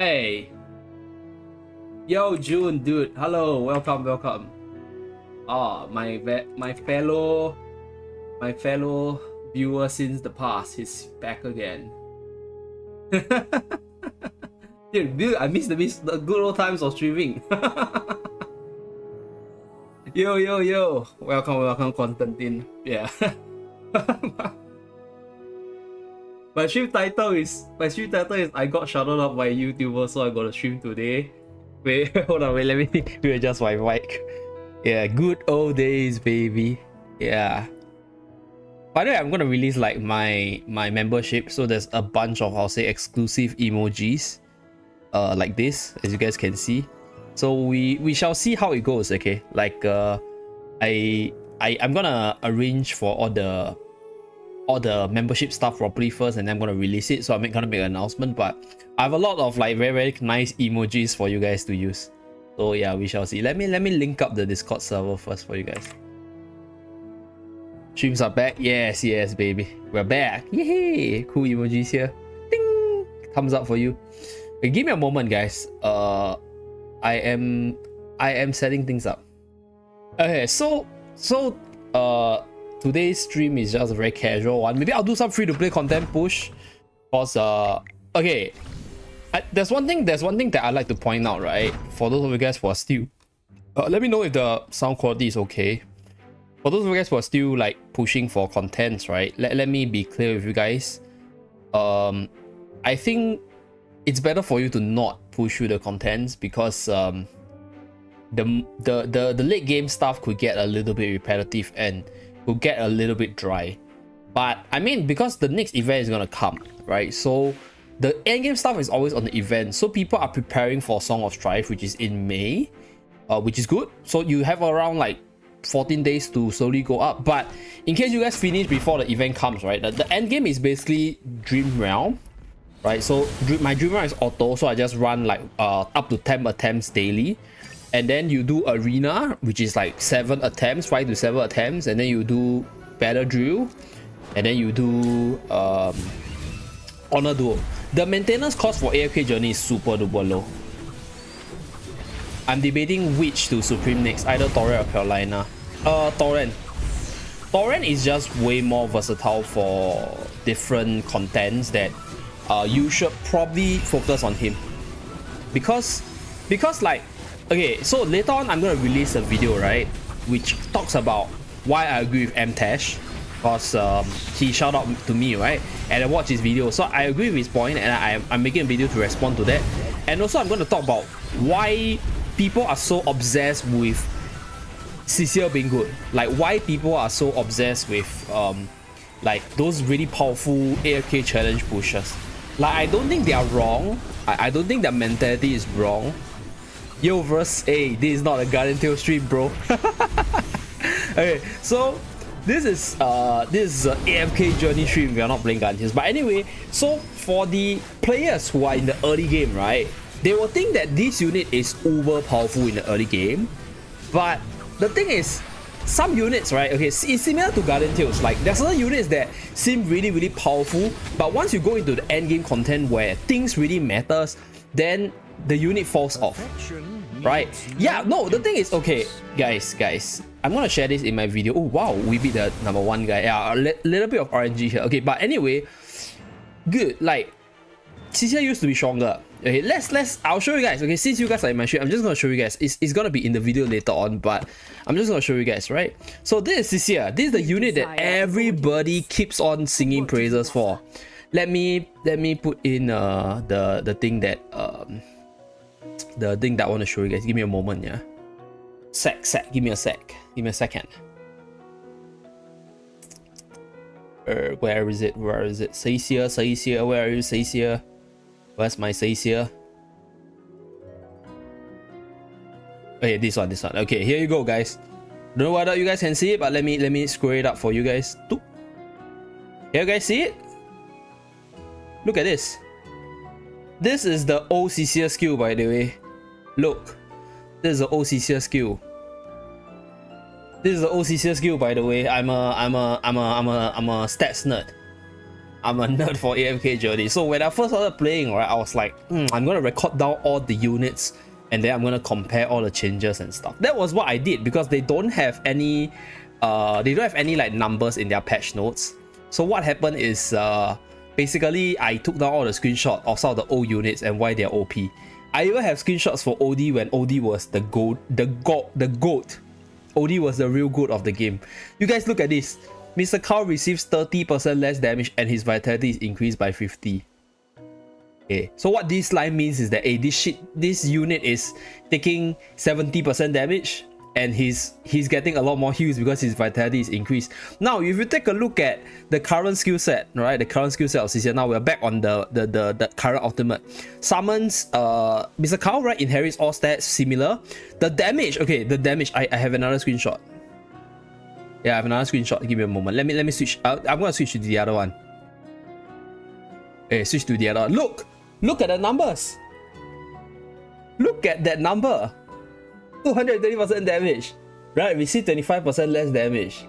Hey. Yo, June, dude. Hello. Welcome, welcome. Oh, my fellow viewer since the past is back again. Dude, I miss the good old times of streaming. yo. Welcome, Constantine. Yeah. My stream title is I got shouted up by a YouTuber, so I gotta stream today. Wait, hold on, wait, let me readjust my mic. Yeah, good old days, baby. Yeah. By the way, I'm gonna release like my membership, so there's a bunch of, I'll say, exclusive emojis. Like this, as you guys can see. So we shall see how it goes, okay? Like I'm gonna arrange for all the membership stuff properly first, and then I'm gonna release it. So I'm gonna make an announcement, but I have a lot of like very, very nice emojis for you guys to use. So yeah, we shall see. Let me link up the Discord server first for you guys. Streams are back. Yes, baby. We're back. Yay! Cool emojis here. Ding! Thumbs up for you. Okay, give me a moment, guys. I am setting things up. Okay, so today's stream is just a very casual one. Maybe I'll do some free-to-play content push. Cause okay, there's one thing that I like to point out, right? For those of you guys who are still, let me know if the sound quality is okay. For those of you guys who are still like pushing for contents, right? Let me be clear with you guys. I think it's better for you to not push through the contents because the late game stuff could get a little bit repetitive and could get a little bit dry. But I mean, because the next event is gonna come, right? So the end game stuff is always on the event. So people are preparing for Song of Strife, which is in May, which is good. So you have around like 14 days to slowly go up. But in case you guys finish before the event comes, right? The end game is basically Dream Realm. Right, so my dream run is auto, so I just run like up to 10 attempts daily, and then you do arena, which is like 5 to 7 attempts, and then you do battle drill, and then you do honor duel. The maintenance cost for AFK Journey is super duper low. I'm debating which to supreme next, either Torrent or Carolina. Torrent. Torrent is just way more versatile for different contents that. You should probably focus on him because like, okay, so later on I'm gonna release a video, right, which talks about why I agree with Mtash, because he shouted out to me, right, and I watched his video, so I agree with his point, and I'm making a video to respond to that. And also I'm gonna talk about why people are so obsessed with CCL being good, like why people are so obsessed with like those really powerful AFK challenge pushers. Like, I don't think they are wrong. I don't think their mentality is wrong. HoYoVerse, hey, this is not a Garden Tales stream, bro. Okay, so this is an AFK Journey stream. We are not playing Garden Tales. But anyway, so for the players who are in the early game, right, they will think that this unit is uber powerful in the early game. But the thing is, some units, right, okay, it's similar to Garden Tales. Like, there's certain units that seem really, really powerful, but once you go into the end game content where things really matters, then the unit falls off, right? Yeah, no, the thing is, okay, guys, I'm gonna share this in my video. Oh, wow, we beat the #1 guy. Yeah, a little bit of RNG here. Okay, but anyway, good, like, CCL used to be stronger. Okay, I'll show you guys. Okay, since you guys are in my stream, I'm just gonna show you guys. It's gonna be in the video later on, but I'm just gonna show you guys, right? So this is CCL. This is the unit that everybody keeps on singing praises for. Let me put in the thing that I want to show you guys. Give me a moment, yeah. Give me a second. Where is it? Saisia, where are you, Saisia? Where's my Saisia? Okay, this one. Okay, here you go, guys. Don't know whether you guys can see it, but let me square it up for you guys. Here, you guys see it? Look at this. This is the old Saisia skill, by the way. Look, this is the old Saisia skill, by the way. I'm a stats nerd. I'm a nerd for AFK Journey. So when I first started playing, right, I was like, I'm gonna record down all the units and then I'm gonna compare all the changes and stuff. That was what I did, because they don't have any like numbers in their patch notes. So what happened is basically I took down all the screenshots of some of the old units and why they're OP. I even have screenshots for OD when OD was the goat, OD was the real goat of the game. You guys look at this. Mr. Cow receives 30% less damage and his vitality is increased by 50. Okay, so what this line means is that this unit is taking 70% damage and he's getting a lot more heals because his vitality is increased. Now, if you take a look at the current skill set, right? The current skill set of CC. Now we're back on the current ultimate. Summons Mr. Cow, right, inherits all stats similar. The damage, okay, the damage. I have another screenshot. Yeah, I have another screenshot. Give me a moment. Let me switch. I'm gonna switch to the other one. Hey, switch to the other one. Look at the numbers. Look at that number. 230% damage, right? We see 25% less damage,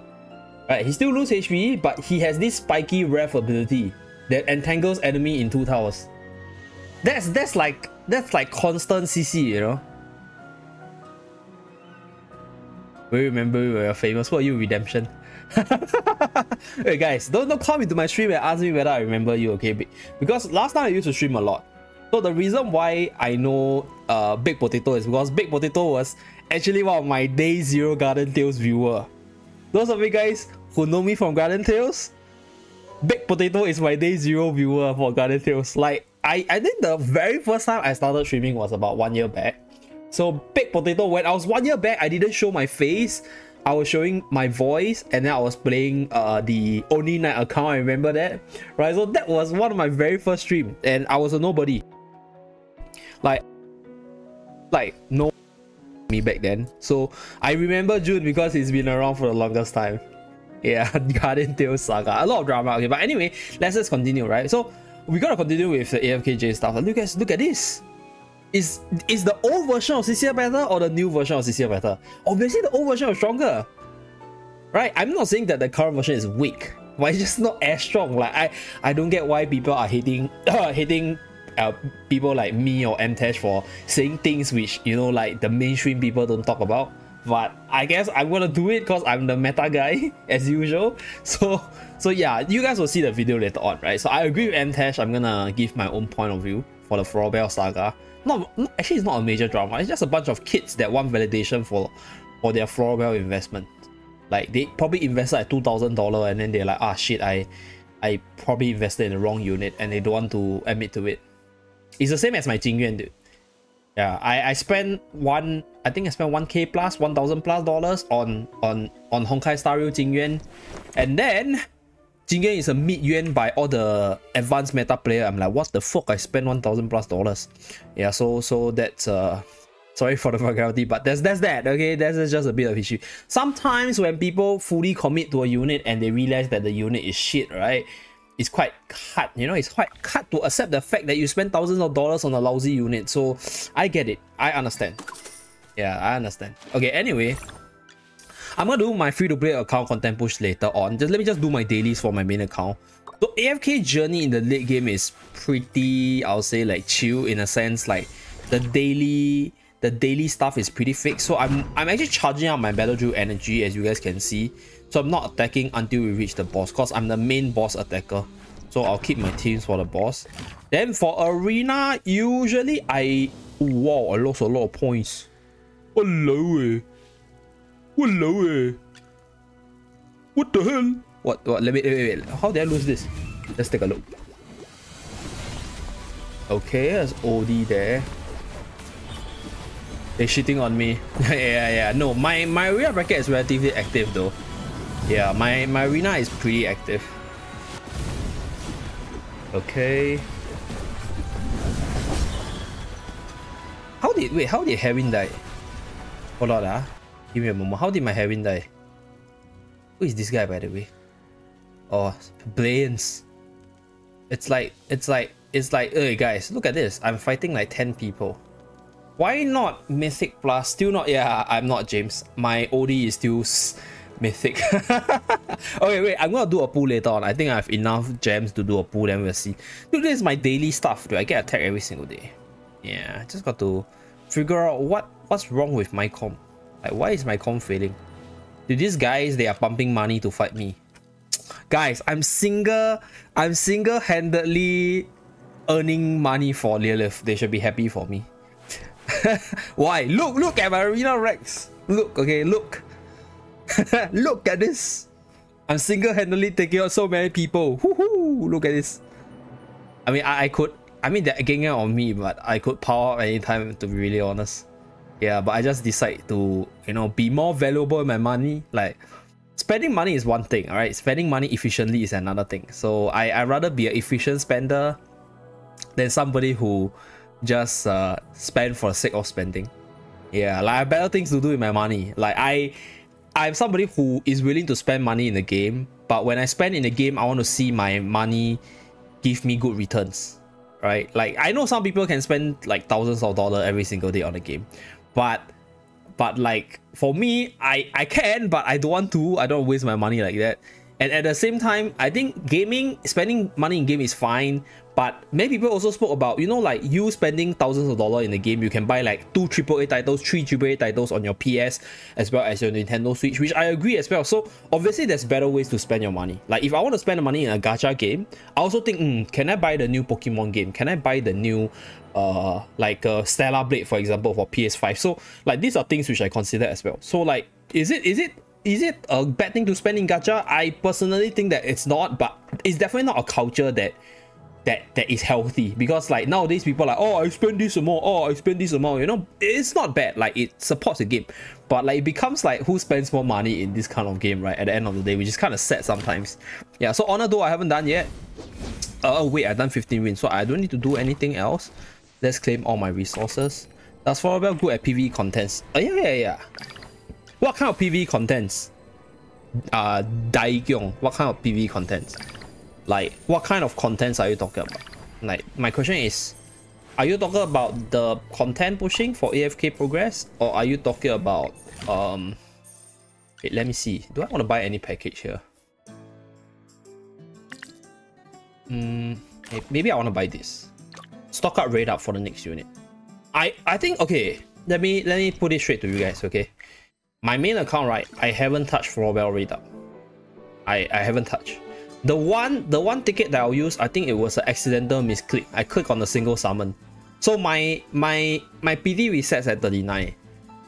right? He still loses HP, but he has this spiky ref ability that entangles enemy in 2 towers. That's like constant CC, you know. We remember we were famous. What are you, Redemption? Hey guys, don't come into my stream and ask me whether I remember you, okay? Because last time I used to stream a lot. So the reason why I know Big Potato is because Big Potato was actually one of my Day 0 Garden Tales viewer. Those of you guys who know me from Garden Tales, Big Potato is my Day 0 viewer for Garden Tales. Like, I think the very first time I started streaming was about 1 year back. So Big Potato, when I was 1 year back, I didn't show my face. I was showing my voice, and then I was playing the Only Night account. I remember that, right? So that was one of my very first streams, and I was a nobody. Like no me back then. So I remember June because he's been around for the longest time. Yeah, Garden Tales saga, a lot of drama. Okay, but anyway, let's just continue, right? So we gotta continue with the AFKJ stuff. Look guys, look at this. Is the old version of CCR better or the new version of CCR better? Obviously, the old version is stronger, right? I'm not saying that the current version is weak, but it's just not as strong. Like I don't get why people are hating. People like me or Mtash for saying things which, you know, like the mainstream people don't talk about, but I guess I'm gonna do it because I'm the meta guy as usual. So yeah, you guys will see the video later on, right? So I agree with Mtash. I'm gonna give my own point of view for the Florabelle saga. Actually, it's not a major drama. It's just a bunch of kids that want validation for their Florabelle investment. Like, they probably invested like $2,000 and then they're like, ah shit, I probably invested in the wrong unit, and they don't want to admit to it. It's the same as my Jingyuan, dude. Yeah, I spent I think I spent 1K plus, $1,000 plus on Honkai Star Rail Jingyuan, and then Jingyuan is a mid-yuan by all the advanced meta player. I'm like, what the fuck? I spent $1,000 plus. Yeah, so that's sorry for the vulgarity, but that's that. Okay, that's just a bit of issue. Sometimes when people fully commit to a unit and they realize that the unit is shit, right? It's quite hard, you know, it's quite hard to accept the fact that you spend thousands of dollars on a lousy unit. So I get it. I understand. Yeah, I understand. Okay, anyway, I'm gonna do my free-to-play account content push later on. Let me just do my dailies for my main account. So AFK Journey in the late game is pretty, I'll say, like chill in a sense. Like the daily stuff is pretty fixed. So I'm actually charging up my battle drill energy, as you guys can see. So I'm not attacking until we reach the boss, cause I'm the main boss attacker. So I'll keep my teams for the boss. Then for arena, usually I lost a lot of points. What the hell? What? Wait. How did I lose this? Let's take a look. Okay, there's OD there. They're shitting on me. Yeah. No, my rear bracket is relatively active though. Yeah, my arena is pretty active. Okay. How did Heron die? Hold on, give me a moment. How did my Heron die? Who is this guy, by the way? Oh, Blains. It's like hey guys, look at this. I'm fighting like 10 people. Why not Mythic Plus? Still not. Yeah, I'm not James. My OD is still Mythic. Okay, wait, I'm gonna do a pool later on. I think I have enough gems to do a pool, then we'll see. Dude, this is my daily stuff, dude. I get attacked every single day. Yeah, I just got to figure out what's wrong with my comp. Like, why is my comp failing? Dude, these guys, they are pumping money to fight me. Guys, I'm single-handedly earning money for Lilith. They should be happy for me. Why? Look at my Arena Rex. Look, okay, look. Look at this. I'm single-handedly taking out so many people. Woohoo! Look at this. I mean, I could... I mean, they're getting out on me, but I could power up anytime, to be really honest. Yeah, but I just decide to, you know, be more valuable in my money. Like, spending money is one thing, alright? Spending money efficiently is another thing. So, I'd rather be an efficient spender than somebody who just spend for the sake of spending. Yeah, like, I have better things to do with my money. Like, I'm somebody who is willing to spend money in the game, but when I spend in the game, I want to see my money give me good returns, right? Like, I know some people can spend like thousands of dollars every single day on the game, but like, for me, I can, but I don't want to. I don't waste my money like that. And at the same time, I think gaming, spending money in game is fine, but many people also spoke about, you know, like, you spending thousands of dollars in the game, you can buy like 2 AAA titles, 3 AAA titles on your PS as well as your Nintendo Switch, which I agree as well. So obviously there's better ways to spend your money. Like, if I want to spend the money in a gacha game, I also think, can I buy the new Pokemon game? Can I buy the new, like, Stellar Blade, for example, for PS5? So like, these are things which I consider as well. So like, is it a bad thing to spend in gacha? I personally think that it's not, but it's definitely not a culture that is healthy, because like, nowadays people are like, oh, I spend this amount, oh, I spend this amount, you know. It's not bad, like, it supports the game, but like, it becomes like, who spends more money in this kind of game, right? At the end of the day, which is kind of sad sometimes. Yeah, so Honor though I haven't done yet. Oh wait, I've done 15 wins, so I don't need to do anything else. Let's claim all my resources. That's for about good at PvE contents. Oh yeah. What kind of PvE contents? Daigyong, what kind of PvE contents? Like, what kind of contents are you talking about? Like, my question is, are you talking about the content pushing for AFK progress? Or are you talking about, wait, let me see. Do I want to buy any package here? Maybe I want to buy this. Stock up radar for the next unit. I think, okay, let me put it straight to you guys, okay? My main account, right, I haven't touched for well readout. I haven't touched. The one ticket that I'll use, I think it was an accidental misclick. I click on a single summon. So my PD resets at 39.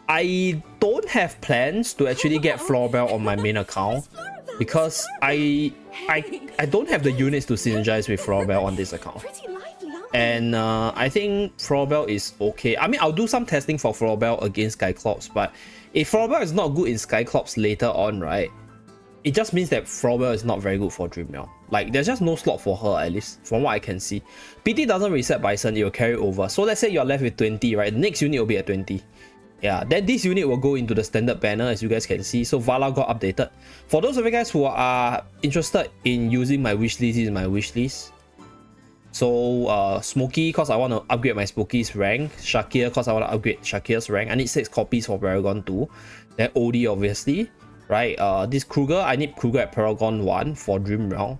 I don't have plans to actually get Floorbell on my main account because I don't have the units to synergize with Floorbell on this account. And I think Floorbell is okay. I mean, I'll do some testing for Floorbell against Skyclops, but if Floorbell is not good in Skyclops later on, right, it just means that Floorbell is not very good for Dreammail. Like, there's just no slot for her, at least, from what I can see. PT doesn't reset Bison, it will carry over. So let's say you're left with 20, right? The next unit will be at 20. Yeah, then this unit will go into the standard banner, as you guys can see. So Vala got updated. For those of you guys who are interested in using my wishlist, this is my wishlist. So Smokey, because I want to upgrade my Smokey's rank. Shakir, because I want to upgrade Shakir's rank. I need 6 copies for Paragon 2. Then OD, obviously, right? This Kruger, I need Kruger at Paragon 1 for Dream Realm.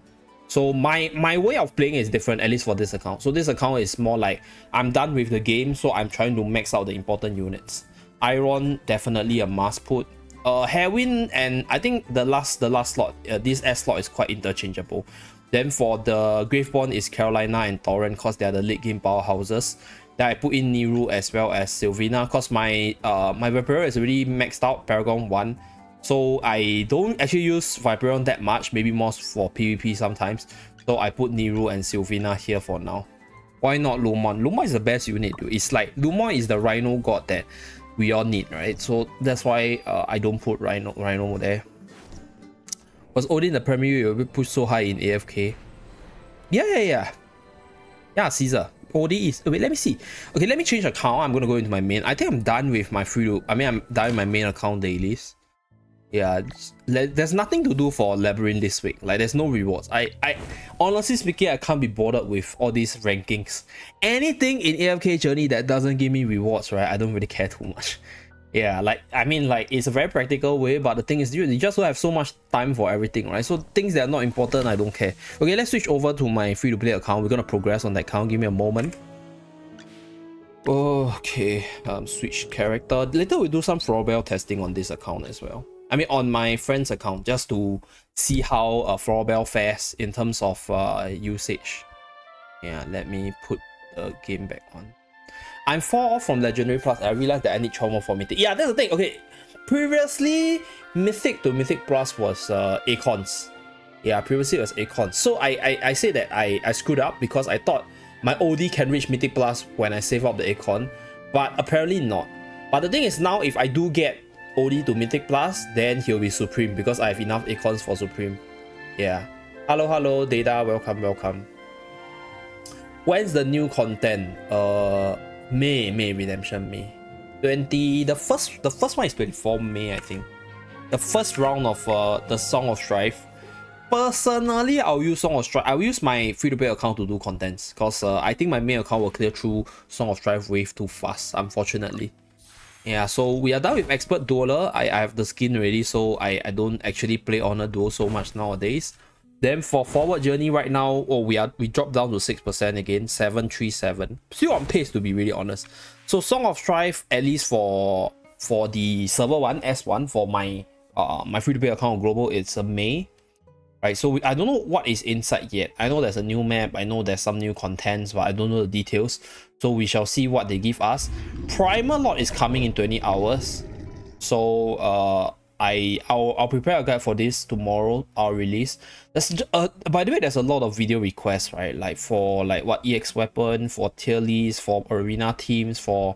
So my way of playing is different, at least for this account. So this account is more like, I'm done with the game, so I'm trying to max out the important units. Iron, definitely a must put. Hairwind, and I think the last slot, this S slot is quite interchangeable. Then for the Graveborn is Carolina and Torrent, because they are the late game powerhouses. Then I put in Niru as well as Sylvina, because my Viperon is already maxed out, Paragon 1. So I don't actually use Viperon that much, maybe more for PvP sometimes. So I put Niru and Sylvina here for now. Why not Lumon? Lumon is the best unit, dude. It's like, Lumon is the Rhino god that we all need, right? So that's why I don't put Rhino there. Was Odin the primary, you will be pushed so high in AFK? Yeah, Caesar. OD is... Wait, let me see. Okay, let me change account. I'm going to go into my main. I think I'm done with my free-to... I mean, I'm done with my main account dailies. Yeah, there's nothing to do for Labyrinth this week. Like, there's no rewards. I honestly speaking, I can't be bothered with all these rankings. Anything in AFK Journey that doesn't give me rewards, right? I don't really care too much. Yeah, like, I mean, like, it's a very practical way, but the thing is, you just don't have so much time for everything, right? So things that are not important, I don't care. Okay, let's switch over to my free-to-play account. We're gonna progress on that account. Give me a moment. Okay, switch character. Later we'll do some floorbell testing on this account as well. I mean, on my friend's account, just to see how floorbell fares in terms of usage. Yeah, let me put the game back on. I'm far off from Legendary Plus. I realized that I need 12 more for Mythic. Yeah, that's the thing. Okay, previously, Mythic to Mythic Plus was Acorns. Yeah, previously it was Acorns. So I say that I screwed up because I thought my OD can reach Mythic Plus when I save up the Acorn, but apparently not. But the thing is, now if I do get OD to Mythic Plus, then he'll be Supreme because I have enough Acorns for Supreme. Yeah. Hello, hello, Data. Welcome, welcome. When's the new content? May Redemption May. 20. The first one is 24 May, I think. The first round of the Song of Strife. Personally, I'll use Song of Strife. I'll use my free-to-play account to do contents because I think my main account will clear through Song of Strife wave too fast, unfortunately. Yeah, so we are done with Expert Dueler. I have the skin ready, so I don't actually play Honor Duel so much nowadays. Then for Forward Journey right now, oh, we dropped down to 6% again, 737. Still on pace, to be really honest. So Song of Strife, at least for the server one, S1, for my free-to-play account global, it's a May. Right, so I don't know what is inside yet. I know there's a new map, I know there's some new contents, but I don't know the details. So we shall see what they give us. Primal Lord is coming in 20 hours. So I'll prepare a guide for this tomorrow. I'll release. That's by the way, there's a lot of video requests, right? Like for like what EX weapon, for tier lists, for arena teams, for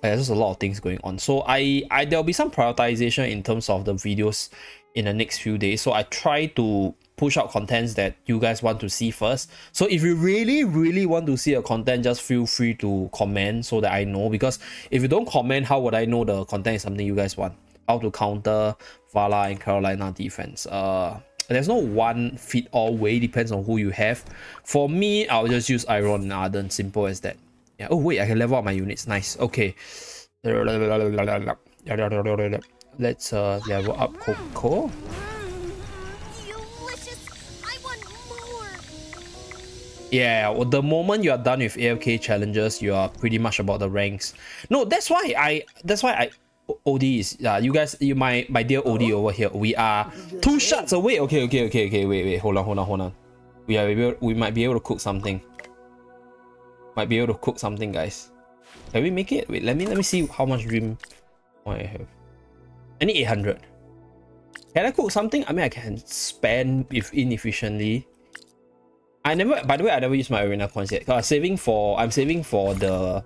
there's a lot of things going on. So I there'll be some prioritization in terms of the videos in the next few days. So I try to push out contents that you guys want to see first. So if you really want to see a content, just feel free to comment so that I know, because if you don't comment, how would I know the content is something you guys want? How to counter Vala and Carolina defense. There's no one fit all way, depends on who you have. For me, I'll just use Iron and Arden, simple as that. Yeah. Oh wait, I can level up my units, nice. Okay, let's level up Coco. Delicious. I want more. Yeah, well, the moment you are done with AFK challenges, you are pretty much about the ranks. No, that's why I OD is you guys, my dear OD over here, we are 2 shots away. Okay, wait, hold on. We might be able to cook something. Guys, can we make it? Wait, let me see how much dream I have. I need 800. Can I cook something? I mean, I can spend if inefficiently. By the way, I never use my arena coins yet. I'm saving for the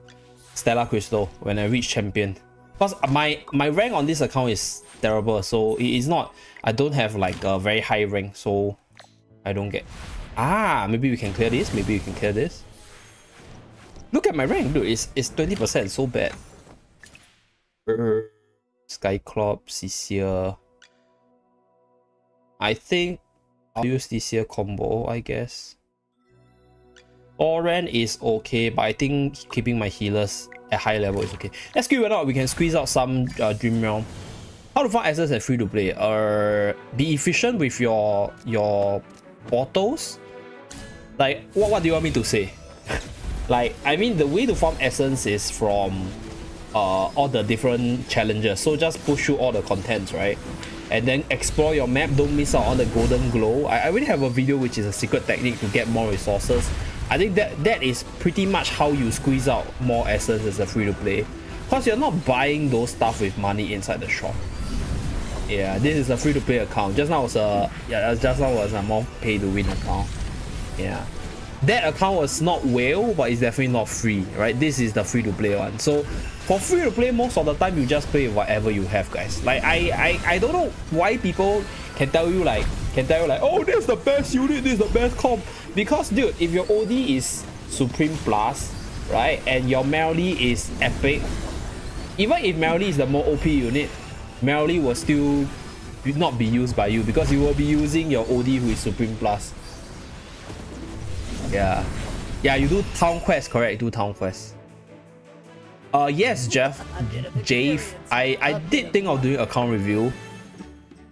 Stellar Crystal when I reach champion. Because my rank on this account is terrible, so it is not. I don't have like a very high rank, so I don't get. Maybe we can clear this. Look at my rank, dude. It's 20%, so bad. Skyclop, Cecilia. I think I'll use this here combo, I guess. Oran is okay, but I think keeping my healers at high level is okay. Let's squeeze it out. We can squeeze out some dream realm. How to find assets at free to play? Be efficient with your portals. Like what do you want me to say? Like, I mean, the way to farm essence is from all the different challenges. So just push through all the contents, right? And then explore your map. Don't miss out on the golden glow. I already have a video which is a secret technique to get more resources. I think that is pretty much how you squeeze out more essence as a free-to-play, because you're not buying those stuff with money inside the shop. Yeah, this is a free-to-play account. Just now was a more pay-to-win account. Yeah, that account was not whale, but it's definitely not free, right? This is the free-to-play one. So for free-to-play, most of the time you just play whatever you have, guys. Like I don't know why people can tell you like, oh, this is the best unit, this is the best comp. Because dude, if your OD is Supreme Plus, right, and your Melee is epic, even if Melee is the more OP unit, Melee will still not be used by you because you will be using your OD who is Supreme Plus. Yeah, you do town quest, correct? Do town quest. Yes, Jeff. Jave, I did think of doing account review.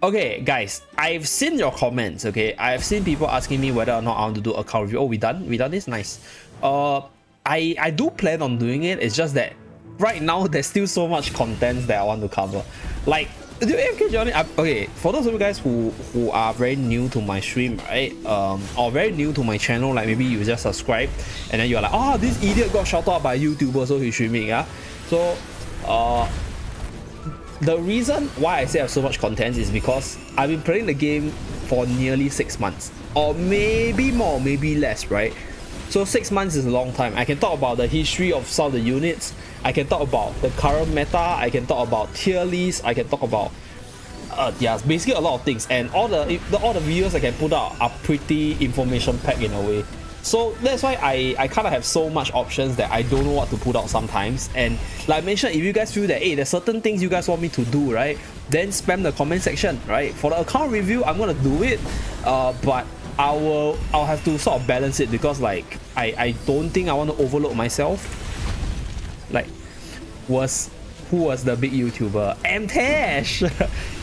Okay, guys, I've seen your comments, okay? I've seen people asking me whether or not I want to do account review. Oh, we done? We done this? Nice. I do plan on doing it. It's just that right now, there's still so much content that I want to cover. Like, the AFK Journey, okay, for those of you guys who are very new to my stream, right? Or very new to my channel, like maybe you just subscribe and then you're like, oh, this idiot got shot out by a YouTuber, so he's streaming, yeah? So, the reason why I say I have so much content is because I've been playing the game for nearly 6 months. Or maybe more, maybe less, right? So 6 months is a long time. I can talk about the history of some of the units. I can talk about the current meta. I can talk about tier lists. I can talk about yeah, basically a lot of things. And all the videos I can put out are pretty information packed in a way. So that's why I kind of have so much options that I don't know what to put out sometimes. And like I mentioned, if you guys feel that, hey, there's certain things you guys want me to do, right? Then spam the comment section, right? For the account review, I'm gonna do it, but I'll have to sort of balance it because like I don't think I want to overload myself. Like, who was the big YouTuber? Mtash!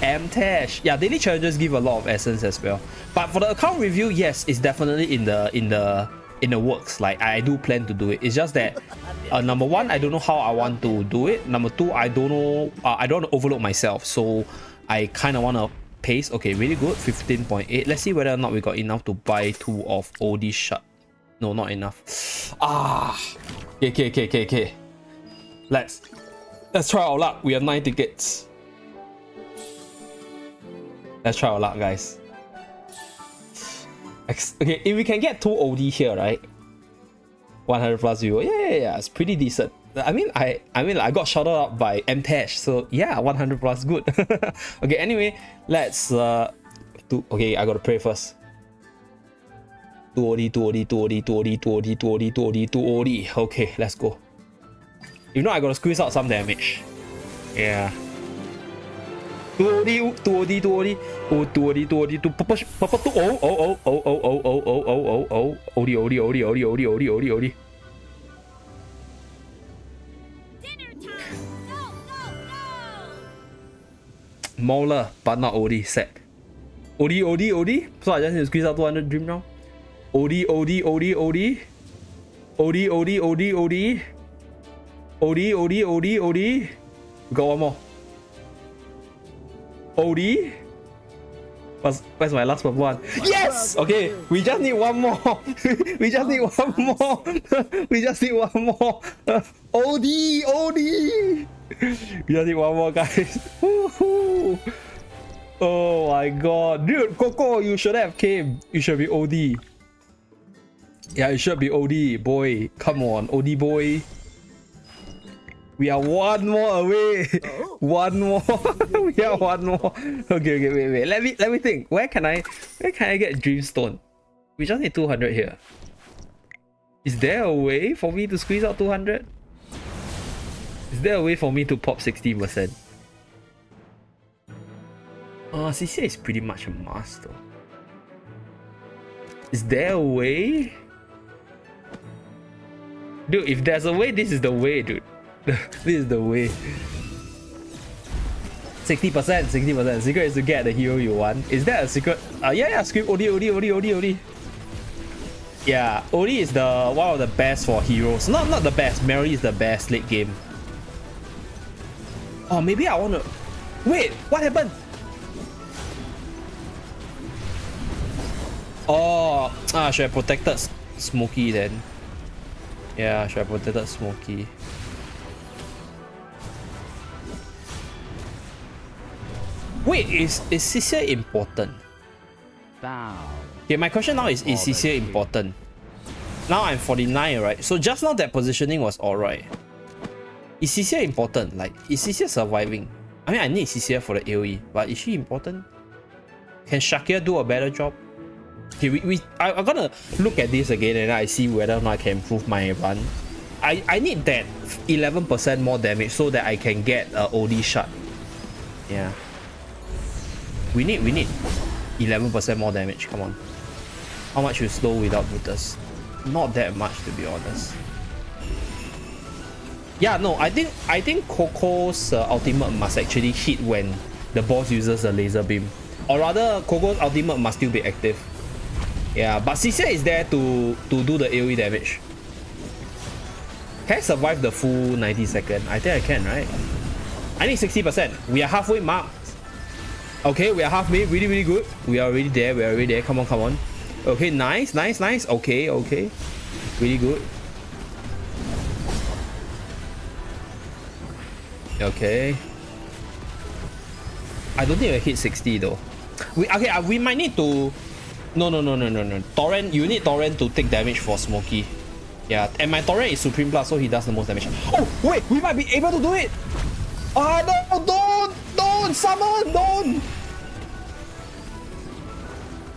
Mtash. Yeah, daily challenges give a lot of essence as well. But for the account review, yes, it's definitely in the works. Like, I do plan to do it. It's just that number one, I don't know how I want to do it. Number two, I don't know. I don't want to overload myself, so I kind of want to pace. Okay, really good. 15.8. Let's see whether or not we got enough to buy 2 of OD shut. No, not enough. Ah. Okay. Let's try our luck. We have 9 tickets. Let's try our luck, guys. Okay, if we can get 2 OD here, right? 100 plus euro. Yeah. It's pretty decent. I mean I got shouted out by Mtash, so yeah, 100 plus good. Okay, anyway, let's do. Okay, I gotta pray first. 2 OD. Okay, let's go. If not, I gotta squeeze out some damage. Yeah. 2 OD. Purple 2. Oh. OD. Mauler, but not OD, set. OD. So I just need to squeeze out 200 dream now. OD. We got one more. OD. Where's my last one? Yes! Okay, we just need one more. We just need one more. OD. We just need one more, guys. Woohoo! Oh my god. Dude, Coco, you should have came. You should be OD. Yeah, you should be OD, boy. Come on, OD boy. We are one more away. One more. We are one more. Okay, wait. Let me think. Where can I get Dreamstone? We just need 200 here. Is there a way for me to squeeze out 200? Is there a way for me to pop 60%? CC is pretty much a must though. Is there a way? Dude, if there's a way, this is the way, dude. This is the way. 60%. Secret is to get the hero you want. Is that a secret? Yeah. Scream OD. Yeah, OD is the one of the best for heroes. Not the best. Mary is the best late game. Oh, maybe I want to. Wait, what happened? Oh, should have protected Smokey then. Yeah, should have protected Smokey. Wait, is Cecilia important? Okay, my question now is Cecilia important? Now I'm 49, right? So just now that positioning was alright. Is Cecilia important? Like, is Cecilia surviving? I mean, I need Cecilia for the AoE, but is she important? Can Shakira do a better job? Okay, I'm gonna look at this again and I see whether or not I can improve my run. I need that 11% more damage so that I can get an OD shot. Yeah. We need 11% more damage, come on. How much you slow without Brutus? Not that much, to be honest. Yeah, no, I think Coco's ultimate must actually hit when the boss uses the laser beam. Or rather, Coco's ultimate must still be active. Yeah, but Cixia is there to do the AoE damage. Can I survive the full 90 seconds? I think I can, right? I need 60%. We are halfway marked. Okay, we are halfway. Really, really good. We are already there. We are already there. Come on, come on. Okay, nice, nice, nice. Okay, okay. Really good. Okay. I don't think I hit 60 though. We might need to... No. Torrent, you need Torrent to take damage for Smokey. Yeah, and my Torrent is Supreme Blast, so he does the most damage. Oh, wait, we might be able to do it! Ah, no, don't! Summon, don't!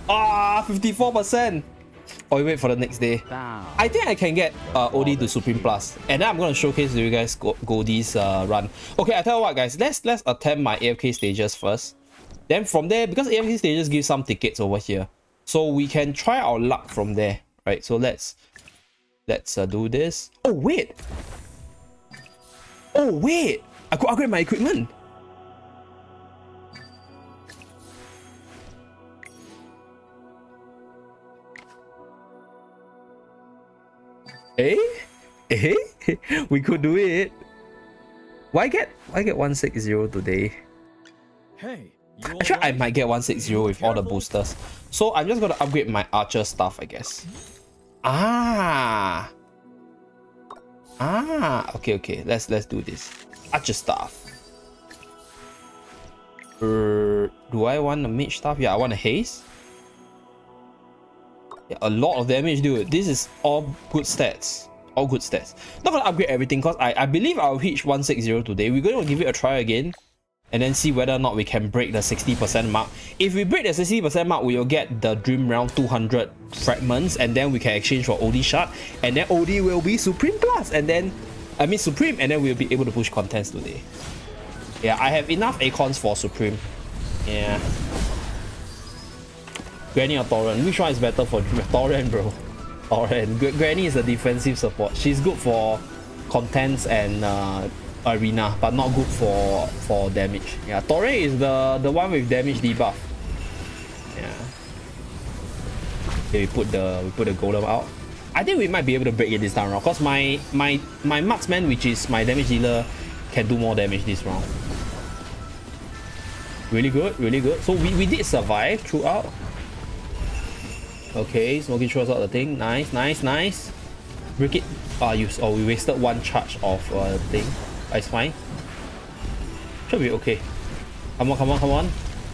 Ah, 54%! Oh, wait for the next day. I think I can get Odie to Supreme Plus. And then I'm going to showcase to you guys Goldie's run. Okay, I tell you what guys, let's attempt my AFK stages first. Then from there, because AFK stages give some tickets over here. So we can try our luck from there. Right, so let's do this. Oh, wait! Oh, wait! I could upgrade my equipment! Eh? Eh? We could do it! Why get 160 today? Hey, actually, I might get 160 with all the boosters. So I'm just gonna upgrade my archer stuff, I guess. Okay. Let's do this. Archer staff. Do I want a mage staff? Yeah, I want a haste. Yeah, a lot of damage, dude. This is all good stats. All good stats. Not gonna upgrade everything because I believe I'll reach 160 today. We're gonna give it a try again. And then see whether or not we can break the 60% mark. If we break the 60% mark, we will get the Dream Realm 200 fragments. And then we can exchange for Odie Shard. And then Odie will be Supreme Plus. And then, I mean Supreme. And then we'll be able to push contents today. Yeah, I have enough Acorns for Supreme. Yeah. Granny or Torrent? Which one is better for Dream Realm? Torrent, bro. Torrent. Granny is a defensive support. She's good for contents and... arena, but not good for damage. Yeah, Torrent is the one with damage debuff. Yeah. Okay, we put the golem out. I think we might be able to break it this time around because my marksman, which is my damage dealer, can do more damage this round. Really good, really good. So we did survive throughout. Okay, Smokey throws out the thing. Nice, nice, nice. Break it. We wasted one charge of thing. It's fine. Should be okay. Come on, come on, come on.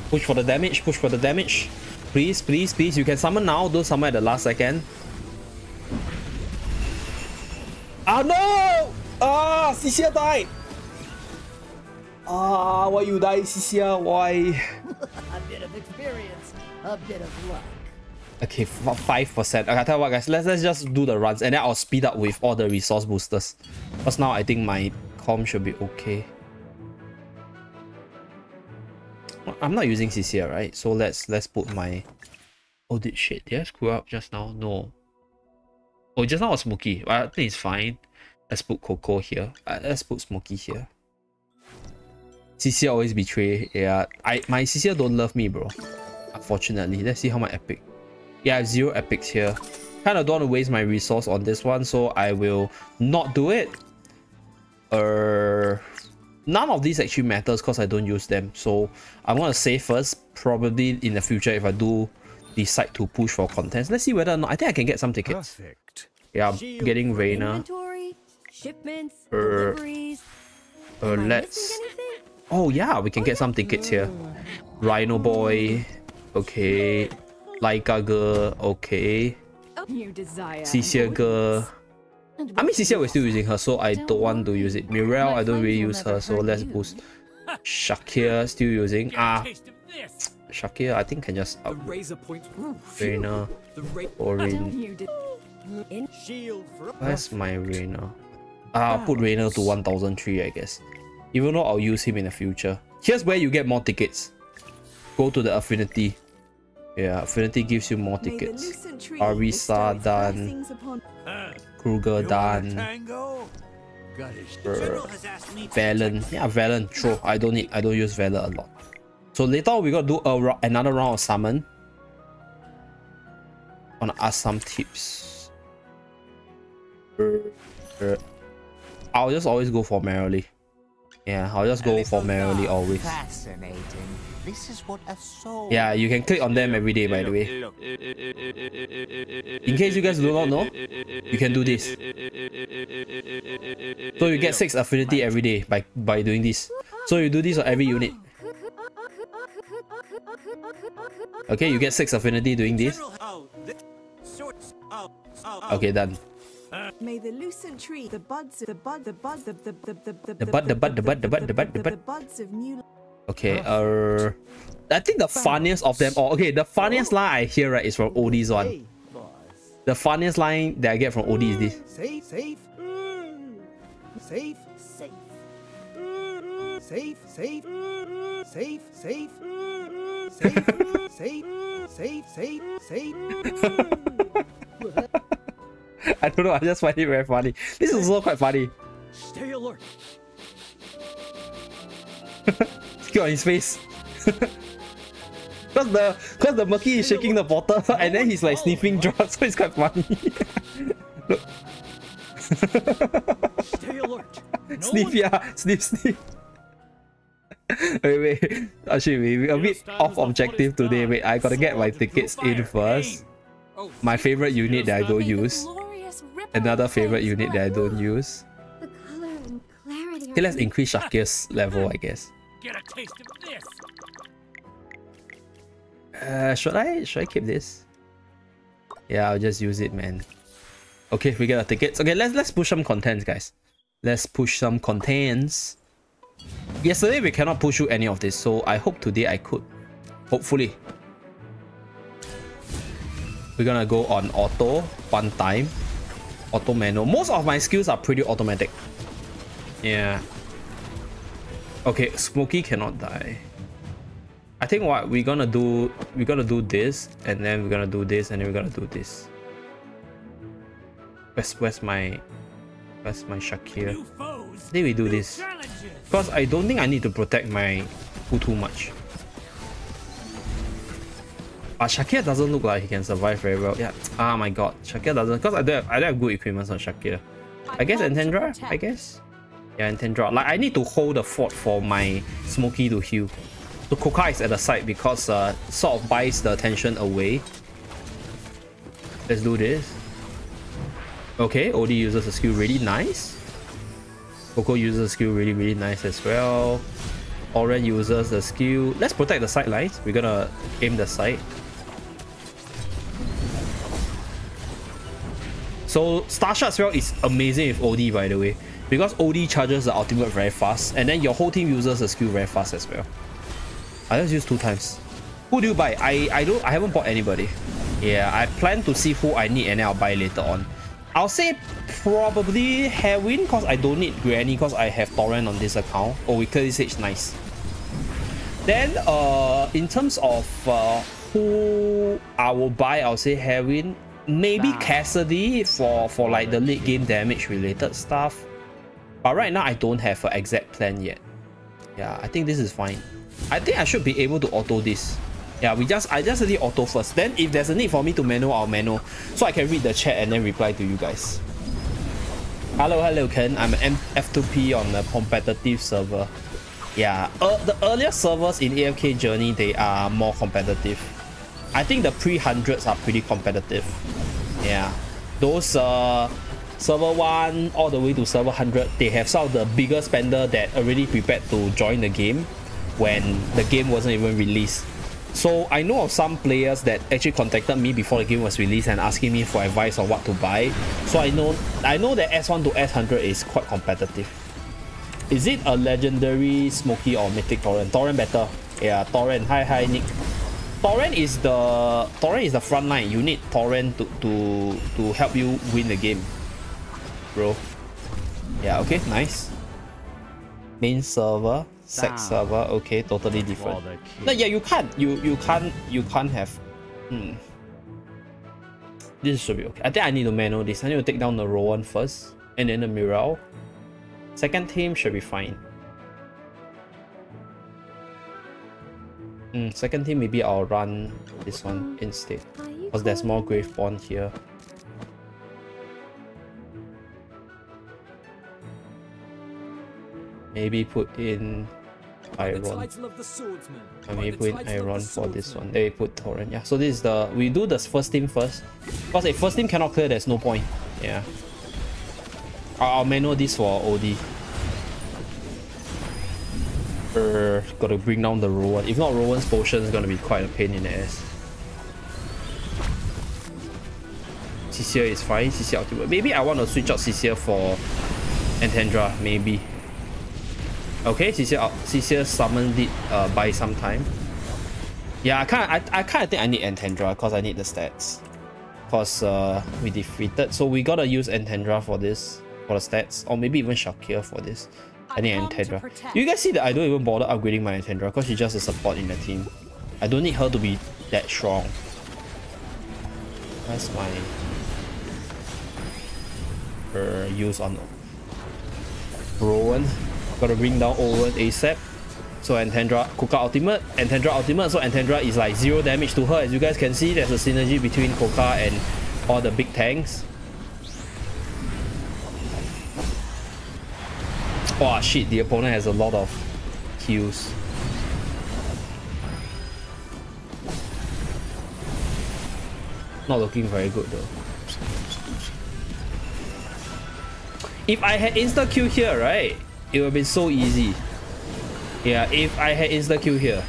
Push for the damage. Push for the damage. Please, please, please. You can summon now. Don't summon at the last second. Ah, no! Ah, Cixia died. Ah, why you die, Cixia? Why? A bit of experience. A bit of luck. Okay, 5%. Okay, I tell you what, guys. Let's just do the runs. And then I'll speed up with all the resource boosters. Because now I think my... should be okay. Well, I'm not using CC, right? So let's put my... Oh, did shit. Did I screw up just now? No. Oh, just now was Smokey. I think it's fine. Let's put Coco here. Let's put Smokey here. CC always betray. Yeah, my CC don't love me, bro. Unfortunately. Let's see how my epic... Yeah, I have 0 epics here. Kind of don't want to waste my resource on this one, so I will not do it. None of these actually matters because I don't use them, so I'm gonna save first. Probably in the future, if I do decide to push for contents, let's see whether or not I think I can get some tickets. Perfect. Yeah, I'm getting Rainer. Let's... Oh yeah, we can get some tickets here. Rhino Boy, okay. Laika Girl, okay. Cixia Girl. I mean, Cixia, we're still using her, so I don't want to use it. Mirel, I don't really use her, so let's boost. Shakir, still using. Shakir, I think can just up. Raina, Orin. Where's my Raina? I'll put Raina to 1003, I guess. Even though I'll use him in the future. Here's where you get more tickets. Go to the Affinity. Yeah, Affinity gives you more tickets. Arisa, Dan. Kruger, Dan. Valen. Yeah, Valen. True. I don't use Valen a lot. So later we gotta do another round of summon. Wanna ask some tips. I'll just always go for Merrily. Yeah, I'll just go for Merrily always. This is what a soul. Yeah, you can click on them every day, by the way. In case you guys do not know, you can do this. So you get 6 affinity every day by doing this. So you do this on every unit. Okay, you get 6 affinity doing this. Okay, done. May the lucent tree, the buds, the buds of new. Okay, I think the funniest of them all. Okay, the funniest line I hear right is from Odie's one. The funniest line that I get from Odie is this. Safe, safe, safe, safe, safe, safe, safe, safe, safe, safe, safe, safe, safe. I don't know, I just find it very funny. This is also quite funny. Stay alert. Look on his face. Cause the monkey is shaking the bottle and then he's like sniffing drugs, so it's quite funny. Look. Stay alert. No sniff, yeah, sniff, sniff. Wait. Actually, we're a bit off objective today. Wait, I gotta get my tickets in first. My favorite unit that I don't use. Another favorite unit that I don't use. Okay, let's increase Shakir's level, I guess. Get a taste of this. Should I keep this? Yeah, I'll just use it, man. Okay, we got our tickets. Okay, let's push some contents, guys. Let's push some contents. Yesterday we cannot push you any of this, so I hope today I could. Hopefully. We're gonna go on auto one time. Auto manual. Most of my skills are pretty automatic. Yeah. Okay, Smokey cannot die. I think what we're gonna do this, and then we're gonna do this, and then we're gonna do this. Where's my Shakir? I think we do this because I don't think I need to protect my Fu too much. But Shakir doesn't look like he can survive very well. Yeah. Ah, my God, Shakir doesn't, because I don't have good equipment on Shakir. I guess Entendra. I guess. Yeah, and then draw. Like, I need to hold the fort for my Smokey to heal. So Kokai is at the side because sort of buys the attention away. Let's do this. Okay, Odie uses a skill really nice. Coco uses a skill really nice as well. Oren uses the skill. Let's protect the side lines. We're gonna aim the side. So Starshot spell is amazing with Odie, by the way. Because Odie charges the ultimate very fast, and then your whole team uses the skill very fast as well. I just use 2 times. Who do you buy? I haven't bought anybody. Yeah, I plan to see who I need and then I'll buy later on. I'll say probably Hairwin because I don't need Granny because I have Torrent on this account. Oh, we clear this age, nice. Then in terms of who I will buy, I'll say Hairwin. Maybe Cassidy for like the late game damage related stuff. But right now, I don't have an exact plan yet. Yeah, I think this is fine. I think I should be able to auto this. Yeah, I just need auto first. Then if there's a need for me to manual, I'll manual. So I can read the chat and then reply to you guys. Hello Ken. I'm an F2P on a competitive server. Yeah, the earlier servers in AFK Journey, they are more competitive. I think the pre-100s are pretty competitive. Yeah, those... Server 1 all the way to server 100, they have some of the bigger spender that already prepared to join the game when the game wasn't even released. So I know of some players that actually contacted me before the game was released and asking me for advice on what to buy. So I know that S1 to S100 is quite competitive. Is it a legendary Smokey or mythic Torrent? Torrent better. Yeah, Torrent. Hi Nick. Torrent is the front line. You need Torrent to help you win the game. Bro. Yeah, okay, nice. Main server, sex server, okay, totally different. No, yeah, you can't have. This should be okay. I think I need to manual this. I need to take down the Rowan first and then the Mural. Second team should be fine. Second team, maybe I'll run this one instead, because there's more Graveborn here. Maybe put in Iron. I may put in Iron for this one. They put Torrent. Yeah, so this is the... We do the first team first, because if first team cannot clear, there's no point. Yeah. I'll manual this for OD. Gotta bring down the Rowan. If not, Rowan's potion is gonna be quite a pain in the ass. Cecilia is fine. Cecilia ultimate. Maybe I want to switch out Cecilia for Entendra. Maybe. Okay, Cecilia summoned it by some time. Yeah, I kind of think I need Entendra because I need the stats. Because we defeated, so we gotta use Entendra for this, for the stats, or maybe even Shakir for this. I need Entendra. You guys see that I don't even bother upgrading my Entendra because she's just a support in the team. I don't need her to be that strong. That's my use on Rowan. Gotta bring down Owen ASAP. So Entendra, Koka ultimate, Entendra ultimate. So Entendra is like 0 damage to her. As you guys can see, there's a synergy between Koka and all the big tanks. Oh shit, the opponent has a lot of heals. Not looking very good though. If I had insta Q here, right, it would have been so easy. Yeah, if I had insta-Q here,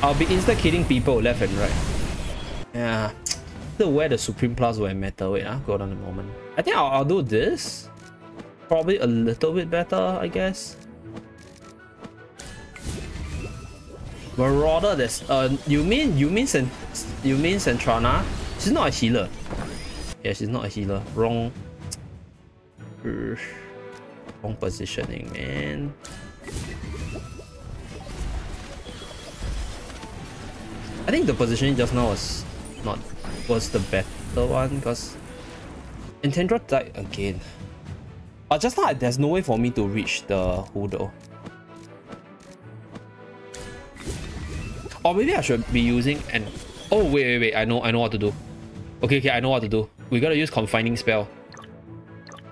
I'll be insta-killing people left and right. Yeah. This is where the Supreme Plus will matter. Wait, go down a moment. I think I'll do this. Probably a little bit better, I guess. Marauder, there's... You mean Sentrana? She's not a healer. Yeah, she's not a healer. Wrong... wrong positioning, man. I think the positioning just now was the better one, because Entendra died again. But just now there's no way for me to reach the Hudo. Or maybe I should be using an... Oh wait, I know what to do. Okay, I know what to do. We gotta use confining spell.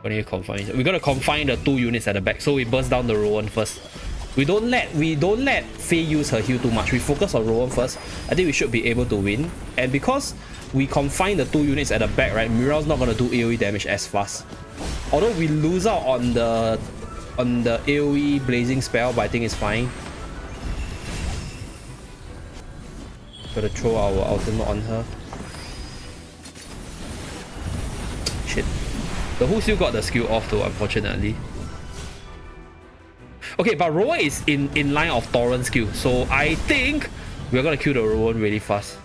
We gotta confine the 2 units at the back, so we burst down the Rowan first. We don't let Faye use her heal too much. We focus on Rowan first. I think we should be able to win. And because we confine the 2 units at the back, right, Mira's not gonna do AoE damage as fast. Although we lose out on the AoE blazing spell, but I think it's fine. Gotta throw our ultimate on her. Shit. The Who still got the skill off though, unfortunately. Okay, but Rowan is in line of Torrent's skill, so I think we're gonna kill the Rowan really fast.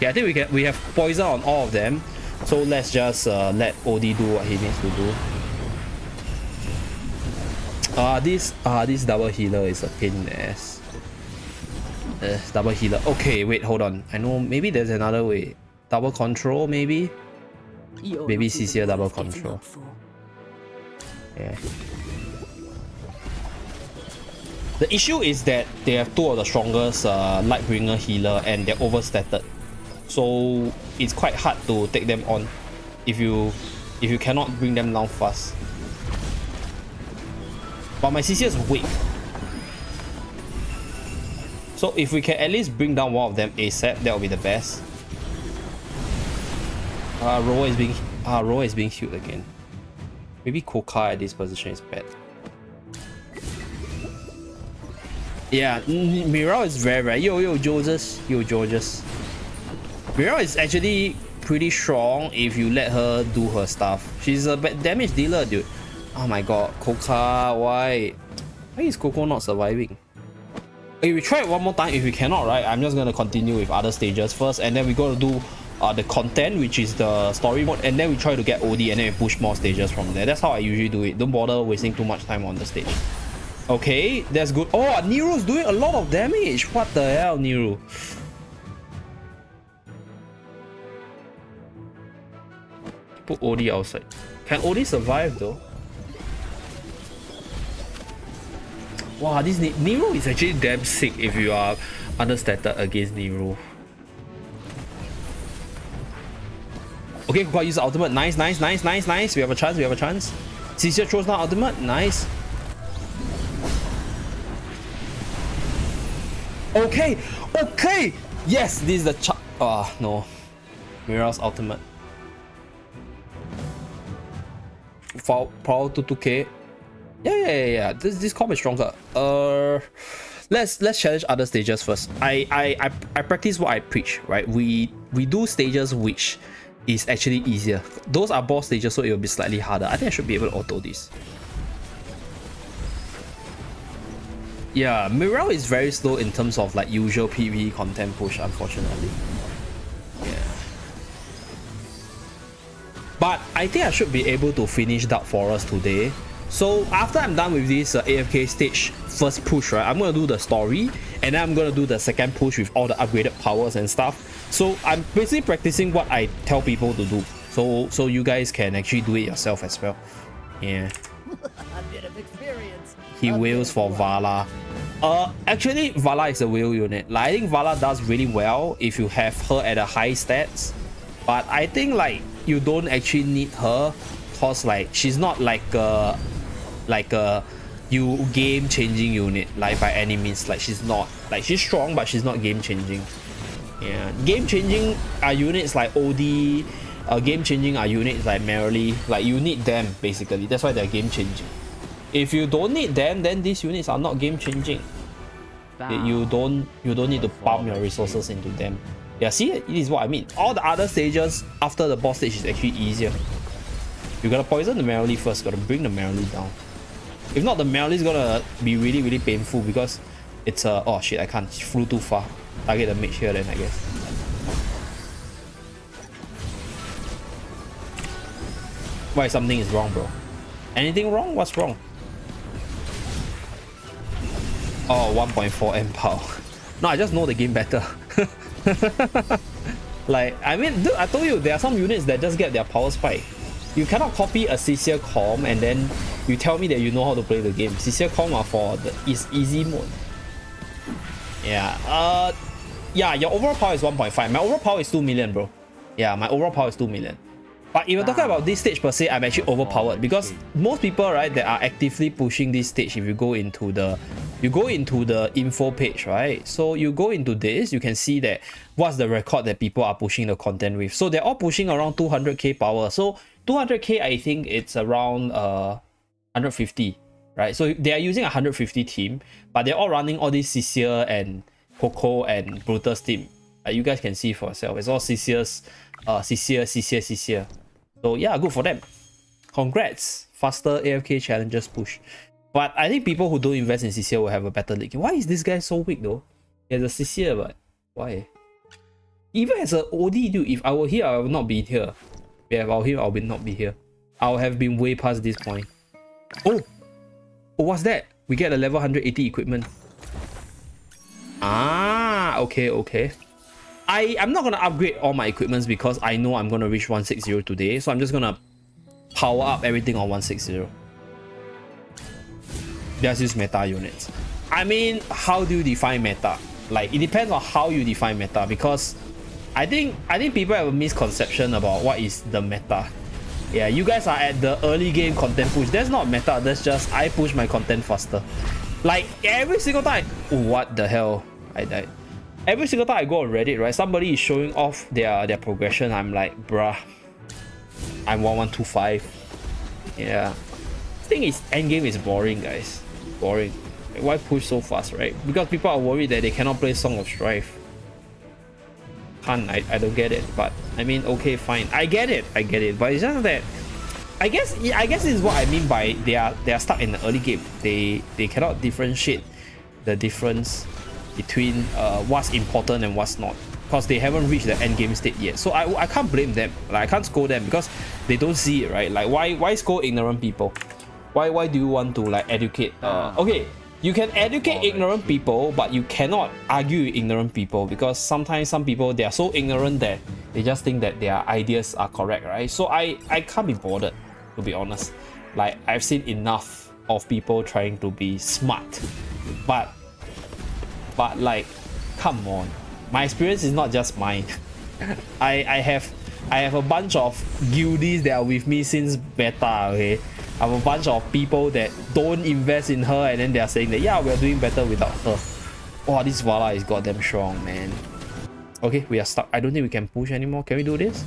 Yeah, I think we have poison on all of them, so let's just let OD do what he needs to do. This double healer is a pain in the ass. Double healer. Okay, wait, hold on. I know maybe there's another way. Double control, maybe. Maybe CC double control. Yeah. The issue is that they have 2 of the strongest Lightbringer healer and they're overstatted. So it's quite hard to take them on if you cannot bring them down fast. But my CC is weak. So if we can at least bring down one of them ASAP, that would be the best. Roa is being healed again. Maybe Koka at this position is bad. Yeah, Mira is very rare. Yo, Georges. Mira is actually pretty strong if you let her do her stuff. She's a bad damage dealer, dude. Oh my god, Koka, why? Why is Coco not surviving? If we try it one more time, if we cannot, right, I'm just gonna continue with other stages first, and then we gotta do the content, which is the story mode, and then we try to get OD, and then we push more stages from there. That's how I usually do it. Don't bother wasting too much time on the stage. Okay, that's good. Oh, Nero's doing a lot of damage. What the hell, Nero? Put OD outside. Can OD survive though? Wow, this Nero is actually damn sick if you are understated against Nero. Okay, Kuka uses ultimate. Nice, nice, nice, nice, nice. We have a chance, we have a chance. Cecilia throws now ultimate. Nice. Okay, okay. Yes, this is the chance. Oh, no. Mira's ultimate. Foul, power to 2k. Yeah. This comp is stronger. Let's challenge other stages first. I practice what I preach, right? We do stages which is actually easier. Those are boss stages, so it will be slightly harder. I think I should be able to auto this. Yeah, Miral is very slow in terms of like usual PvE content push, unfortunately. Yeah. But I think I should be able to finish Dark Forest today. So after I'm done with this AFK stage first push, right, I'm gonna do the story, and then I'm gonna do the second push with all the upgraded powers and stuff. So I'm basically practicing what I tell people to do. So you guys can actually do it yourself as well. Yeah. A bit of experience. He wails for Vala. Actually Vala is a wail unit. Like, I think Vala does really well if you have her at a high stats, but I think like you don't actually need her, cause like she's not like a game changing unit like by any means. Like she's not like, she's strong but she's not game changing. Yeah, game changing are units like OD. Game changing are units like Merrily. Like you need them basically. That's why they're game changing. If you don't need them, then these units are not game changing. You don't need to pump your resources into them. Yeah, see, it is what I mean. All the other stages after the boss stage is actually easier. You gotta poison the Merrily first. Gotta bring the Merrily down. If not, the Merrily's gonna be really, really painful because it's a oh shit, I can't. She flew too far. Target the mage here then, I guess. Why something is wrong, bro? Anything wrong? What's wrong? Oh, 1.4 M power. No, I just know the game better. Like, I mean, dude, I told you there are some units that just get their power spike. You cannot copy a CC com and then you tell me that you know how to play the game. CC com are for the easy mode. Yeah, yeah, your overall power is 1.5. My overall power is 2 million, bro. Yeah, my overall power is 2 million. But if we're talking about this stage per se, I'm actually overpowered because most people, right, that are actively pushing this stage, if you go into the info page, right? So you go into this, you can see that what's the record that people are pushing the content with. So they're all pushing around 200k power. So 200k, I think it's around 150. Right, so they are using 150 team, but they're all running all these Cecilia and Coco and Brutus team. You guys can see for yourself. It's all Cecilia. So yeah, good for them. Congrats, faster AFK challenges push. But I think people who don't invest in Cecilia will have a better league. Why is this guy so weak though? He has a Cecilia, but why? Even as an OD, dude, if I were here, I would not be here. Yeah, if I were here, I would not be here. I would have been way past this point. Oh. Oh, what's that? We get a level 180 equipment. Ah, okay, okay. I'm not going to upgrade all my equipments because I know I'm going to reach 160 today. So I'm just going to power up everything on 160. Just use meta units. I mean, how do you define meta? Like, it depends on how you define meta, because I think people have a misconception about what is the meta. Yeah, you guys are at the early game content push. That's not meta, that's just I push my content faster. Like, every single time... Ooh, what the hell? I died. Every single time I go on Reddit, right, somebody is showing off their progression. I'm like, bruh, I'm 1125. Yeah. Thing is, endgame is boring, guys. Boring. Like, why push so fast, right? Because people are worried that they cannot play Song of Strife. I don't get it, but I mean, okay, fine, I get it, but it's just that I guess this is what I mean by they are stuck in the early game. They cannot differentiate the difference between what's important and what's not, because they haven't reached the end game state yet. So I can't blame them. Like, I can't scold them because they don't see it, right? Like, why scold ignorant people? Why do you want to like educate? Okay, you can educate ignorant people, but you cannot argue with ignorant people, because sometimes some people, they are so ignorant that they just think that their ideas are correct, right? So I can't be bothered, to be honest. Like, I've seen enough of people trying to be smart But like, come on. My experience is not just mine. I have a bunch of guildies that are with me since beta, okay? I have a bunch of people that don't invest in her and then they are saying that, yeah, we're doing better without her. Oh, this Vala is goddamn strong, man. Okay, we are stuck. I don't think we can push anymore. Can we do this?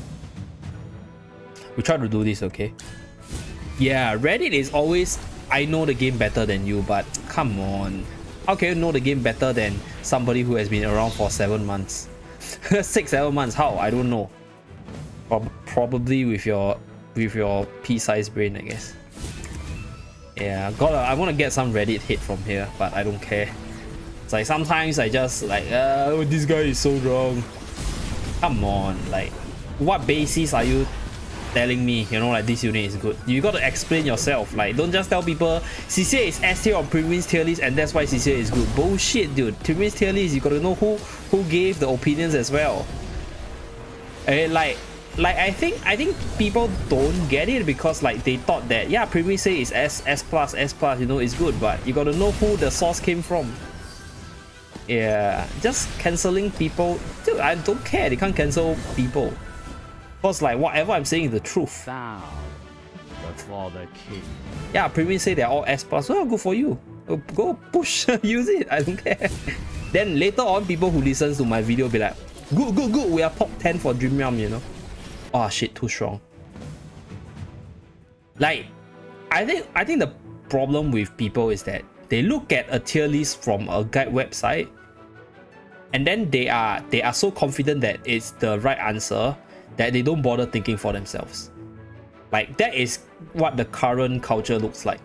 We try to do this, okay? Yeah, Reddit is always, I know the game better than you, but come on. How can you know the game better than somebody who has been around for 7 months? 6, 7 months, how? I don't know. Probably with your pea-sized brain, I guess. Yeah, God, I want to get some Reddit hate from here, but I don't care. It's like sometimes I just like, oh, this guy is so wrong. Come on, like, what basis are you telling me, you know, like this unit is good? You got to explain yourself. Like, don't just tell people CCA is S tier on Prydwen's tier list and that's why CCA is good. Bullshit, dude. Prydwen's tier list, you got to know who gave the opinions as well. And like I think people don't get it because like they thought that, yeah, Prydwen say is S plus, you know, it's good, but you got to know who the source came from. Yeah, just cancelling people, dude, I don't care. They can't cancel people because like whatever I'm saying is the truth. Yeah, Prydwen say they're all S plus, well, good for you, go push. Use it, I don't care. Then later on, people who listens to my video be like, good, we are top 10 for Dream Realm, you know. Oh shit, too strong. Like, I think the problem with people is that they look at a tier list from a guide website and then they are so confident that it's the right answer that they don't bother thinking for themselves. Like, that is what the current culture looks like.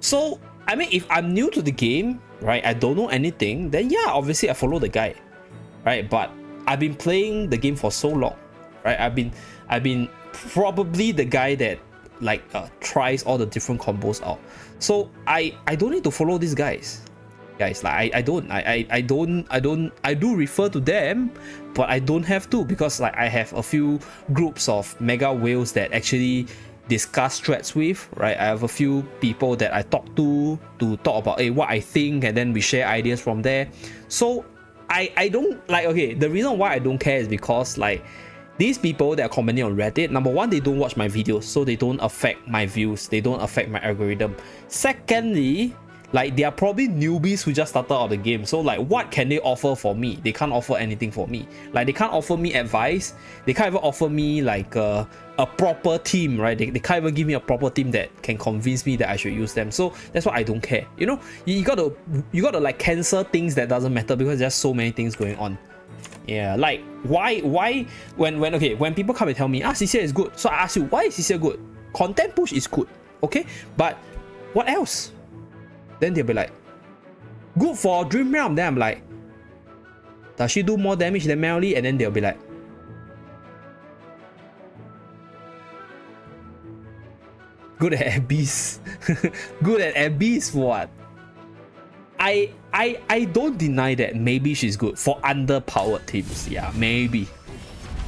So I mean, if I'm new to the game, right, I don't know anything, then yeah, obviously I follow the guide, right? But I've been playing the game for so long, right? I've been probably the guy that like tries all the different combos out. So I don't need to follow these guys. Like I do refer to them, but I don't have to, because like I have a few groups of mega whales that actually discuss strats with, right? I have a few people that I talk to talk about, hey, what I think, and then we share ideas from there. So I don't, like, okay, the reason why I don't care is because like these people that are commenting on Reddit, number one, they don't watch my videos, so they don't affect my views. They don't affect my algorithm. Secondly, like, they are probably newbies who just started out the game. So, like, what can they offer for me? They can't offer anything for me. Like, they can't offer me advice. They can't even offer me, like, a proper team, right? They can't even give me a proper team that can convince me that I should use them. So, that's why I don't care. You know, you gotta like, cancel things that doesn't matter because there's so many things going on. Yeah, like why when people come and tell me, ah, CCA is good, so I ask you, why is CCA good? Content push is good, okay, but what else? Then they'll be like, good for Dream Realm. Then I'm like, does she do more damage than Melee? And then they'll be like, good at Abyss. Good at Abyss, what? I don't deny that maybe she's good for underpowered teams. Yeah, maybe.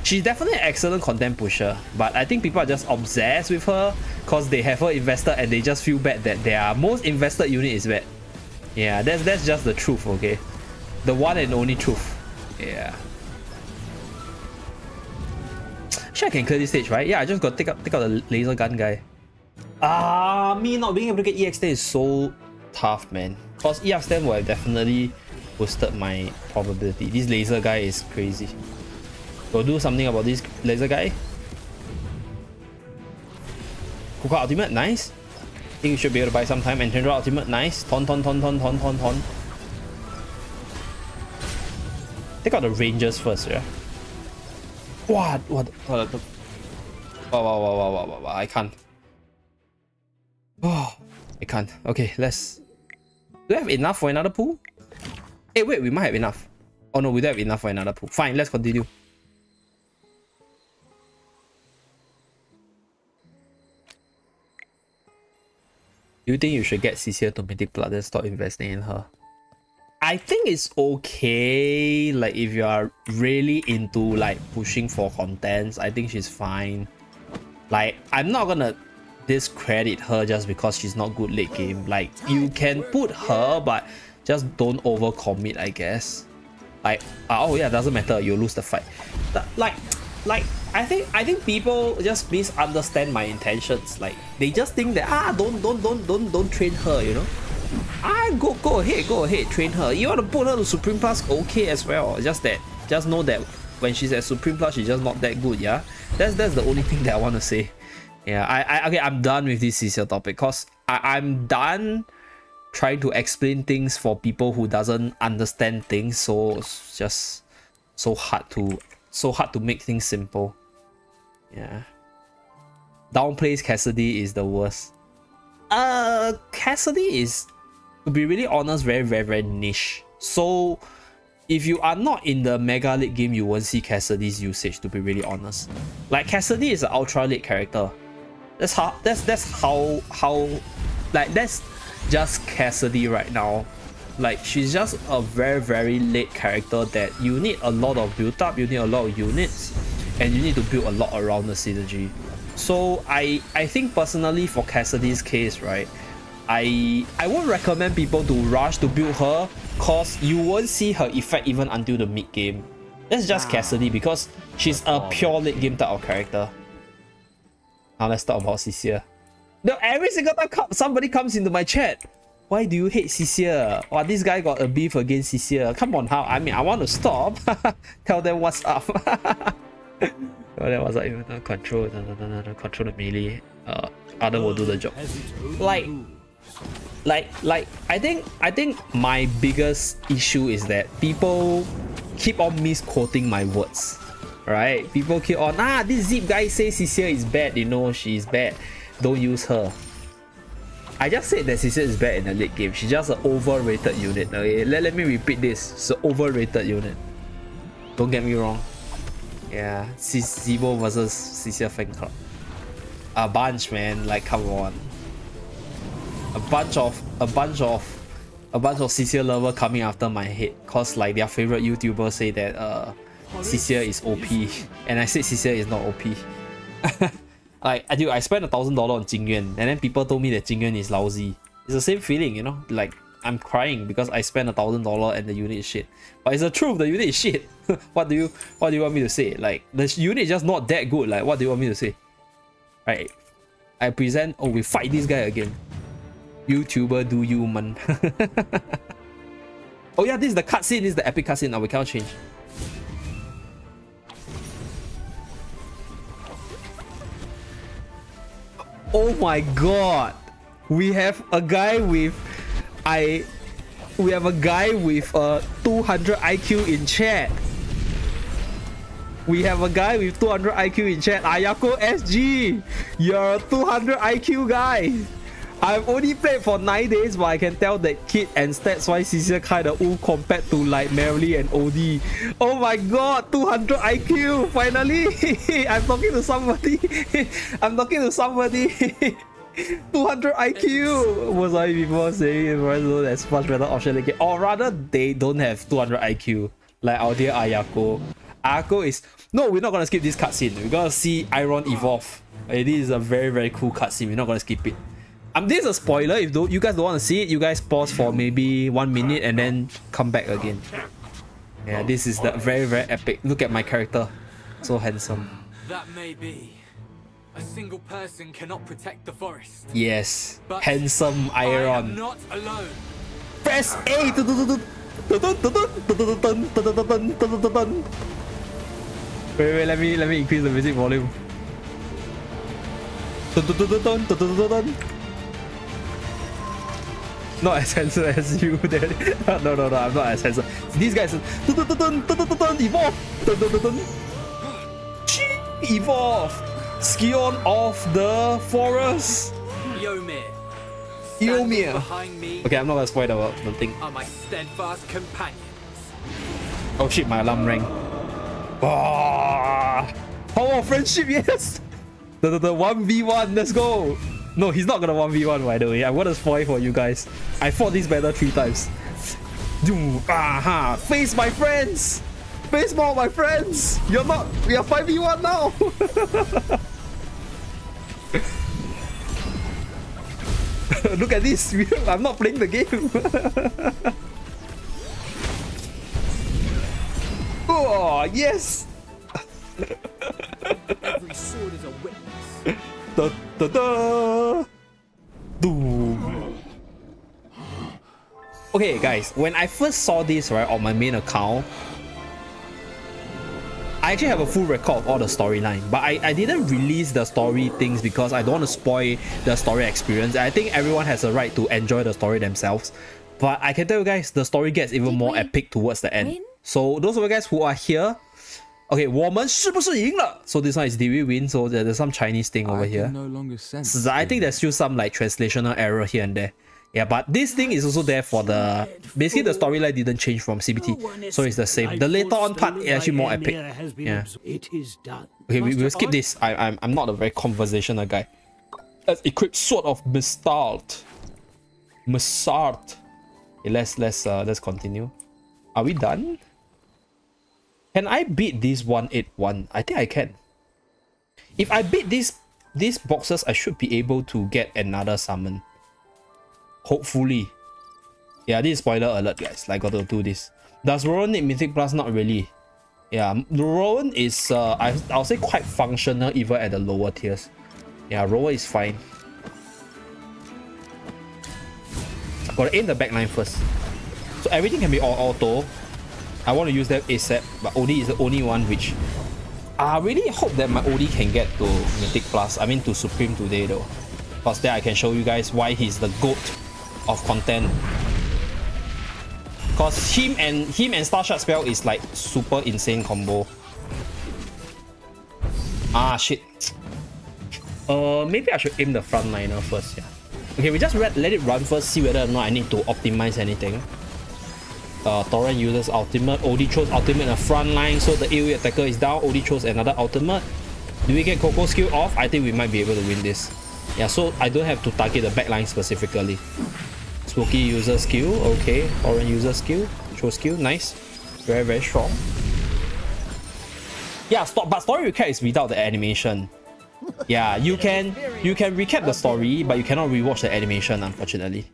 She's definitely an excellent content pusher, but I think people are just obsessed with her because they have her invested and they just feel bad that their most invested unit is bad. Yeah, that's just the truth, okay? The one and only truth. Yeah. Sure, I can clear this stage, right? Yeah, I just got to take out the laser gun guy. Ah, me not being able to get EXT is so tough, man. Because EF stand would have definitely boosted my probability. This laser guy is crazy. Go do something about this laser guy. Kuka ultimate, nice. Think you should be able to buy some time. Enchandra ultimate, nice. Ton. Take out the rangers first, yeah. What? I can't. Oh, I can't. Okay, let's. Do we have enough for another pool? Hey, wait, we might have enough. Oh no, we don't have enough for another pool. Fine, let's continue. Do you think you should get CC to Mythic Blood and stop investing in her? I think it's okay. Like, if you are really into like pushing for contents, I think she's fine. Like, I'm not gonna discredit her just because she's not good late game. Like, you can put her, but Just don't overcommit, I guess. Like, oh yeah, doesn't matter. You lose the fight. Like I think people just misunderstand my intentions. Like, they just think that don't train her, you know. Go ahead, train her. You want to put her to Supreme Plus, okay as well. Just that, just know that when she's at Supreme Plus, she's just not that good, yeah. That's the only thing that I want to say. Yeah, okay, I'm done with this CCL topic, cause I'm done trying to explain things for people who doesn't understand things. So it's just so hard to make things simple. Yeah. Downplays Cassidy is the worst. Cassidy is, to be really honest, very niche. So if you are not in the Mega League game, you won't see Cassidy's usage, to be really honest. Like, Cassidy is an Ultra League character. That's just Cassidy right now. Like, she's just a very late character that you need a lot of build up, you need a lot of units, and you need to build a lot around the synergy. So I think personally for Cassidy's case, right, I won't recommend people to rush to build her, cause you won't see her effect even until the mid game. That's just Cassidy, because she's a pure late game type of character. Now let's talk about Cixia. No, every single time somebody comes into my chat, why do you hate Cixia? Wow, this guy got a beef against Cixia. Come on, how? I mean, I want to stop. Tell them what's up. Tell them what's up. Even control, control the melee. Other will do the job. Like, I think my biggest issue is that people keep on misquoting my words. Right? People keep on, this Zip guy says Cixia is bad. You know, she's bad. Don't use her. I just said that Cixia is bad in the late game. She's just an overrated unit. Okay, let me repeat this. It's an overrated unit. Don't get me wrong. Yeah, Zeebo versus Cixia fan club. A bunch, man. Like, come on. A bunch of Cixia lover coming after my head, cause like their favorite YouTuber say that Cixia is OP, and I said Cixia is not OP. Like, dude, I spent $1,000 on Jingyuan, and then people told me that Jingyuan is lousy. It's the same feeling, you know? Like, I'm crying because I spent $1,000 and the unit is shit. But it's the truth, the unit is shit. What do you want me to say? Like, the unit is just not that good. Like, what do you want me to say? Right. I present, oh, we fight this guy again. YouTuber do you, man. Oh yeah, this is the cutscene. This is the epic cutscene. Now we cannot change. Oh my god, we have a guy with a 200 IQ in chat. We have a guy with 200 IQ in chat. Ayako SG, you're a 200 IQ guy. I've only played for 9 days, but I can tell that kid and stats wise is kinda ooh compared to like Merrily and OD. Oh my god, 200 IQ! Finally! I'm talking to somebody! 200 IQ! Was I before saying it as much better option again? Or rather, they don't have 200 IQ. Like our dear Ayako. Ayako is... No, we're not gonna skip this cutscene. We're gonna see Iron evolve. It is a very cool cutscene. We're not gonna skip it. This is a spoiler. If you guys don't want to see it, you guys pause for maybe 1 minute and then come back again. Yeah, this is the very epic. Look at my character, so handsome. That may be. A single person cannot protect the forest. Yes, but handsome Iron. Not alone. Press A. Wait, let me increase the music volume. Not as handsome as you, Daddy. No, I'm not as handsome. These guys evolve. Scion of the forest. Yomir. Okay, I'm not gonna spoil about the thing. Are my steadfast companions. Oh shit, my alarm rang. Power of friendship, yes. The 1v1, let's go! No, he's not gonna 1v1, by the way. I'm gonna spoil for you guys. I fought this battle 3 times. Aha! Face my friends! Face more of my friends! You're not... We are 5v1 now! Look at this! I'm not playing the game! Oh, yes! Every sword is a witness. Da da da! Doom. Okay, guys, when I first saw this, right, on my main account, I actually have a full record of all the storyline, but I didn't release the story things because I don't want to spoil the story experience. I think everyone has a right to enjoy the story themselves. But I can tell you guys, the story gets even more epic towards the end. So those of you guys who are here, okay, 我们是不是赢了? So this one is did we win? So there's some Chinese thing over here. No longer sense, so I think there's still some like translational error here and there. Yeah, but this thing is also there for the... Basically, the storyline didn't change from CBT, so it's the same. The later on part is actually more epic. Yeah. Okay, we'll skip this. I'm not a very conversational guy. Let's equip Sword of Mistalt. Mistalt. Okay, let's continue. Are we done? Can I beat this 181? I think I can. If I beat these boxes, I should be able to get another summon. Hopefully. Yeah, this is spoiler alert, guys. Like, gotta do this. Does Rowan need Mythic Plus? Not really. Yeah, Rowan is, I'll say, quite functional even at the lower tiers. Yeah, Rowan is fine. I've gotta aim the backline first. So everything can be all auto. I want to use them ASAP, but Odie is the only one which... I really hope that my Odie can get to Mythic Plus. I mean, to Supreme today, though. Because then I can show you guys why he's the GOAT of content. Because him and Starshot Spell is like super insane combo. Ah shit. Maybe I should aim the frontliner first, yeah. Okay, we just let it run first, see whether or not I need to optimize anything. Torrent uses ultimate, Odie chose ultimate in the front line, so the AoE attacker is down, Odie chose another ultimate. Do we get Coco skill off? I think we might be able to win this. Yeah, so I don't have to target the backline specifically. Spooky user skill, okay. Orange user skill, show skill, nice. Very, very strong. Yeah, but story recap is without the animation. Yeah, you can recap the story, but you cannot rewatch the animation, unfortunately.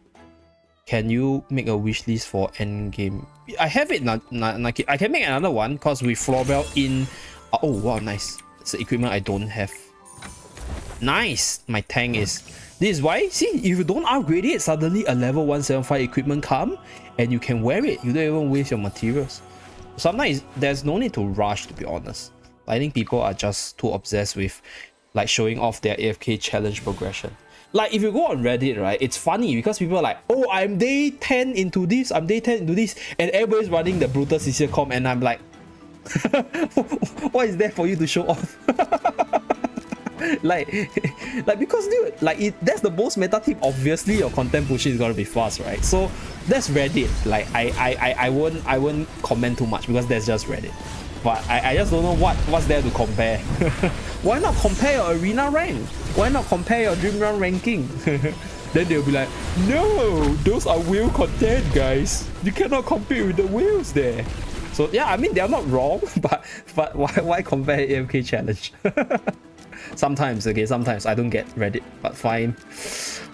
Can you make a wish list for endgame? I have it, Naki. I can make another one because we floorbell in. Oh wow, nice. It's the equipment I don't have. Nice, my tank is. This is why, see, if you don't upgrade it, suddenly a level 175 equipment come and you can wear it. You don't even waste your materials. Sometimes there's no need to rush, to be honest. I think people are just too obsessed with like showing off their AFK challenge progression. Like if you go on Reddit, right, it's funny because people are like, oh, I'm day 10 into this, I'm day 10 into this, and everybody's running the Brutal CC comp, and I'm like, what is there for you to show off? like because dude, like that's the most meta tip. Obviously your content pushing is gonna be fast, right? So that's Reddit. Like I won't comment too much because that's just Reddit. But I just don't know what's there to compare. Why not compare your arena rank? Why not compare your dream round ranking? Then they'll be like, no, those are whale content, guys. You cannot compete with the whales there. So yeah, I mean they're not wrong, but why compare AFK challenge? Sometimes, okay, sometimes I don't get Reddit, but fine.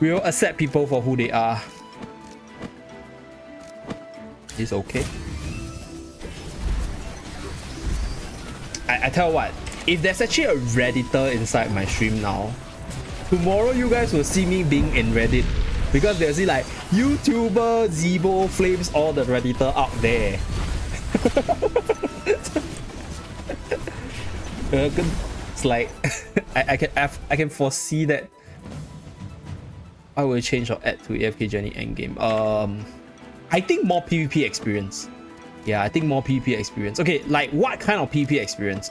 We will accept people for who they are. It's okay. I tell you what, if there's actually a Redditor inside my stream now, tomorrow you guys will see me being in Reddit. Because they'll see like, YouTuber Zebo flames all the Redditor out there. It's like I can foresee that. I will change or add to AFK Journey endgame. I think more PvP experience. Yeah, I think more PvP experience. Okay, like what kind of PvP experience?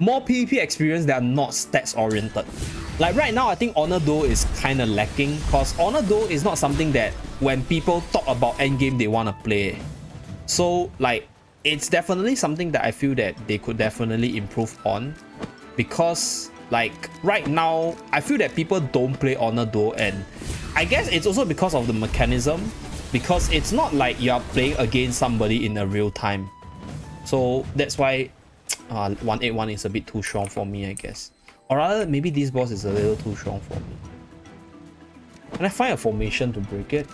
More PvP experience that are not stats oriented. Like right now, I think Honor Duel is kind of lacking because Honor Duel is not something that when people talk about endgame they want to play. So like it's definitely something that I feel that they could definitely improve on. Because like right now I feel that people don't play Honor Duel, and I guess it's also because of the mechanism, because it's not like you're playing against somebody in a real time. So that's why 181 is a bit too strong for me, I guess. Or rather maybe this boss is a little too strong for me. Can I find a formation to break it?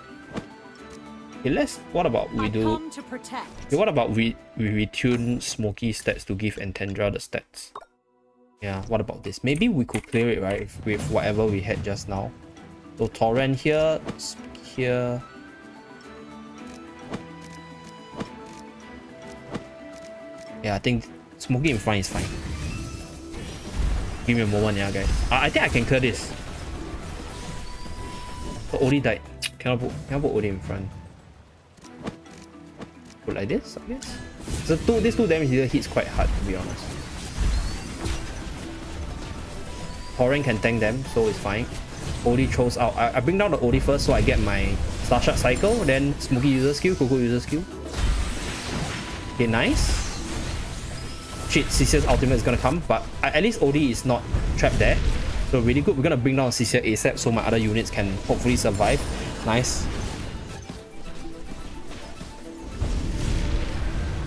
Okay, let's. What about we do? Okay, what about we retune Smokey stats to give Entendra the stats? Yeah. What about this? Maybe we could clear it right with whatever we had just now. So Torrent here, here. Yeah, I think Smokey in front is fine. Give me a moment, yeah, guys. I think I can clear this. But Odie died. Can I put Odie in front? Put like this, I guess. So these two damage dealer hits quite hard, to be honest. Torrent can tank them, so it's fine. Odie throws out. I bring down the Odie first, so I get my Star Shard cycle. Then Smokey uses skill, Coco uses skill. Okay, nice. Shit, CC's ultimate is gonna come, but at least Odie is not trapped there. So really good. We're gonna bring down CC ASAP so my other units can hopefully survive. Nice.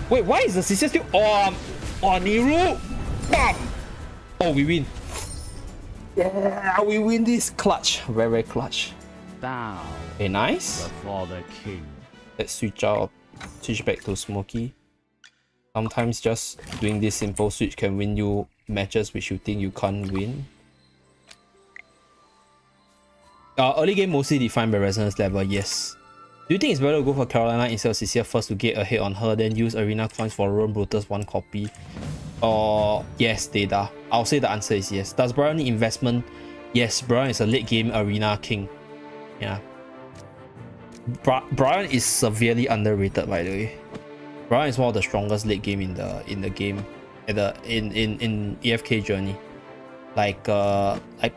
Wait, why is the CC still on? On Niru? Bam! Oh, we win. Yeah, we win this. Clutch. Very, very clutch. Bow. Okay, nice. Before the king. Let's switch back to Smokey. Sometimes just doing this simple switch can win you matches which you think you can't win. Early game mostly defined by resonance level, yes. Do you think it's better to go for Carolina instead of Cecilia first to get ahead on her, then use Arena Coins for Roam Brutus 1 copy? Yes, Data. I'll say the answer is yes. Does Brian need investment? Yes, Brian is a late game Arena King. Yeah. Brian is severely underrated, by the way. Brian is one of the strongest late game in the game, in AFK Journey. I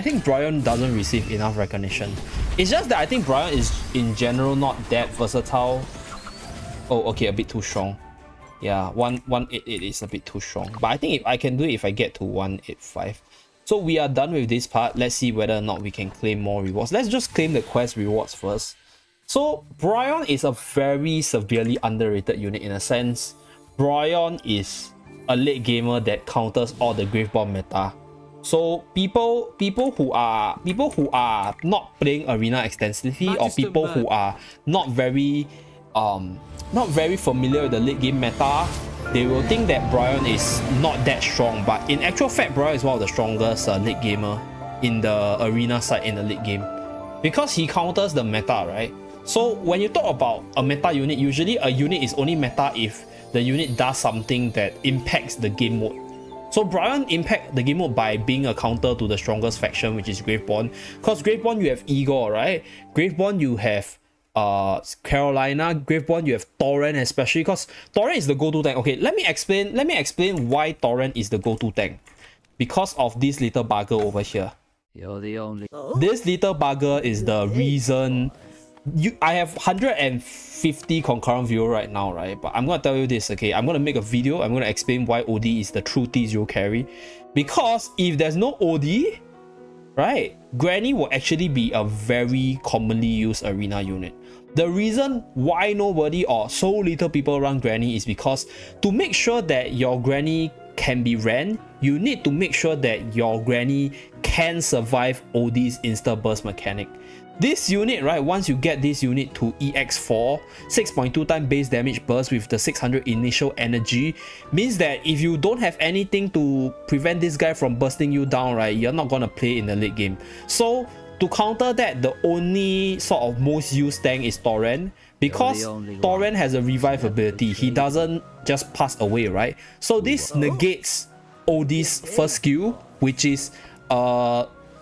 think Brian doesn't receive enough recognition. It's just that I think Brian is in general not that versatile. Oh, okay, a bit too strong. Yeah, 188 is a bit too strong. But I think if I can do it if I get to 185. So we are done with this part. Let's see whether or not we can claim more rewards. Let's just claim the quest rewards first. So Bryon is a very severely underrated unit in a sense. Bryon is a late gamer that counters all the Gravebomb meta. So people who are not playing Arena extensively, or people who are not very familiar with the late game meta, they will think that Bryon is not that strong. But in actual fact, Bryon is one of the strongest late gamer in the Arena side in the late game, because he counters the meta, right? So when you talk about a meta unit, usually a unit is only meta if the unit does something that impacts the game mode. So Bryon impacts the game mode by being a counter to the strongest faction, which is Graveborn. Because Graveborn you have Igor, right? Graveborn you have Carolina. Graveborn you have Torrent, especially because Torrent is the go-to tank. Okay, let me explain why Torrent is the go-to tank. Because of this little bugger over here. You're the only. This little bugger is the reason. I have 150 concurrent viewer right now, right? But I'm gonna tell you this, okay? I'm gonna make a video. I'm gonna explain why OD is the true T0 carry. Because if there's no OD, right, Granny will actually be a very commonly used Arena unit. The reason why nobody or so little people run Granny is because to make sure that your Granny can be ran, you need to make sure that your Granny can survive OD's insta burst mechanic. This unit, right, once you get this unit to EX4, 6.2 times base damage burst with the 600 initial energy, means that if you don't have anything to prevent this guy from bursting you down, right, you're not gonna play in the late game. So to counter that, the only sort of most used tank is Torrent, because Torrent has a revive ability. He doesn't just pass away, right? So this negates OD's first skill, which is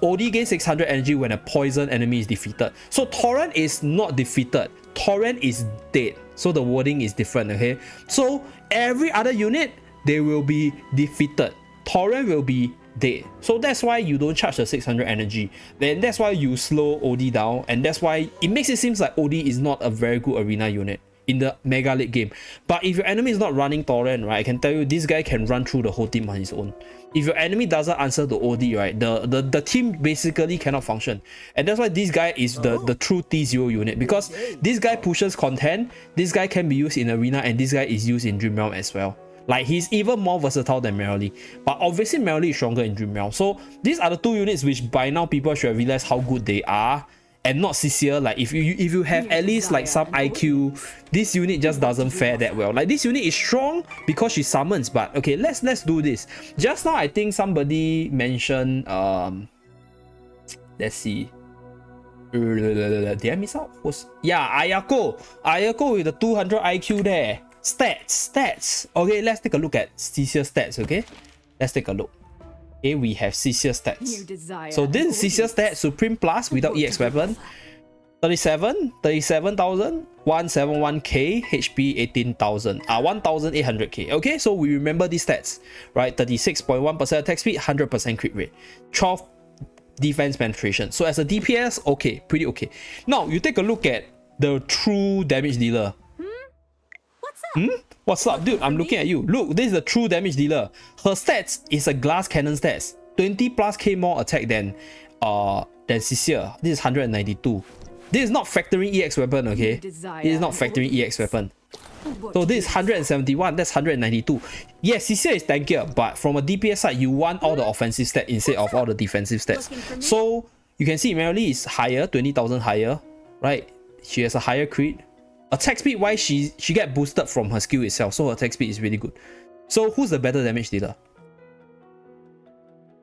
OD gains 600 energy when a poison enemy is defeated. So Torrent is not defeated. Torrent is dead. So the wording is different, okay? So every other unit, they will be defeated. Torrent will be dead. So that's why you don't charge the 600 energy. Then that's why you slow OD down. And that's why it makes it seem like OD is not a very good Arena unit in the mega late game. But if your enemy is not running Torrent, right, I can tell you this guy can run through the whole team on his own. If your enemy doesn't answer to OD, right, the team basically cannot function. And that's why this guy is the true T0 unit, because this guy pushes content, this guy can be used in Arena, and this guy is used in Dream Realm as well. Like, he's even more versatile than Merrily. But obviously Merrily is stronger in Dream Realm. So these are the two units which by now people should have realized how good they are. and not sincere. Like if you have at least like some IQ, this unit just doesn't fare that well. Like this unit is strong because she summons, but okay, let's do this. Just now I think somebody mentioned let's see, did I miss out? Yeah, Ayako with the 200 IQ there. Stats. Okay, let's take a look at Cecilia stats. Okay, let's take a look. Okay, we have Cecilia stats. So this is Cecilia stats, Supreme Plus without EX weapon. 37,000, 171k, HP 18,000, 1,800k. Okay, so we remember these stats, right? 36.1% attack speed, 100% crit rate, 12 defense penetration. So as a DPS, okay, pretty okay. Now you take a look at the true damage dealer. What's up, dude? I'm looking at you. Look, this is the true damage dealer. Her stats is a glass cannon stats. 20 plus K more attack than Cecilia. This is 192. This is not factoring EX weapon, okay? This is not factoring EX weapon. So this is 171, that's 192. Yes, Cecilia is tankier, but from a DPS side, you want all the offensive stats instead of all the defensive stats. So you can see Marilee is higher, 20,000 higher, right? She has a higher crit. Attack speed wise, she get boosted from her skill itself, so her attack speed is really good. So who's the better damage dealer?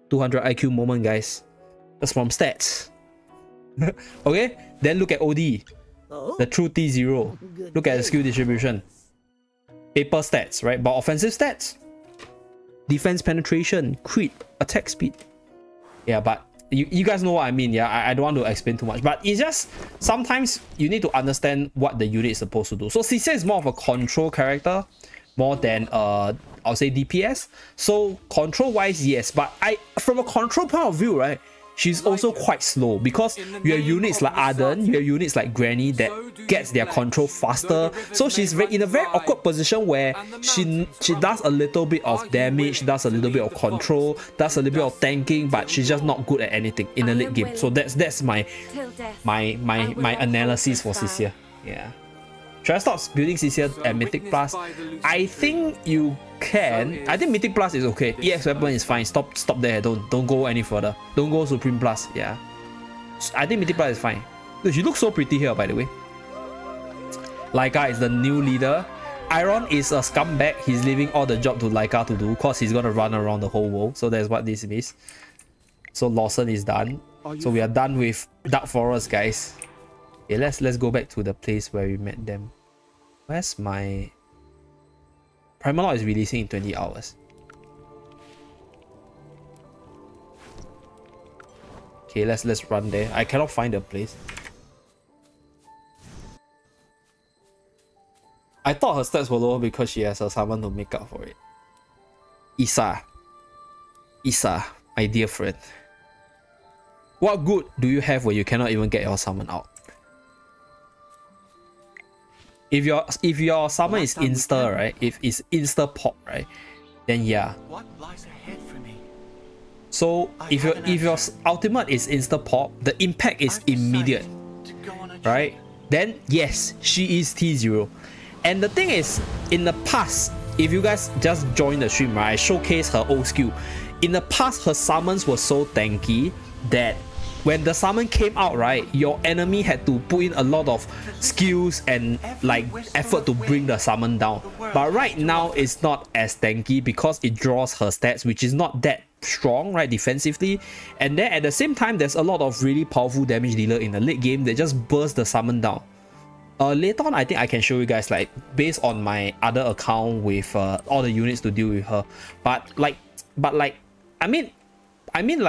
200 IQ moment, guys. That's from stats. Okay, then look at OD, the true T0. Look at the skill distribution. Paper stats, right? But offensive stats, defense penetration, crit, attack speed. Yeah, but you guys know what I mean. Yeah, I don't want to explain too much, but it's just sometimes you need to understand what the unit is supposed to do. So Cecilia is more of a control character more than I'll say DPS. So control wise, yes, but from a control point of view, right, she's also quite slow because you have units like Arden, you have units like Granny that gets their control faster. So she's in a very awkward position where she does a little bit of damage, does a little bit of control, does a little bit of tanking, but she's just not good at anything in the late game. So that's my analysis for Cecilia. Yeah. Should I stop building Cecilia at Mythic Plus? I think you can. I think Mythic Plus is okay. EX weapon is fine. Stop there. Don't go any further. Don't go Supreme Plus. Yeah. I think Mythic Plus is fine. She looks so pretty here, by the way. Laika is the new leader. Iron is a scumbag. He's leaving all the job to Laika to do because he's gonna run around the whole world. So that's what this is. So Lawson is done. So we are done with Dark Forest, guys. Okay, let's go back to the place where we met them. Where's my... Primal Lord is releasing in 20 hours. Okay, let's run there. I cannot find the place. I thought her stats were lower because she has a summon to make up for it. Isa, my dear friend. What good do you have where you cannot even get your summon out? If your summon is insta, right? If it's insta pop, right? Then yeah. What lies ahead for me? So if your ultimate is insta pop, the impact is immediate, right? Then yes, she is T0. And the thing is, in the past, if you guys just join the stream, right? I showcase her old skill. In the past, her summons were so tanky that when the summon came out, right, your enemy had to put in a lot of skills and like effort to bring the summon down. But right now, it's not as tanky because it draws her stats, which is not that strong, right, defensively. And then at the same time, there's a lot of really powerful damage dealer in the late game that just burst the summon down. Later on, I think I can show you guys like based on my other account with all the units to deal with her. But like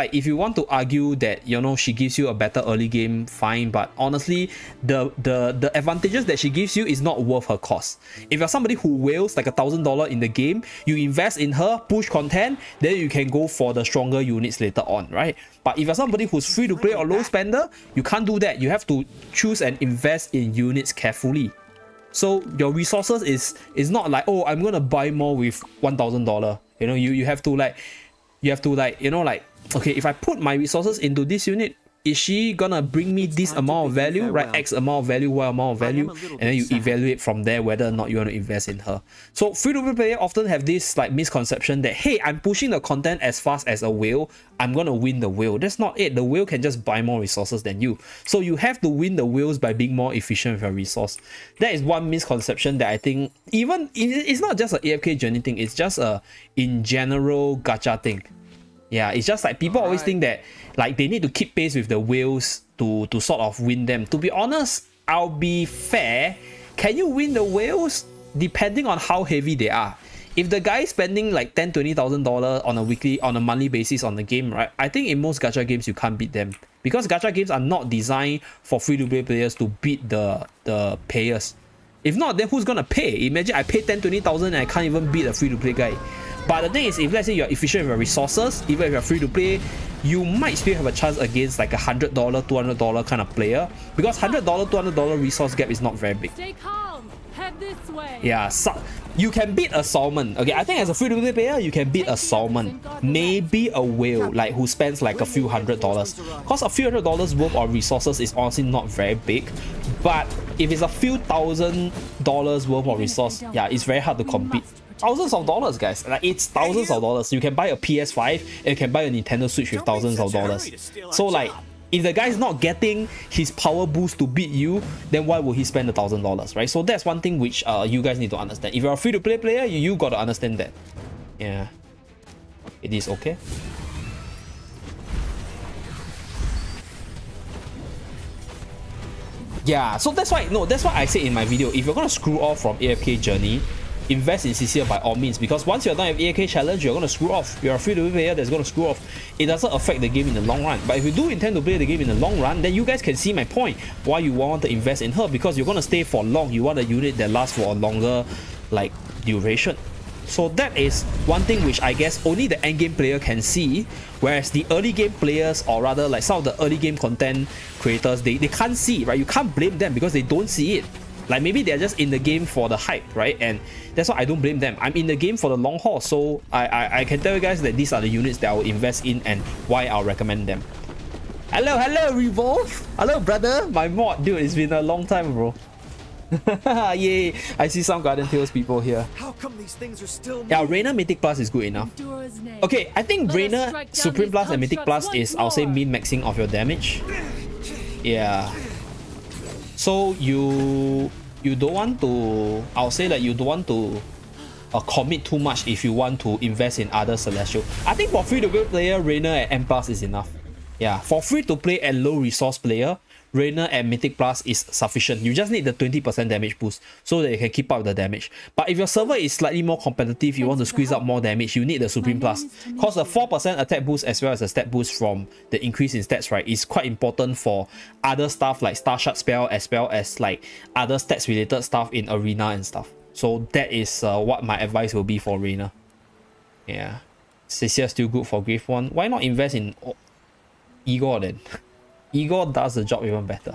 if you want to argue that, you know, she gives you a better early game, fine, but honestly the advantages that she gives you is not worth her cost. If you're somebody who whales like $1,000 in the game, you invest in her, push content, then you can go for the stronger units later on, right? But if you're somebody who's free to play or low spender, you can't do that. You have to choose and invest in units carefully. So your resources is not like, oh, I'm gonna buy more with $1,000. You know, you have to like, you know, like, okay, if I put my resources into this unit, is she gonna bring me this amount of value, right? X amount of value, Y amount of value, and then you evaluate from there whether or not you want to invest in her. So free-to-play players often have this like misconception that, hey, I'm pushing the content as fast as a whale, I'm gonna win the whale. That's not it. The whale can just buy more resources than you. So you have to win the whales by being more efficient with your resource. That is one misconception that I think, even it's not just an AFK Journey thing, it's just a in general gacha thing. Yeah, it's just like people always think that like they need to keep pace with the whales to sort of win them. To be honest, I'll be fair. Can you win the whales? Depending on how heavy they are. If the guy is spending like $10,000 to $20,000 on a weekly, on a monthly basis on the game, right? I think in most gacha games you can't beat them, because gacha games are not designed for free-to-play players to beat the payers. If not, then who's gonna pay? Imagine I pay $10,000 to $20,000 and I can't even beat a free-to-play guy. But the thing is, if let's say you're efficient with your resources, even if you're free to play, you might still have a chance against like a $100, $200 kind of player, because $100, $200 resource gap is not very big. Stay calm. Head this way. Yeah, so you can beat a salmon. Okay, I think as a free to play player, you can beat a salmon, maybe a whale, like who spends like a few $100s. Because a few $100s worth of resources is honestly not very big, but if it's a few $1,000s worth of resource, yeah, it's very hard to compete. Thousands of dollars, guys. Like, it's thousands of dollars. You can buy a PS5 and you can buy a Nintendo Switch with thousands of dollars. So like, if the guy's not getting his power boost to beat you, then why would he spend $1,000, right? So that's one thing which you guys need to understand. If you're a free-to-play player, you gotta understand that. Yeah. It is okay. Yeah, so that's why, no, that's what I said in my video. If you're gonna screw off from AFK Journey, invest in CCL by all means, because once you're done with AFK challenge, you're going to screw off. You're a free-to-play player that's going to screw off. It doesn't affect the game in the long run. But if you do intend to play the game in the long run, then you guys can see my point why you want to invest in her, because you're going to stay for long. You want a unit that lasts for a longer like duration. So that is one thing which I guess only the end game player can see, whereas the early game players, or rather like some of the early game content creators, they can't see, right? You can't blame them because they don't see it. Like, maybe they're just in the game for the hype, right? And that's why I don't blame them. I'm in the game for the long haul, so I can tell you guys that these are the units that I will invest in and why I'll recommend them. Hello, hello, Revolve! Hello, brother! My mod, dude, it's been a long time, bro. Yay! I see some Garden Tales people here. How come these things are still... Yeah, Reyna Mythic Plus is good enough. Okay, I think Reyna, Supreme Plus and Mythic Plus is, I'll say, min-maxing of your damage. Yeah. So you don't want to, I'll say that you don't want to commit too much if you want to invest in other Celestial. I think for free-to-play player, Reyna at M Plus is enough. Yeah, for free-to-play and low-resource player, Reyna at Mythic Plus is sufficient. You just need the 20% damage boost so that you can keep up the damage. But if your server is slightly more competitive, you want to squeeze out more damage, you need the Supreme Plus. Because the 4% attack boost as well as the stat boost from the increase in stats, right, is quite important for other stuff like Star Shard spell, as well as like other stats related stuff in Arena and stuff. So that is what my advice will be for Reyna. Yeah. Cecilia still good for Grave 1. Why not invest in Igor then? Igor does the job even better.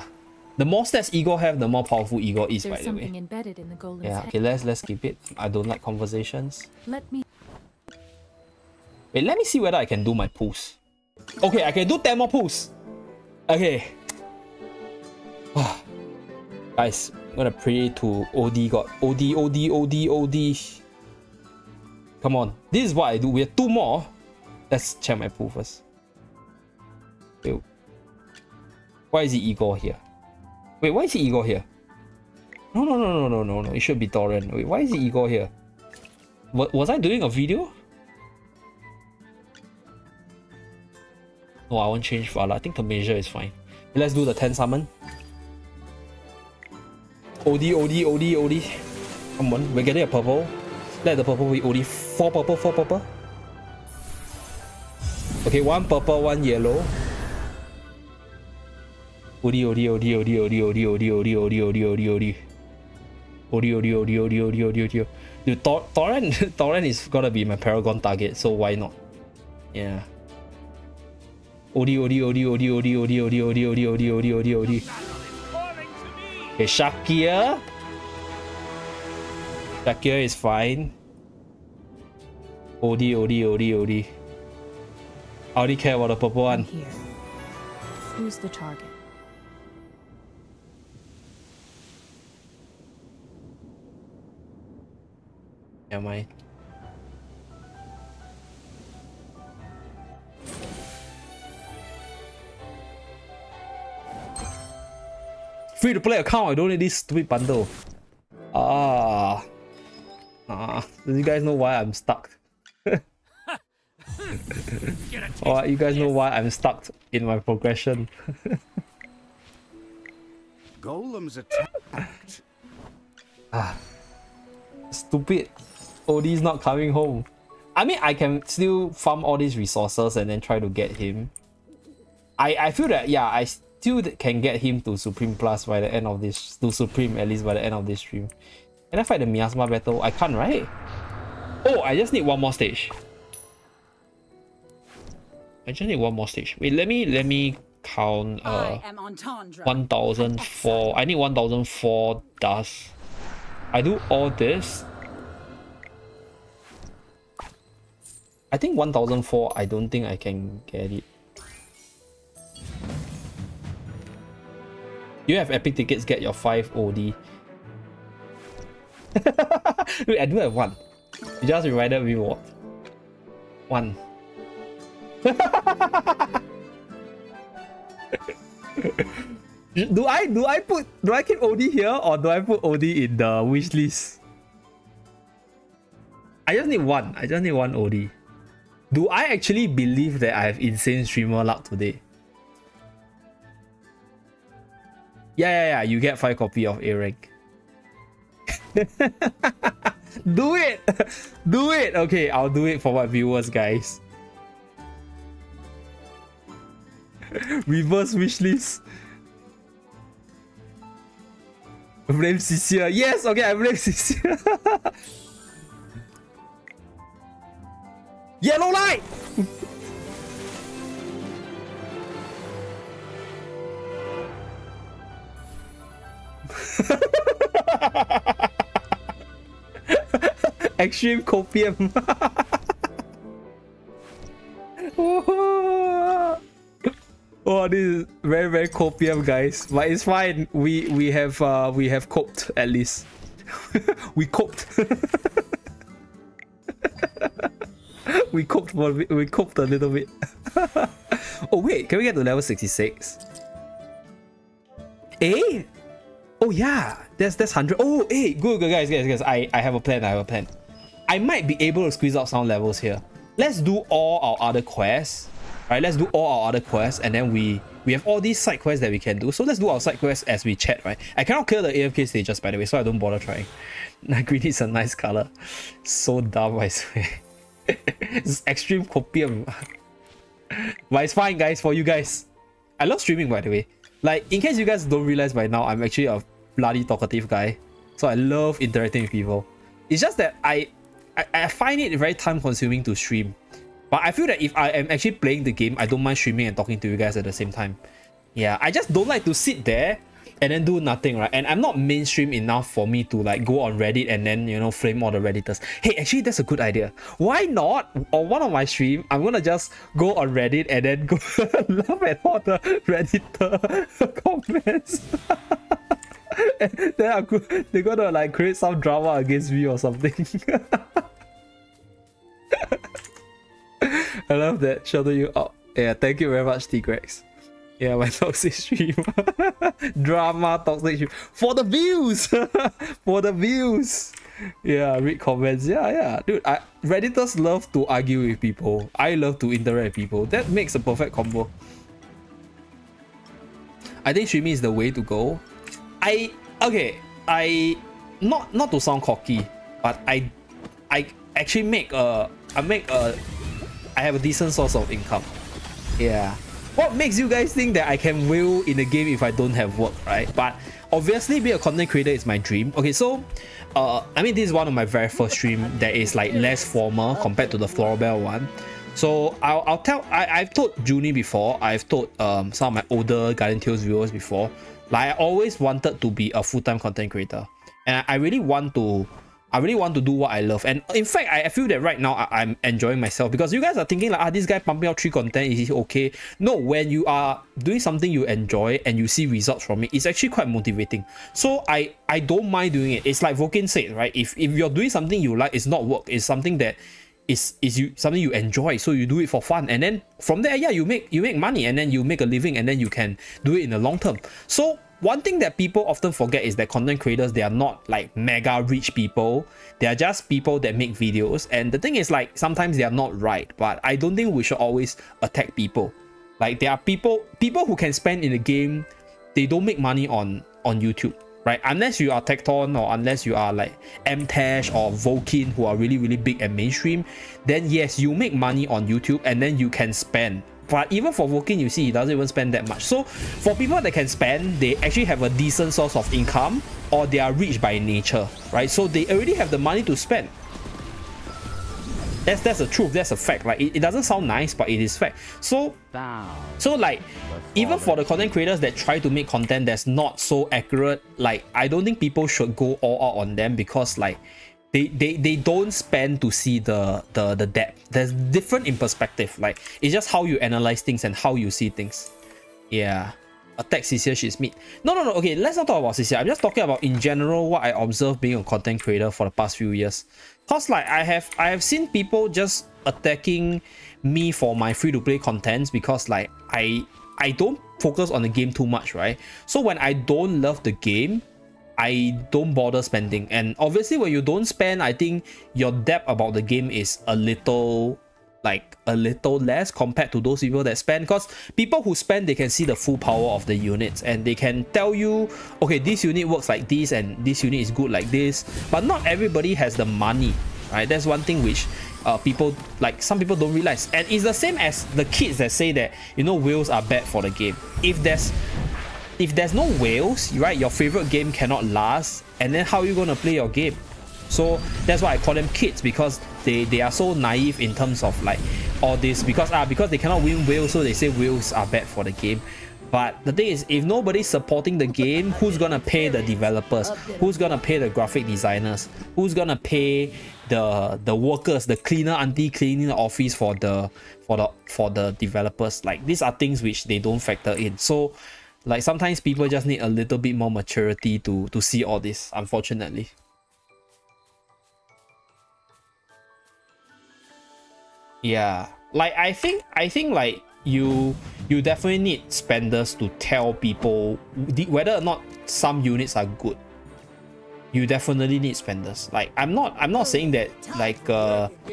The more stats Igor have, the more powerful Igor is, by the way. Yeah, okay, let's keep it. I don't like conversations. Wait, let me see whether I can do my pulls. Okay, I can do 10 more pulls. Okay. Guys, I'm gonna pray to OD God. OD, OD, OD, OD. Come on. This is what I do. We have 2 more. Let's check my pull first. Okay. Why is it Igor here? Wait, why is it Igor here? No, no, no, no, no, no, no. It should be Torrent. Wait, why is it Igor here? What, was I doing a video? No, I won't change Vala. I think the measure is fine. Let's do the 10 summon. OD, OD, OD, OD. Come on, we're getting a purple. Let the purple be OD. 4 purple, 4 purple. Okay, 1 purple, 1 yellow. Odi odi odi odi odi odi odi odi odi odi odi odi odi odi odi odi odi odi odi. Dude, Torrent is gonna be my Paragon target, so why not? Yeah. Odi odi odi odi odi odi odi odi odi odi odi odi odi. Okay, Shakia. Shakia is fine. Odi odi odi odi. I already care about the purple one. Who's the target? Am I? Free to play account, I don't need this stupid bundle. Do you guys know why I'm stuck? Alright, you guys know why I'm stuck in my progression. Golem's attacked. Stupid. Odie's not coming home. I mean, I can still farm all these resources and then try to get him. I feel that, yeah, I still can get him to Supreme Plus by the end of this, to Supreme at least by the end of this stream. Can I fight the Miasma battle? I can't, right? Oh, I just need one more stage. I just need one more stage. Wait, let me count. 1004. I need 1004 dust. I do all this. I think 1004. I don't think I can get it. You have epic tickets. Get your 5 OD. Wait, I do have one. You just reminded me what? One. do I keep OD here or do I put OD in the wish list? I just need one. I just need one OD. Do I actually believe that I have insane streamer luck today? Yeah. You get 5 copy of A rank. Do it! Do it! Okay, I'll do it for my viewers, guys. Reverse wishlist. Blame Cicera. Yes, okay, I blame Cicera. Yellow light! Extreme copium. Oh, this is very copium, guys, but it's fine. We have coped at least. We coped. we coped a little bit. Oh wait, can we get to level 66? Eh? Oh yeah, that's 100. Oh, hey, good guys. I have a plan. I might be able to squeeze out some levels here. Let's do all our other quests. Alright, let's do all our other quests, and then we have all these side quests that we can do. So let's do our side quests as we chat, right? I cannot clear the AFK stages, by the way, so I don't bother trying. Green is a nice color. So dumb, I swear. It's extreme copium. But it's fine, guys, for you guys. I love streaming, by the way. Like, in case you guys don't realize by now, I'm actually a bloody talkative guy. So I love interacting with people. It's just that I find it very time consuming to stream, but I feel that if I am actually playing the game, I don't mind streaming and talking to you guys at the same time. Yeah, I just don't like to sit there and then do nothing, right? And I'm not mainstream enough for me to like go on Reddit and then, you know, flame all the Redditors. Hey, actually that's a good idea. Why not on one of my stream, I'm gonna just go on Reddit and then go laugh at all the Redditor comments. And then they're gonna like create some drama against me or something. I love that. Shadow you up. Yeah, thank you very much, T-Grex. Yeah, my toxic stream. Drama toxic stream. For the views! For the views! Yeah, read comments. Yeah. Dude, Redditors love to argue with people. I love to interact with people. That makes a perfect combo. I think streaming is the way to go. Not to sound cocky, but I have a decent source of income. Yeah. What makes you guys think that I can will in the game if I don't have work, right? But obviously being a content creator is my dream. Okay, so I mean this is one of my very first stream that is like less formal compared to the Floribel one. So I've told Junie before, I've told some of my older Garden Tales viewers before. Like I always wanted to be a full-time content creator, and I really want to I really want to do what I love. And in fact, I feel that right now I'm enjoying myself, because you guys are thinking like, ah, this guy pumping out 3 content, is he okay? No, when you are doing something you enjoy and you see results from it, it's actually quite motivating. So I don't mind doing it. It's like Vulcan said, right? If you're doing something you like, it's not work. It's something that something you enjoy, so you do it for fun, and then from there, yeah, you make money, and then you make a living, and then you can do it in the long term. So one thing that people often forget is that content creators, they are not like mega rich people. They are just people that make videos. And the thing is, like, sometimes they are not right, but I don't think we should always attack people. Like, there are people who can spend in the game, they don't make money on YouTube, right? Unless you are Tekton, or unless you are like Mtash or Vulcan, who are really big and mainstream, then yes, you make money on YouTube and then you can spend. But even for Vulcan, you see, he doesn't even spend that much. So for people that can spend, they actually have a decent source of income, or they are rich by nature, right? So they already have the money to spend. That's the truth. That's a fact. Like, it doesn't sound nice, but it is fact. So like, even for the content creators that try to make content that's not so accurate, like, I don't think people should go all out on them, because like, they don't spend to see the depth. There's different in perspective. Like, it's just how you analyze things and how you see things. Yeah. Attack Cecilia, she's meat. No. Okay, let's not talk about Cecilia. I'm just talking about in general what I observed being a content creator for the past few years. Cause like, I have seen people just attacking me for my free-to-play contents, because like, I don't focus on the game too much, right? So when I don't love the game, I don't bother spending. And obviously when you don't spend, I think your debt about the game is a little less compared to those people that spend, because people who spend, they can see the full power of the units, and they can tell you, okay, this unit works like this, and this unit is good like this. But not everybody has the money, right? That's one thing which people, like, some people don't realize. And it's the same as the kids that say that, you know, whales are bad for the game. If there's no whales, right, your favorite game cannot last, and then how are you going to play your game? So that's why I call them kids, because they are so naive in terms of like all this, because they cannot win whales, so they say whales are bad for the game. But the thing is, if nobody's supporting the game, who's gonna pay the developers? Who's gonna pay the graphic designers? Who's gonna pay the workers, the cleaner auntie cleaning the office for the developers? Like, these are things which they don't factor in. So like, sometimes people just need a little bit more maturity to see all this, unfortunately. Yeah, like, I think like, you definitely need spenders to tell people whether or not some units are good. You definitely need spenders. Like, I'm not saying that like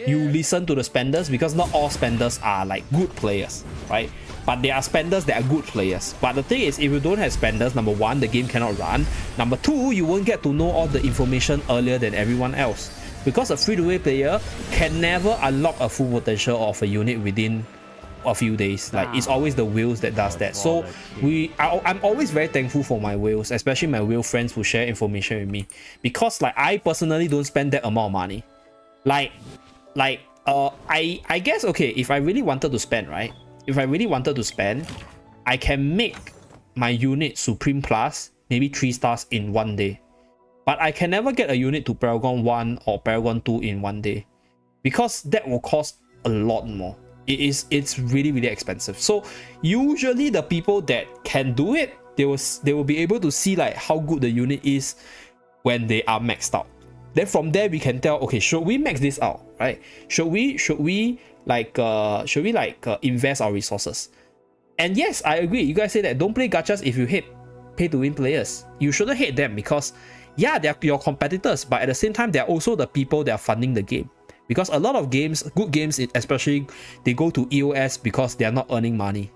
you listen to the spenders, because not all spenders are like good players, right? But there are spenders that are good players. But the thing is, if you don't have spenders, number one, the game cannot run. Number two, you won't get to know all the information earlier than everyone else, because a free-to-play player can never unlock a full potential of a unit within a few days. Like, it's always the whales that does that. So I'm always very thankful for my whales, especially my whale friends who share information with me, because like, I personally don't spend that amount of money. I guess, okay, if I really wanted to spend, right? If I really wanted to spend, I can make my unit Supreme Plus maybe 3 stars in 1 day. But I can never get a unit to Paragon 1 or Paragon 2 in 1 day, because that will cost a lot more. It's really expensive. So usually the people that can do it, they will be able to see like how good the unit is when they are maxed out. Then from there we can tell, okay, should we max this out, right? Should we invest our resources? And yes, I agree. You guys say that don't play gachas if you hate pay-to-win players. You shouldn't hate them, because yeah, they're your competitors, but at the same time, they're also the people that are funding the game. Because a lot of games, good games especially, they go to EOS because they're not earning money,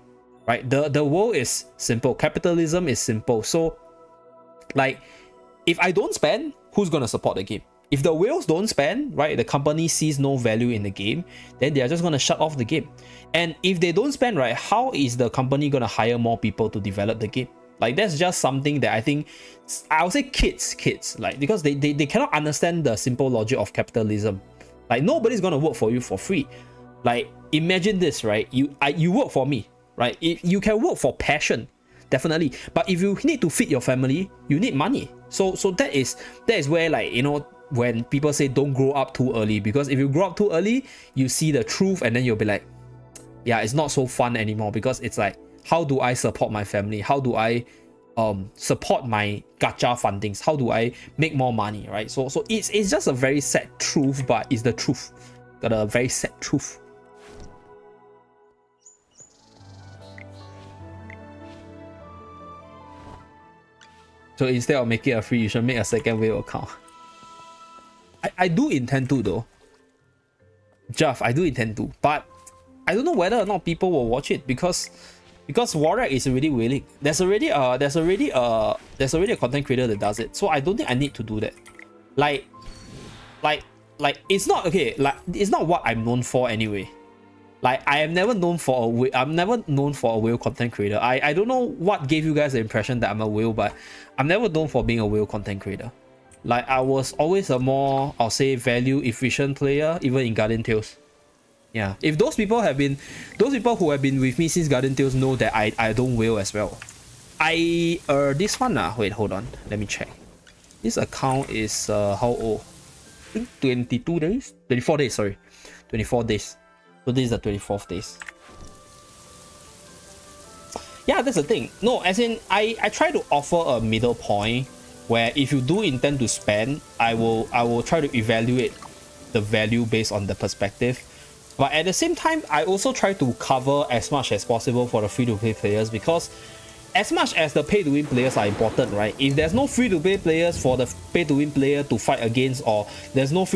right? The world is simple. Capitalism is simple. So like, if I don't spend, who's going to support the game? If the whales don't spend, right, the company sees no value in the game, then they are just going to shut off the game. And if they don't spend, right, how is the company going to hire more people to develop the game? Like, that's just something that I think, I would say kids, like, because they cannot understand the simple logic of capitalism. Like, nobody's going to work for you for free. Like, imagine this, right? You work for me, right? You can work for passion, definitely. But if you need to feed your family, you need money. So that is where, like, you know, when people say don't grow up too early, because if you grow up too early, you see the truth and then you'll be like, yeah, it's not so fun anymore, because it's like, how do I support my family? How do I support my gacha fundings? How do I make more money, right? So it's just a very sad truth, but it's the truth. Got a very sad truth. So instead of making a free, you should make a second wave account. I do intend to though. Jeff, I do intend to, but I don't know whether or not people will watch it, because Warrack is already willing. There's already a content creator that does it. So I don't think I need to do that. Like it's not okay. Like, it's not what I'm known for anyway. Like, I am never known for a whale. I'm never known for a whale content creator. I don't know what gave you guys the impression that I'm a whale, but I'm never known for being a whale content creator. Like, I was always a more, I'll say, value efficient player, even in Garden Tales. Yeah, if those people who have been with me since Garden Tales know that I don't whale as well. This one wait, hold on, let me check. This account is how old? I think 22 days, 24 days, sorry, 24 days. So this is the 24th days. Yeah, that's the thing. No, as in, I try to offer a middle point where if you do intend to spend, I will try to evaluate the value based on the perspective. But at the same time, I also try to cover as much as possible for the free-to-play players, because as much as the pay-to-win players are important, right? If there's no free-to-play players for the pay-to-win player to fight against, or there's no like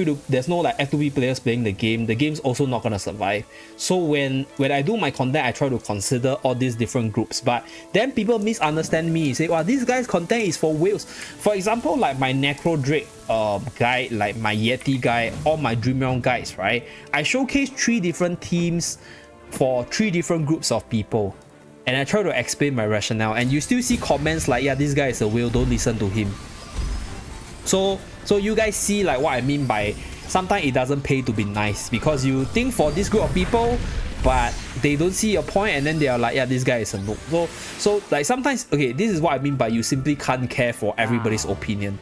F2B players playing the game, the game's also not gonna survive. So when I do my content, I try to consider all these different groups. But then people misunderstand me, say, "Wow, this guy's content is for whales." For example, like my Necro Drake guide, like my Yeti guide, or my Dream Realm guides, right? I showcase 3 different teams for 3 different groups of people. And I try to explain my rationale, and you still see comments like, "Yeah, this guy is a whale, don't listen to him." So you guys see like what I mean by sometimes it doesn't pay to be nice, because you think for this group of people, but they don't see your point, and then they are like, "Yeah, this guy is a noob." So like sometimes, okay, this is what I mean by you simply can't care for everybody's opinion.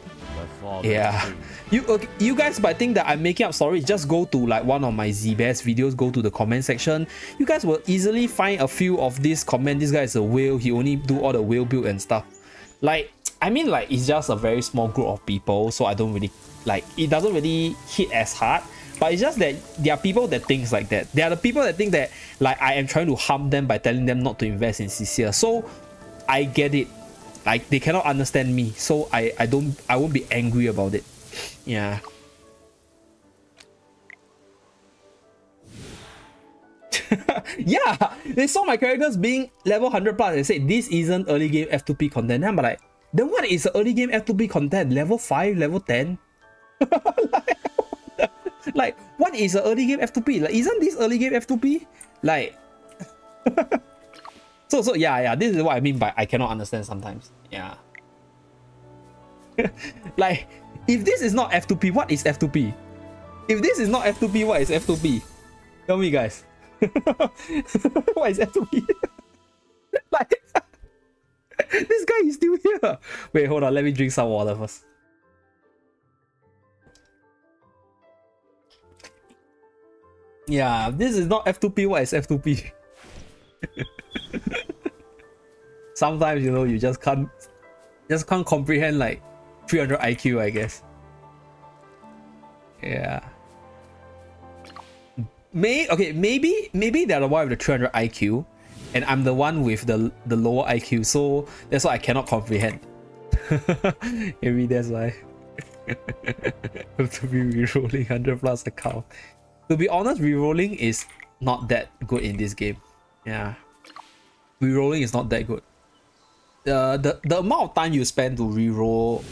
Yeah, you guys might think that I'm making up stories. Just go to like one of my ZBest videos, go to the comment section, you guys will easily find a few of these comments. "This guy is a whale, he only do all the whale build and stuff." Like, I mean, like, it's just a very small group of people, so I don't really, like, it doesn't really hit as hard. But it's just that there are people that think like that. There are the people that think that like I am trying to harm them by telling them not to invest in CCR. So I get it. Like, they cannot understand me, so I won't be angry about it. Yeah. Yeah, they saw my characters being level 100 plus and said, "This isn't early game F2P content." I'm like, then what is early game F2P content? Level 5, level 10? Like, what is early game F2P? Like, isn't this early game F2P? Like... So yeah, this is what I mean by I cannot understand sometimes. Yeah. Like, if this is not F2P, what is F2P? If this is not F2P, what is F2P? Tell me, guys. What is F2P? Like, this guy is still here. Wait, hold on, let me drink some water first. Yeah, this is not F2P, what is F2P? Sometimes, you know, you just can't comprehend like 300 IQ, I guess. Yeah. Maybe they're the one with the 300 IQ, and I'm the one with the lower IQ. So that's why I cannot comprehend. Maybe that's why. To be rerolling 100 plus account. To be honest, rerolling is not that good in this game. Yeah, rerolling is not that good. The amount of time you spend to reroll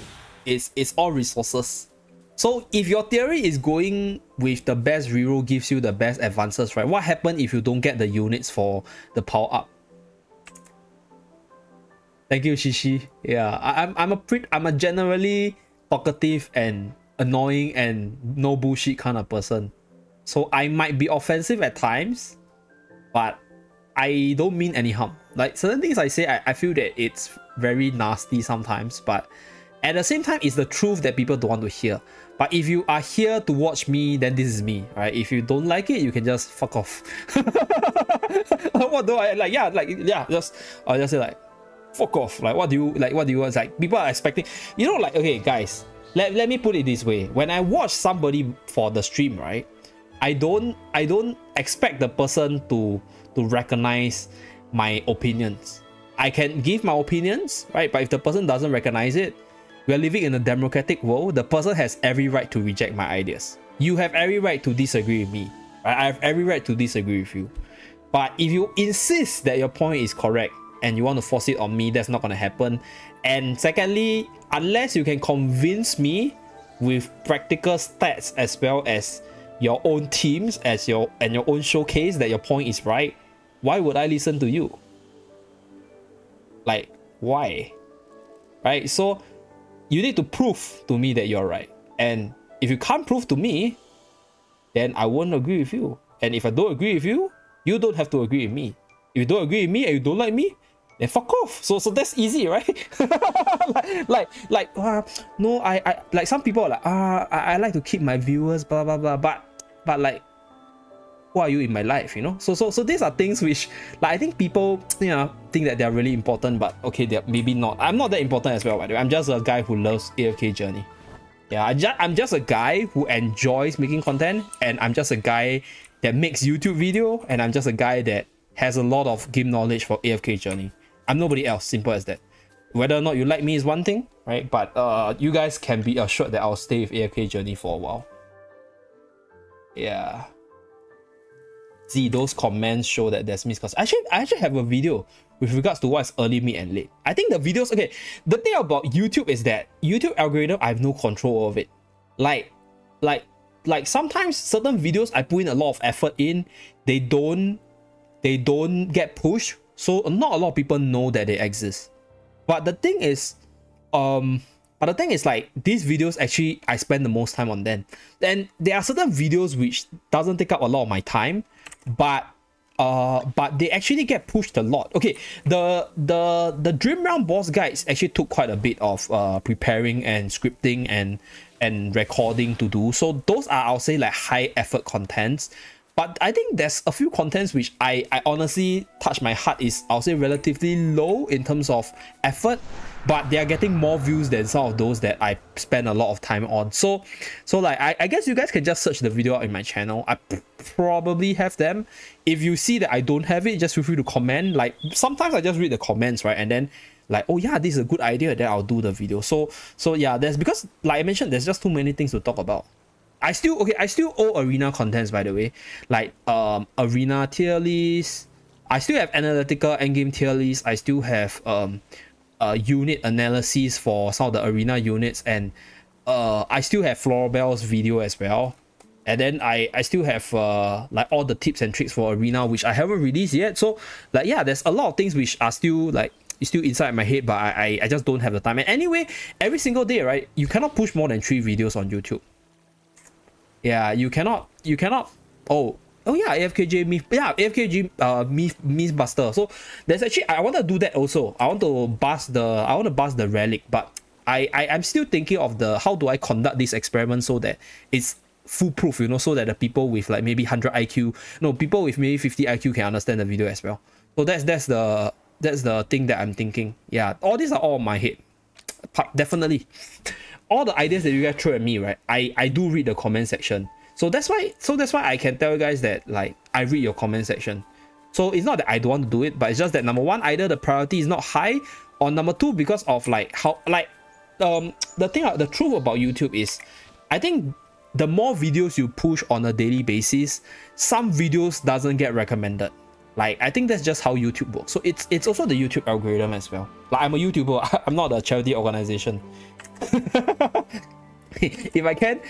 is all resources. So if your theory is going with the best reroll gives you the best advances, right? What happens if you don't get the units for the power up? Thank you, Shishi. Yeah, I'm a generally talkative and annoying and no bullshit kind of person. So I might be offensive at times, but I don't mean any harm. Like, certain things I say, I feel that it's very nasty sometimes, but At the same time, it's the truth that people don't want to hear. But if you are here to watch me, then this is me, right? If you don't like it, you can just fuck off. What do I like? Yeah, just I'll just say like, fuck off. Like, what do you want? It's like people are expecting, you know, like, okay, guys, let me put it this way. When I watch somebody for the stream, right, I don't expect the person to recognize my opinions. I can give my opinions, right? But if the person doesn't recognize it, we're living in a democratic world. The person has every right to reject my ideas. You have every right to disagree with me. Right? I have every right to disagree with you. But if you insist that your point is correct and you want to force it on me, that's not going to happen. And secondly, unless you can convince me with practical stats as well as your own teams and your own showcase that your point is right, why would I listen to you? Like, why? Right? So you need to prove to me that you're right. And if you can't prove to me, then I won't agree with you. And if I don't agree with you, you don't have to agree with me. If you don't agree with me and you don't like me, then fuck off. So that's easy, right? No, I like, some people are like, I like to keep my viewers, blah blah blah, but like, who are you in my life, you know? So these are things which, like, I think people, you know, think that they're really important, but okay, they're maybe not. I'm not that important as well, by the way. I'm just a guy who loves AFK Journey. Yeah, I'm just a guy who enjoys making content, and I'm just a guy that makes YouTube video, and I'm just a guy that has a lot of game knowledge for AFK Journey. I'm nobody else, simple as that. Whether or not you like me is one thing, right? But you guys can be assured that I'll stay with AFK Journey for a while. Yeah. See, those comments show that there's miscast. I actually have a video with regards to what's early, mid, and late. I think the videos, okay, the thing about YouTube is that YouTube algorithm, I have no control of it. Like sometimes certain videos I put in a lot of effort in, they don't get pushed, so not a lot of people know that they exist. But the thing is, like, these videos actually I spend the most time on them. Then there are certain videos which doesn't take up a lot of my time, but they actually get pushed a lot. Okay, the Dream Realm boss guides actually took quite a bit of preparing and scripting and recording to do. So those are, I'll say, like, high effort contents. But I think there's a few contents which I honestly touch my heart is, I'll say, relatively low in terms of effort, but they are getting more views than some of those that I spend a lot of time on. So like, I guess you guys can just search the video out in my channel. I probably have them. If you see that I don't have it, just feel free to comment. Like, sometimes I just read the comments, right? And then like, oh yeah, this is a good idea, then I'll do the video. So yeah, there's, because like I mentioned, there's just too many things to talk about. I still owe arena contents, by the way, like arena tier lists. I still have analytical endgame tier lists. I still have unit analyses for some of the arena units, and I still have Florabelle's video as well. And then I still have like all the tips and tricks for arena, which I haven't released yet. So like, yeah, there's a lot of things which are still like, it's still inside my head, but I just don't have the time. And anyway, every single day, right, you cannot push more than 3 videos on YouTube. Yeah, you cannot. Oh yeah, AFKJ myth, yeah, AFKJ myth buster. So there's actually, I want to do that also. I want to bust the relic, but I'm still thinking of the, how do I conduct this experiment so that it's foolproof, you know, so that the people with like maybe 100 IQ, no, people with maybe 50 IQ can understand the video as well. So that's the thing that I'm thinking. Yeah, all these are all in my head, definitely. All the ideas that you guys throw at me, right, I do read the comment section. So that's why I can tell you guys that, like, I read your comment section. So it's not that I don't want to do it, but it's just that, number one, either the priority is not high, or number two, because of like how, like, the truth about YouTube is, I think the more videos you push on a daily basis, some videos doesn't get recommended. Like, I think that's just how YouTube works. So it's also the YouTube algorithm as well. Like, I'm a YouTuber, I'm not a charity organization. If I can,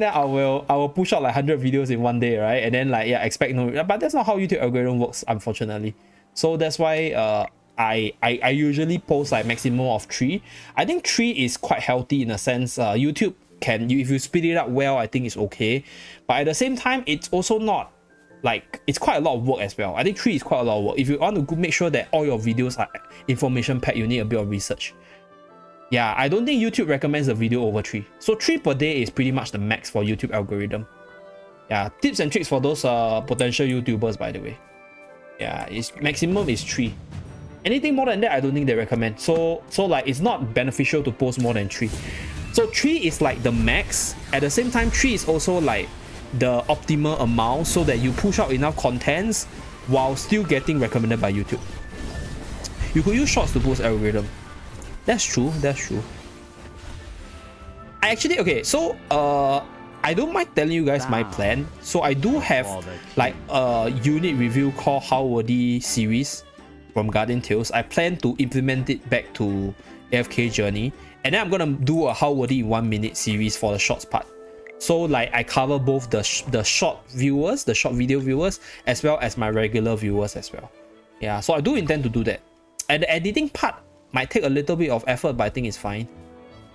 then I will push out like 100 videos in one day, right? And then like, yeah, expect no, but that's not how YouTube algorithm works, unfortunately. So that's why I usually post like maximum of 3. I think 3 is quite healthy in a sense. YouTube can, if you speed it up well, I think it's okay. But at the same time, it's also not like, it's quite a lot of work as well. I think 3 is quite a lot of work. If you want to make sure that all your videos are information packed, you need a bit of research. Yeah, I don't think YouTube recommends a video over 3. So 3 per day is pretty much the max for YouTube algorithm. Yeah, tips and tricks for those potential YouTubers, by the way. Yeah, it's maximum is 3. Anything more than that, I don't think they recommend. So like, it's not beneficial to post more than 3. So 3 is like the max. At the same time, 3 is also like the optimal amount so that you push out enough contents while still getting recommended by YouTube. You could use shorts to boost algorithm. That's true, that's true. I actually, okay, so I don't mind telling you guys my plan. So I do have like a unit review called HoYoVerse series from Garden Tales. I plan to implement it back to AFK Journey, and then I'm gonna do a HoYoVerse in 1 minute series for the shorts part. So like I cover both the short viewers, the short video viewers, as well as my regular viewers as well. Yeah, so I do intend to do that. And the editing part might take a little bit of effort, but I think it's fine.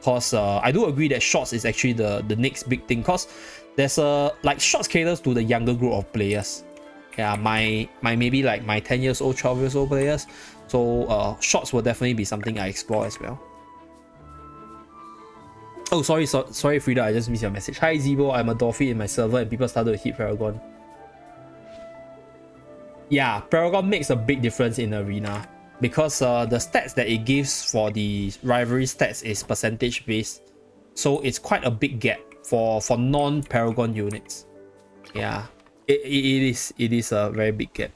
Cause I do agree that shorts is actually the next big thing. Cause there's a like shorts caters to the younger group of players. Yeah, my maybe like my 10 years old, 12 years old players. So shorts will definitely be something I explore as well. Oh, sorry, Frida, I just missed your message. Hi, Zebo, I'm a Dolphin in my server and people started to hit Paragon. Yeah, Paragon makes a big difference in Arena because the stats that it gives for the rivalry stats is percentage-based. So it's quite a big gap for non-Paragon units. Yeah, it is a very big gap.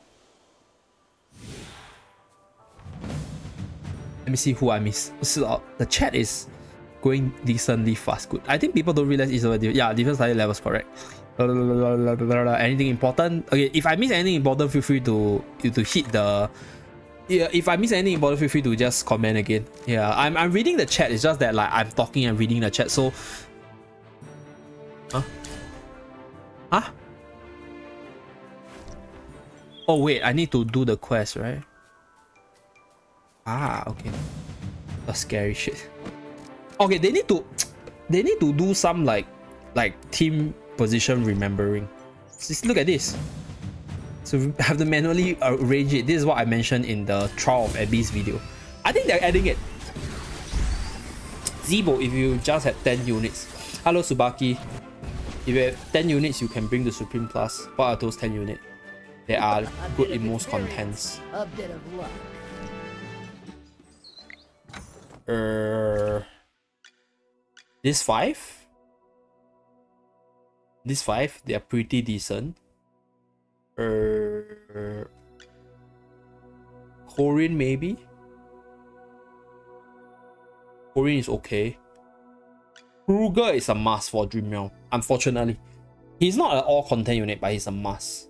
Let me see who I miss. So, the chat is going decently fast. Good. I think people don't realize it's already, yeah, different study levels, correct. Anything important? Okay, if I miss anything important, feel free to hit the, yeah, if I miss anything important, feel free to just comment again. Yeah, I'm reading the chat. It's just that like I'm talking and reading the chat. So huh? Oh wait, I need to do the quest, right? Ah, okay. That's scary shit. Okay, they need to do some like team position remembering. Just look at this. So we have to manually arrange it. This is what I mentioned in the Trial of Abyss video. I think they're adding it. Zebo, if you just had 10 units. Hello Subaki. If you have 10 units, you can bring the Supreme Plus. What are those 10 units? They are good in most contents. A bit of luck. These five, they are pretty decent. Korean maybe? Korean is okay. Ruger is a must for Dream Realm, unfortunately. He's not an all-content unit, but he's a must.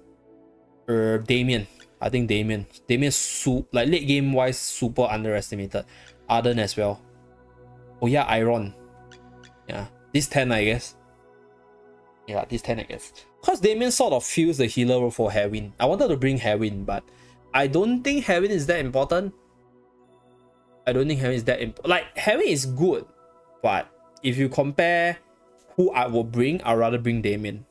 Damien. I think Damien's like late game wise super underestimated. Arden as well. Oh yeah, Iron. Yeah, this 10 I guess. Yeah, this 10 I guess. Because Damien sort of feels the healer role for Harwin. I wanted to bring Harwin, but I don't think Harwin is that important. Like, Harwin is good, but if you compare who I will bring, I'd rather bring Damien.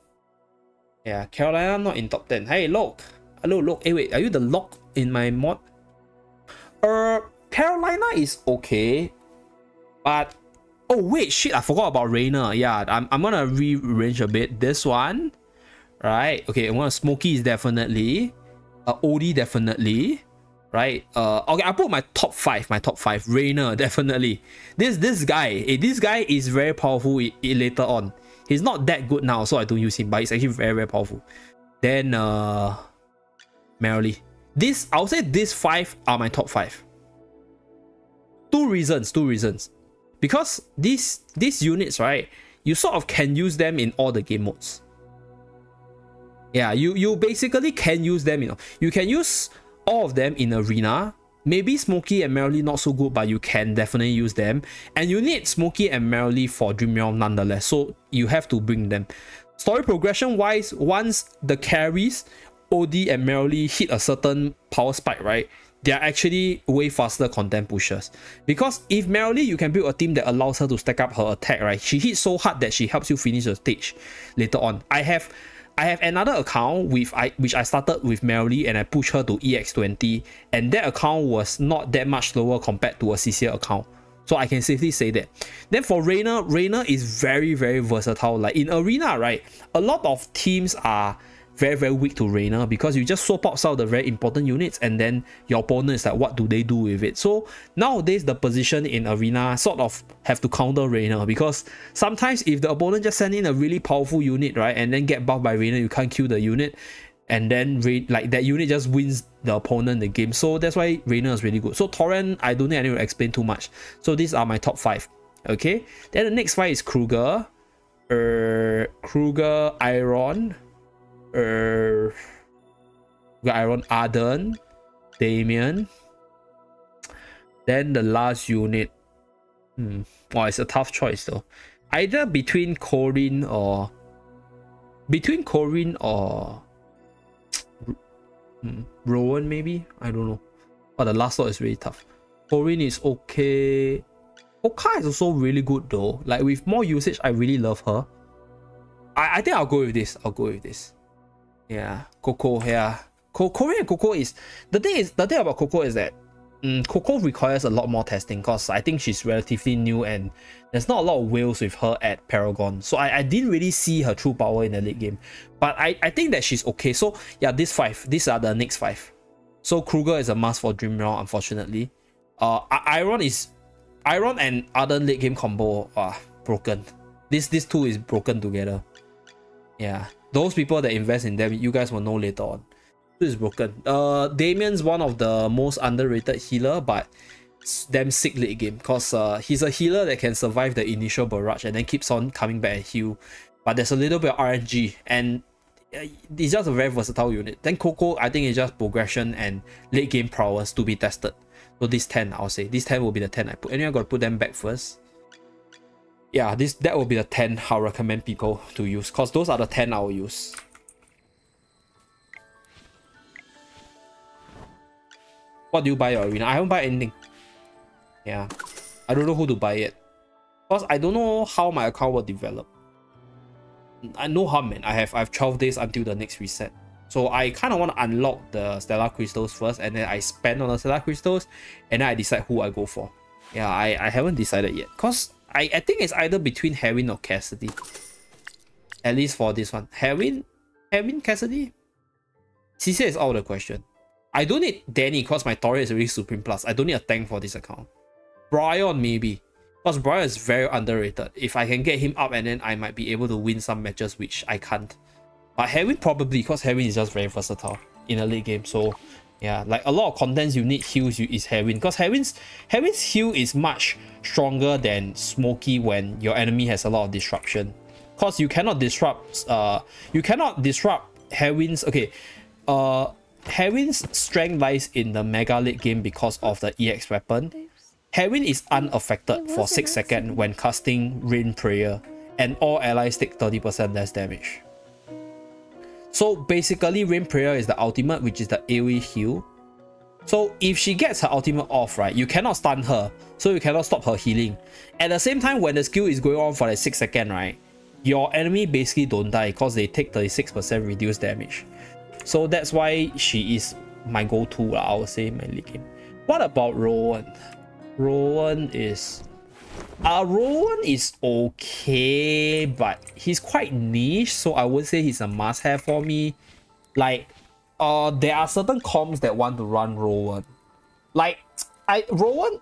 Yeah, Carolina not in top 10. Hey, Locke. Hello, Locke. Hey, wait, are you the Locke in my mod? Carolina is okay, but... Oh wait, shit, I forgot about Rainer. Yeah, I'm gonna rearrange a bit. This one, right? Okay, I'm gonna Smokey is definitely, Odie definitely, right? Okay, I put my top five. Rainer definitely. This guy, this guy is very powerful later on. He's not that good now, so I don't use him. But he's actually very very powerful. Then Merrily. I'll say these five are my top five. Two reasons. Because these units, right, you sort of can use them in all the game modes. Yeah, you basically can use them, you know. You can use all of them in Arena. Maybe Smokey and Merrily not so good, but you can definitely use them. And you need Smokey and Merrily for Dream Realm nonetheless, so you have to bring them. Story progression-wise, once the carries, Odie and Merrily hit a certain power spike, right? They are actually way faster content pushers. Because if Merrily, you can build a team that allows her to stack up her attack, right? She hits so hard that she helps you finish the stage later on. I have another account which I started with Merrily and I pushed her to EX20. And that account was not that much lower compared to a CCL account. So I can safely say that. Then for Reyna, Reyna is very, very versatile. Like in Arena, right, a lot of teams are very, very weak to Reyna because you just swap out the very important units and then your opponent is like, what do they do with it? So nowadays, the position in Arena sort of have to counter Reyna, because sometimes if the opponent just send in a really powerful unit, right, and then get buffed by Reyna, you can't kill the unit. And then like that unit just wins the opponent the game. So that's why Reyna is really good. So Torrent, I don't think I need to explain too much. So these are my top 5. Okay. Then the next 5 is Kruger. Kruger, Iron. Iron, Arden, Damien. Then the last unit. Wow, it's a tough choice though. Either between Corrin or... Rowan, maybe? I don't know. But the last lot is really tough. Corrin is okay. Oka is also really good though. Like with more usage, I really love her. I think I'll go with this. Yeah. Coco, yeah. Corrin and Coco is... The thing about Coco is that Coco requires a lot more testing because I think she's relatively new and there's not a lot of whales with her at Paragon. So I didn't really see her true power in the late game. But I think that she's okay. So yeah, these 5. These are the next 5. So Kruger is a must for Dream Round, unfortunately. Iron and Arden late game combo are broken. This two is broken together. Yeah. Those people that invest in them, you guys will know later on. Is broken. Damien's one of the most underrated healer, but it's damn sick late game because he's a healer that can survive the initial barrage and then keeps on coming back and heal, but there's a little bit of RNG and it's just a very versatile unit. Then Coco, I think it's just progression and late game prowess to be tested. So these 10, I'll say these 10 will be the 10 I put. Anyway, I gotta put them back first. Yeah, that will be the 10 I'll recommend people to use because those are the 10 I'll use. What do you buy your Arena? I haven't buy anything. Yeah. I don't know who to buy yet. Because I don't know how my account will develop. I know how, man. I have 12 days until the next reset. So I kind of want to unlock the Stellar Crystals first. And then I spend on the Stellar Crystals. And then I decide who I go for. Yeah, I haven't decided yet. Because I think it's either between Harwin or Cassidy. At least for this one. Harwin, Cassidy? CC is out of the question. I don't need Danny because my Torrent is already Supreme Plus. I don't need a tank for this account. Bryon maybe. Because Bryon is very underrated. If I can get him up and then I might be able to win some matches which I can't. But Harwin probably, because Harwin is just very versatile in a late game. So yeah, like a lot of contents you need heals is Harwin. Because Harwin's heal is much stronger than Smokey when your enemy has a lot of disruption. Because you cannot disrupt Harwin's... Okay. Harwin's strength lies in the mega late game because of the EX weapon. Harwin is unaffected for 6 seconds when casting Rain Prayer, and all allies take 30% less damage. So basically Rain Prayer is the ultimate, which is the AoE heal. So if she gets her ultimate off, right, you cannot stun her, so you cannot stop her healing. At the same time, when the skill is going on for like 6 seconds, right, your enemy basically don't die because they take 36% reduced damage. So that's why she is my go-to, I would say, my league game. What about Rowan? Rowan is okay, but he's quite niche, so I would say he's a must-have for me. Like, there are certain comms that want to run Rowan. Like, Rowan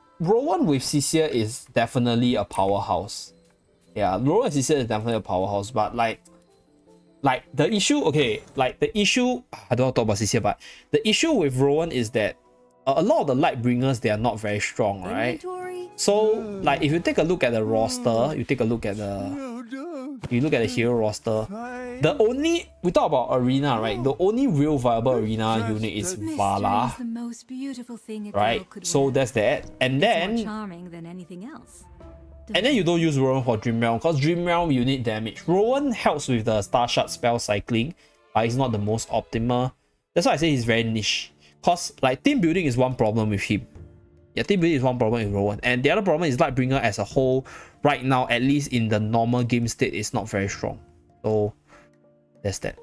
with Cixia is definitely a powerhouse. Yeah, Rowan with Cixia is definitely a powerhouse, but like the issue, okay, like the issue, I don't want to talk about Cixia, but the issue with Rowan is that a lot of the light bringers, they are not very strong, right? So like if you take a look at the roster, you look at the hero roster, the only, we talk about Arena, right, the only real viable Arena unit is Vala, right? So that's that. And then you don't use Rowan for Dream Realm because Dream Realm you need damage. Rowan helps with the Star Shard spell cycling, but he's not the most optimal. That's why I say he's very niche. Because like team building is one problem with him. Yeah, team building is one problem with Rowan. And the other problem is Lightbringer as a whole, right now, at least in the normal game state, is not very strong. So that's that.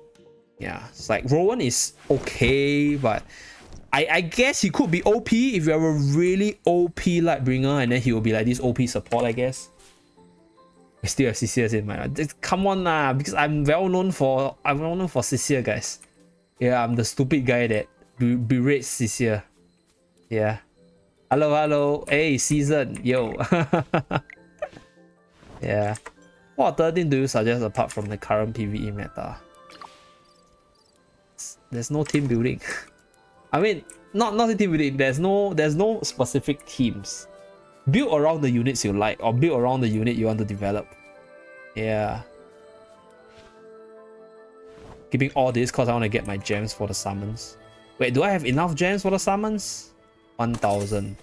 Yeah. It's like Rowan is okay, but I guess he could be OP if you have a really OP Lightbringer, and then he will be like this OP support, I guess. I still have CCS in my mind. Come on lah, because I'm well known for CCS, guys. Yeah, I'm the stupid guy that berates CCS. Yeah. Hello, hello. Hey, season, yo. Yeah. What other thing do you suggest apart from the current PvE meta? There's no team building. I mean, not the team building. There's no specific teams. Build around the units you like, or build around the unit you want to develop. Yeah. Keeping all this because I want to get my gems for the summons. Wait, do I have enough gems for the summons? 1,000.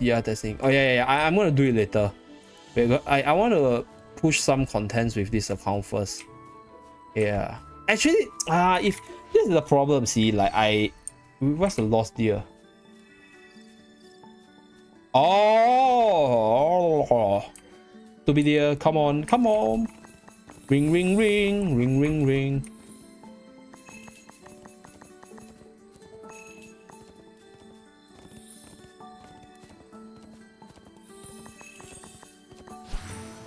Yeah, testing. Oh yeah. I'm gonna do it later. Wait, I want to push some contents with this account first. Yeah. Actually, if this is the problem, see, like what's the lost deer? Oh, to be there. Come on, come on. Ring, ring, ring, ring, ring, ring.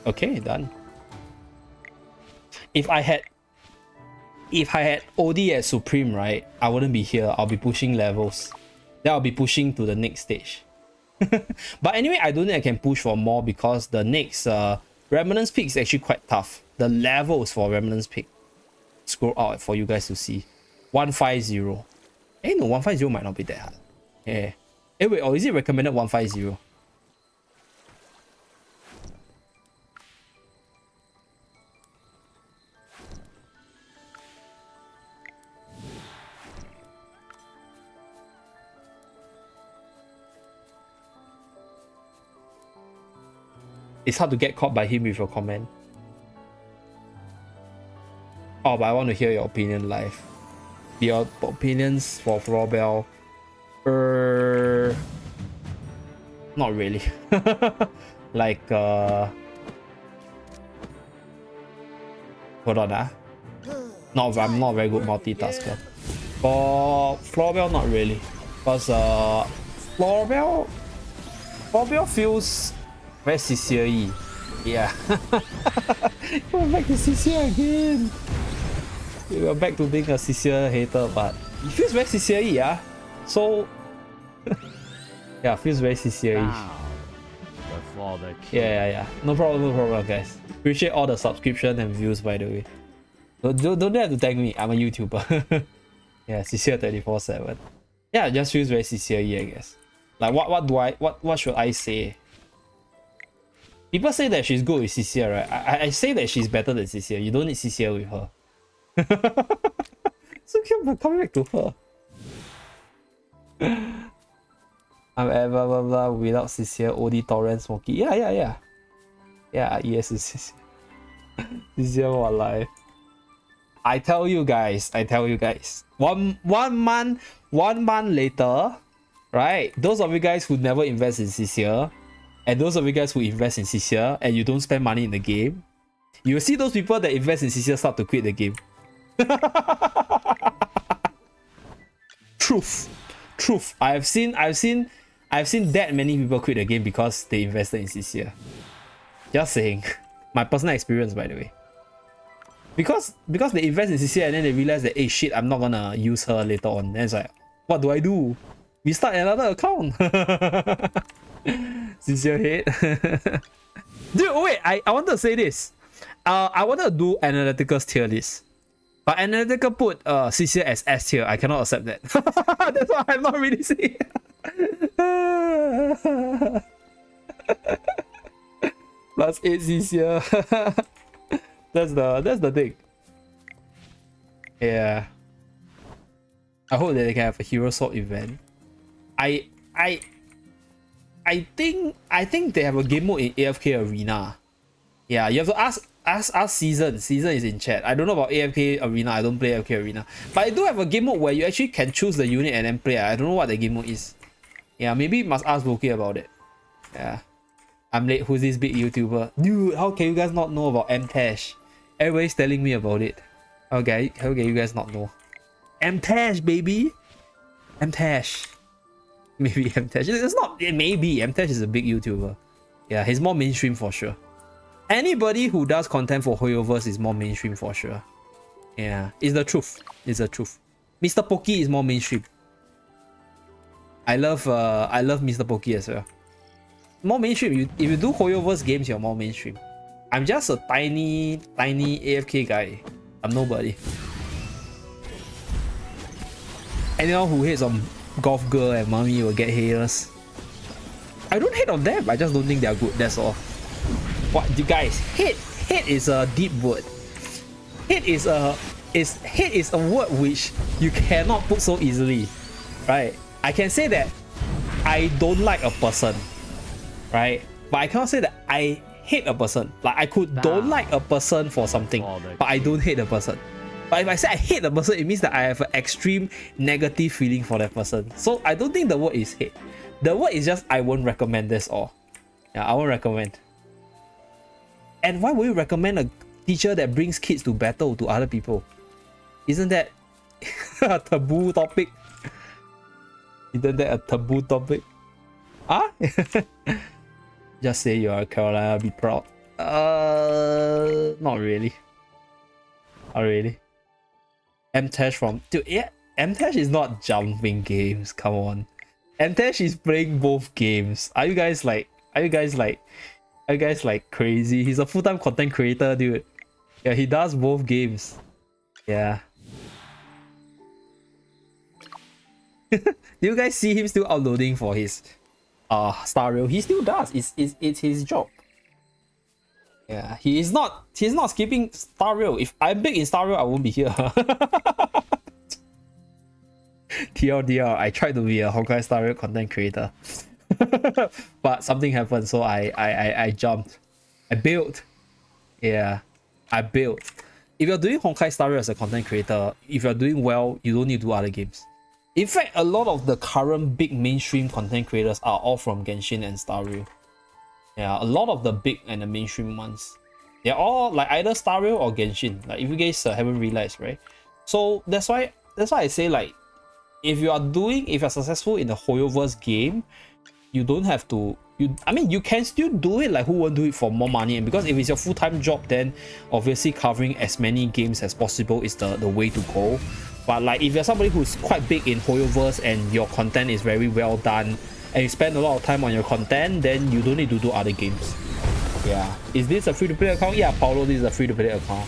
Okay, done. If I had OD at Supreme, right, I wouldn't be here. I'll be pushing levels. Then I'll be pushing to the next stage. But anyway, I don't think I can push for more because the next Remnant's Peak is actually quite tough. The levels for Remnant's Peak. Scroll out for you guys to see. 150. Hey, no, 150 might not be that hard. Yeah. Hey, wait, or is it recommended 150? It's hard to get caught by him with your comment. Oh, but I want to hear your opinion live. Your opinions for Floorbell? Not really. Like, hold on, I'm not a very good multitasker. For Floorbell, not really. Because Floorbell feels very CCE. Yeah. We're back to CCE again. We're back to being a CCE hater, but it feels very CCE, yeah. So yeah, it feels very CCE. Yeah. No problem, guys. Appreciate all the subscription and views, by the way. Don't have to thank me. I'm a YouTuber. Yeah, CCE 24/7. Yeah, it just feels very CCE, I guess. Like what should I say? People say that she's good with CCL, right? I say that she's better than CCL. You don't need CCL with her. So come back to her. I'm ever blah blah without CCL, OD Torrent Smokey. Yeah. Yeah, yes, it's CCL more alive. I tell you guys. One month later, right? Those of you guys who never invest in CCL, and those of you guys who invest in CCL and you don't spend money in the game, you will see those people that invest in CCL start to quit the game. Truth. I've seen that many people quit the game because they invested in CCL. Just saying. My personal experience, by the way. Because they invest in CCL and then they realize that, hey shit, I'm not gonna use her later on. And it's like, what do? We start another account. Since your head. Dude, wait, I want to say this. I want to do Analytical's tier list, but Analytical put CCL as S tier. I cannot accept that. That's why I'm not really seeing. +8 CCL. That's the thing. Yeah, I hope that they can have a hero swap event. I think they have a game mode in AFK Arena. Yeah, you have to ask Season. Season is in chat. I don't know about AFK Arena. I don't play AFK Arena. But I do have a game mode where you actually can choose the unit and then play. I don't know what the game mode is. Yeah, maybe must ask Boke about it. Yeah. I'm late. Who's this big YouTuber? Dude, how can you guys not know about Mtash? Everybody's telling me about it. Okay, how can you guys not know? Mtash, baby! Mtash. Maybe Mtash. It's not... Maybe. Mtash is a big YouTuber. Yeah, he's more mainstream for sure. Anybody who does content for HoYoVerse is more mainstream for sure. Yeah, it's the truth. It's the truth. Mr. Pokey is more mainstream. I love Mr. Pokey as well. More mainstream. If you do HoYoVerse games, you're more mainstream. I'm just a tiny AFK guy. I'm nobody. Anyone who hates on Golf Girl and Mommy will get haters. I don't hate on them. I just don't think they are good. That's all. What you guys? Hate is a deep word. Hate is a word which you cannot put so easily, right? I can say that I don't like a person, right? But I cannot say that I hate a person. Like I could don't like a person for something, but I don't hate a person. But if I say I hate a person, it means that I have an extreme negative feeling for that person. So I don't think the word is hate. The word is just I won't recommend this all. Yeah, I won't recommend. And why would you recommend a teacher that brings kids to battle to other people? Isn't that a taboo topic? Isn't that a taboo topic? Huh? Just say you are Carolina, be proud. Not really. Not really. Mtash from... Dude, yeah, Mtash is not jumping games, come on. Mtash is playing both games. Are you guys like crazy? He's a full-time content creator, dude. Yeah, he does both games. Yeah. Do you guys see him still uploading for his Star Rail? He still does. It's his job. Yeah, he's not skipping Star Rail. If I'm big in Star Rail, I won't be here. TLDR, I tried to be a Honkai Star Rail content creator. But something happened, so I jumped. I built. Yeah, I built. If you're doing Honkai Star Rail as a content creator, if you're doing well, you don't need to do other games. In fact, a lot of the current big mainstream content creators are all from Genshin and Star Rail. Yeah, a lot of the big and the mainstream ones. They're all like either Star Rail or Genshin. Like if you guys haven't realized, right? So that's why I say, like, if you're successful in the HoYoVerse game, you don't have to. I mean, you can still do it. Like, who won't do it for more money? And because if it's your full-time job, then obviously covering as many games as possible is the way to go. But like, if you're somebody who's quite big in HoYoVerse and your content is very well done and you spend a lot of time on your content, then you don't need to do other games. Yeah. Is this a free-to-play account? Yeah, Paolo, this is a free-to-play account.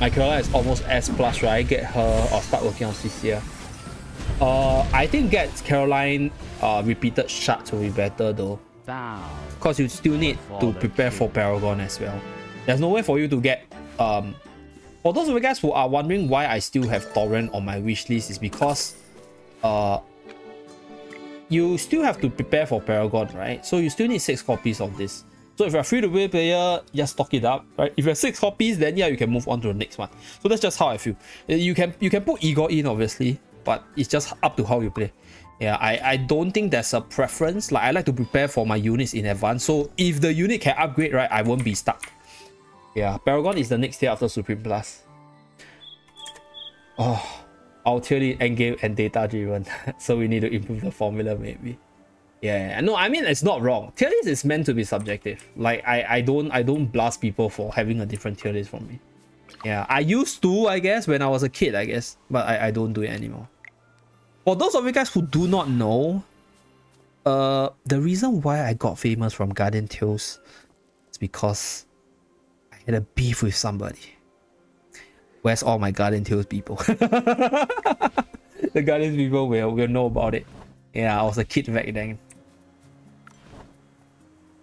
My Kerala is almost S+, right? Get her or start working on CCL. I think get Caroline repeated shot will be better though, because you still need to prepare for Paragon as well. There's no way for you to get for those of you guys who are wondering why I still have Torrent on my wish list, is because you still have to prepare for Paragon, right? So you still need 6 copies of this. So if you're a free-to-play player, just stock it up, right? If you have 6 copies, then yeah, you can move on to the next one. So that's just how I feel. You can put Igor in, obviously, but it's just up to how you play. Yeah, I don't think there's a preference. Like, I like to prepare for my units in advance, so if the unit can upgrade, right, I won't be stuck. Yeah, Paragon is the next tier after Supreme Plus. Oh, our tier lead endgame and data driven. So we need to improve the formula maybe. Yeah, no, I mean, it's not wrong. Tier list is meant to be subjective. Like, I don't blast people for having a different tier list from me. Yeah, I used to, I guess, when I was a kid, I guess, but I don't do it anymore. For those of you guys who do not know, the reason why I got famous from Garden Tales is because I had a beef with somebody. Where's all my Garden Tales people? The Garden people will know about it. Yeah, I was a kid back then.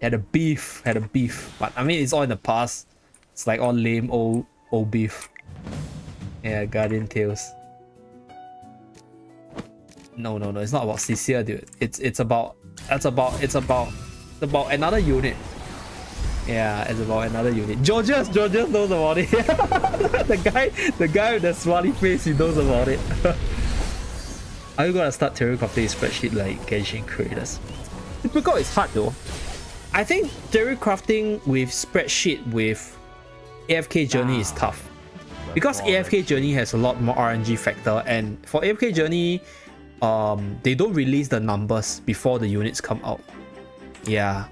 Had a beef. But I mean, it's all in the past. It's like all lame old beef. Yeah, Garden Tales. No, it's not about Cecilia, dude. It's about another unit. Yeah, it's about another unit. Georges knows about it. The guy with the smiley face, he knows about it. I gotta start theory crafting a spreadsheet like Genshin creators. Typical is hard though. I think theory crafting with spreadsheet with AFK Journey is tough. Because AFK Journey has a lot more RNG factor, and for AFK Journey, they don't release the numbers before the units come out. Yeah.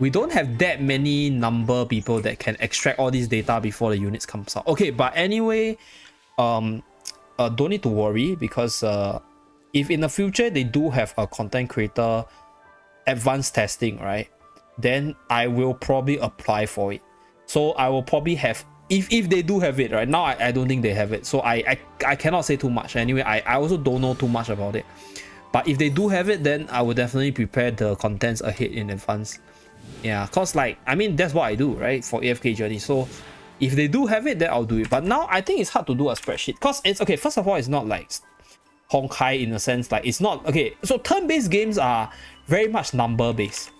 We don't have that many number people that can extract all this data before the units comes out. Okay, but anyway, don't need to worry, because if in the future they do have a content creator advanced testing, right, then I will probably apply for it. So I will probably have, if they do have it, right now I don't think they have it, so I cannot say too much. Anyway, I also don't know too much about it, but if they do have it, then I will definitely prepare the contents ahead in advance. Yeah, cause like, I mean, that's what I do, right, for AFK Journey. So if they do have it, then I'll do it. But now I think it's hard to do a spreadsheet, cause it's okay. First of all, it's not like Honkai in a sense, like it's not okay. So turn-based games are very much number-based,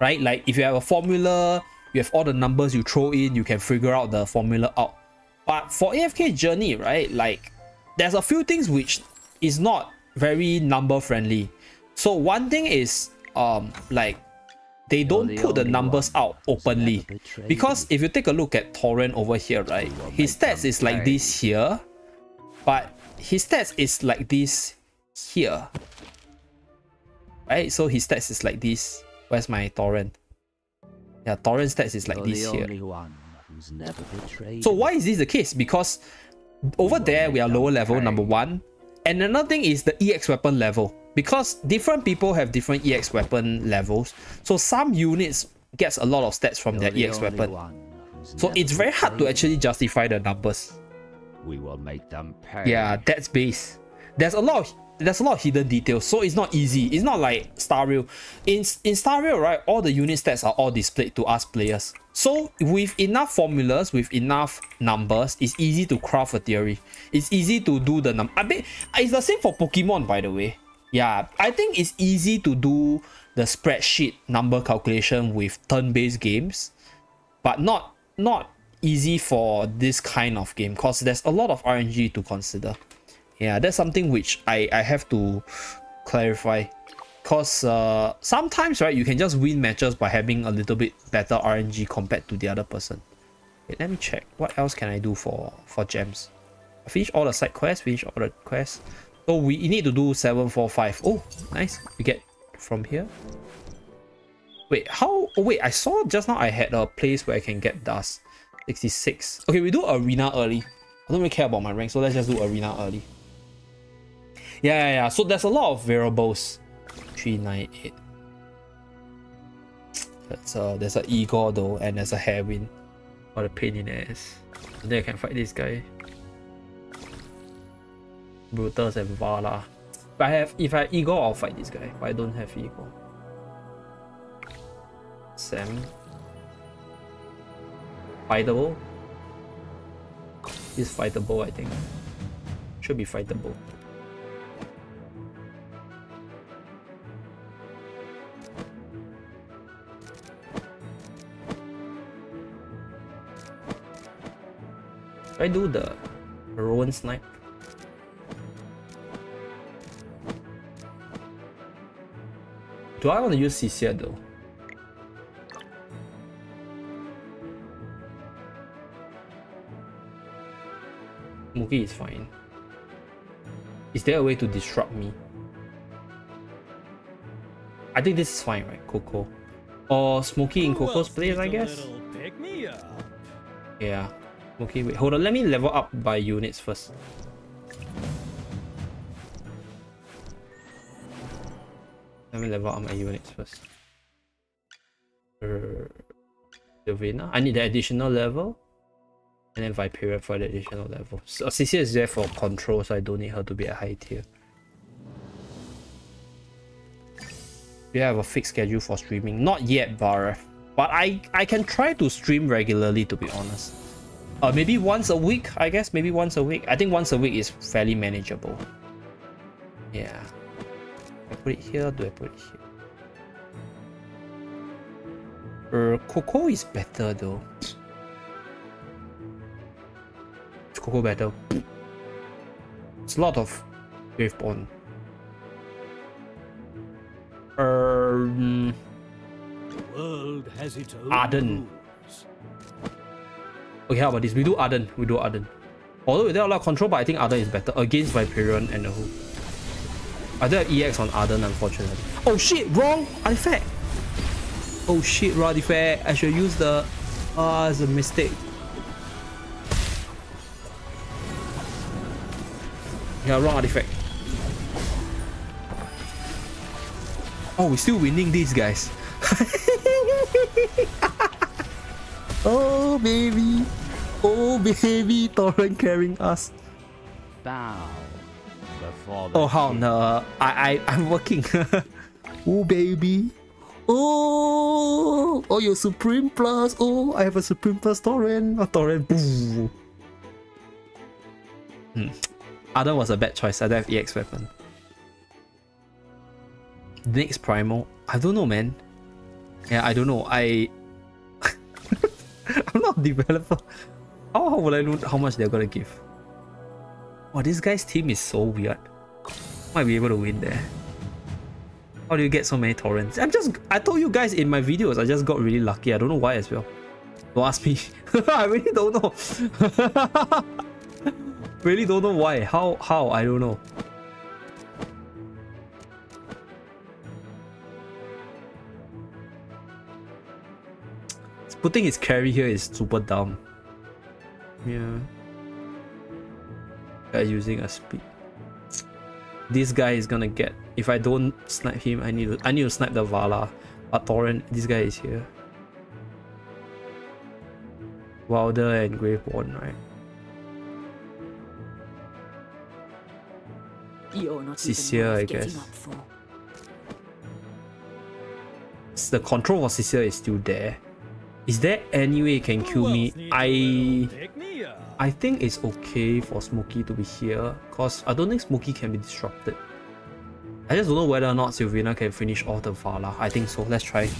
right? Like if you have a formula, you have all the numbers you throw in, you can figure out the formula out. But for AFK Journey, right, like there's a few things which is not very number-friendly. So one thing is like, they don't put the numbers out openly, because if you take a look at Torrent over here, right, his stats is like this here, but his stats is like this here, right? So his stats is like this. Where's my Torrent? Yeah, Torrent stats is like this here. So why is this the case? Because over there we are lower level, number one, and another thing is the EX weapon level. Because different people have different EX weapon levels, so some units gets a lot of stats from their EX weapon. So it's very hard to actually justify the numbers. We will make them pay. Yeah, that's base. There's a lot of hidden details, so it's not easy. It's not like Star Rail. In Star Rail, right, all the unit stats are all displayed to us players. So with enough formulas, with enough numbers, it's easy to craft a theory. It's easy to do the number. I mean, it's the same for Pokemon, by the way. Yeah, I think it's easy to do the spreadsheet number calculation with turn-based games, but not easy for this kind of game, because there's a lot of RNG to consider. Yeah, that's something which I have to clarify, because sometimes, right, you can just win matches by having a little bit better RNG compared to the other person. Okay, let me check. What else can I do for gems? I finish all the side quests, finish all the quests. So we need to do 745. Oh, nice. We get from here. Wait, how? Oh, wait, I saw just now I had a place where I can get dust. 66. Okay, we do arena early. I don't really care about my rank, so let's just do arena early. Yeah. So there's a lot of variables. 398. That's there's an Igor though, and there's a Hairwind. What a pain in the ass. I think I can fight this guy. Brutus and Vala. If I have, Igor, I'll fight this guy. But I don't have Igor. Sam. Fightable. He's fightable, I think. Should be fightable. Should I do the Rowan Snipe? Do I want to use Cecilia though? Mookie is fine. Is there a way to disrupt me? I think this is fine, right? Coco. Or Smokey in Coco's place, I guess? Yeah. Okay, wait, hold on. Let me level up by units first. Let me level up my units first. Sylvina. I need the additional level. And then Viperia for the additional level. So Cecilia is there for control, so I don't need her to be a high tier. We have a fixed schedule for streaming. Not yet, Barref. But I can try to stream regularly, to be honest. Maybe once a week, I guess. Maybe once a week. I think once a week is fairly manageable. Yeah. I put it here, do I put it here? Coco is better though. It's Coco better. It's a lot of they've won. The world has its own Arden. Rules. Okay, how about this? We do Arden. We do Arden. Although we don't allow control, but I think Arden is better against Vaporeon and the Who. I don't have EX on Arden, unfortunately. Oh shit! Wrong artifact. Oh shit! Wrong artifact. I should use the. Ah, it's a mistake. Yeah, wrong artifact. Oh, we're still winning these guys. Oh baby, oh baby, Torrent carrying us. Bow before the. Oh how no, I'm working. Oh baby, oh, oh your Supreme Plus. Oh, I have a Supreme Plus Torrent. A Torrent. Other was a bad choice. I don't have EX weapon. Next Primal, I don't know, man. Yeah, I don't know. I'm not a developer. How will I know how much they're gonna give? Oh, this guy's team is so weird. Might be able to win there. How do you get so many torrents? I told you guys in my videos, I just got really lucky. I don't know why as well. Don't ask me. I really don't know. Really don't know why. How? I don't know. Putting his carry here is super dumb. Yeah. Guy using a speed. This guy is gonna get. If I don't snipe him, I need to snipe the Vala. But Torrent, this guy is here. Wilder and Graveborn, right? Cicera, I guess. The control for Cicera is still there. Is there any way you can kill me? I think it's okay for Smokey to be here, cause I don't think Smokey can be disrupted. I just don't know whether or not Sylvina can finish off the Vala. I think so. Let's try.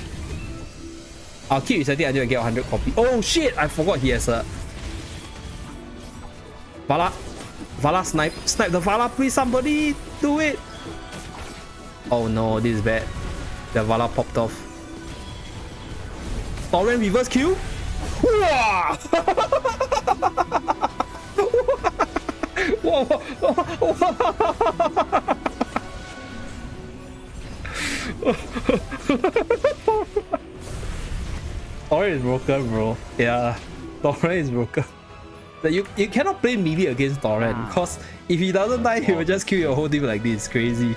I'll keep resetting until I get 100 copy. Oh shit! I forgot he has a Vala. Vala snipe. Snipe the Vala, please. Somebody do it. Oh no, this is bad. The Vala popped off. Torrent reverse Q. Whoa! Whoa, whoa, whoa. Torrent is broken, bro. Yeah, Torrent is broken. You cannot play melee against Torrent, because if he doesn't die, he will just kill your whole team like this. Crazy.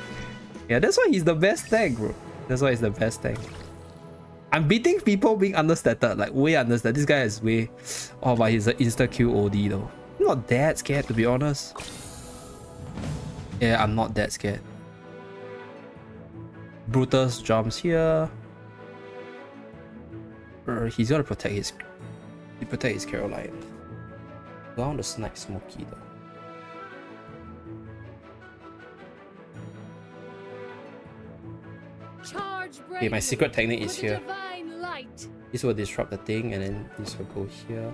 Yeah, that's why he's the best tank, bro. That's why he's the best tank. I'm beating people being understated, like way understated. This guy is way... Oh, but he's an insta-Q OD though. I'm not that scared, to be honest. Yeah, I'm not that scared. Brutus jumps here. He's gonna protect his... He protect his Caroline. I want to snipe Smokey though. Okay, my secret technique is here. This will disrupt the thing, and then this will go here.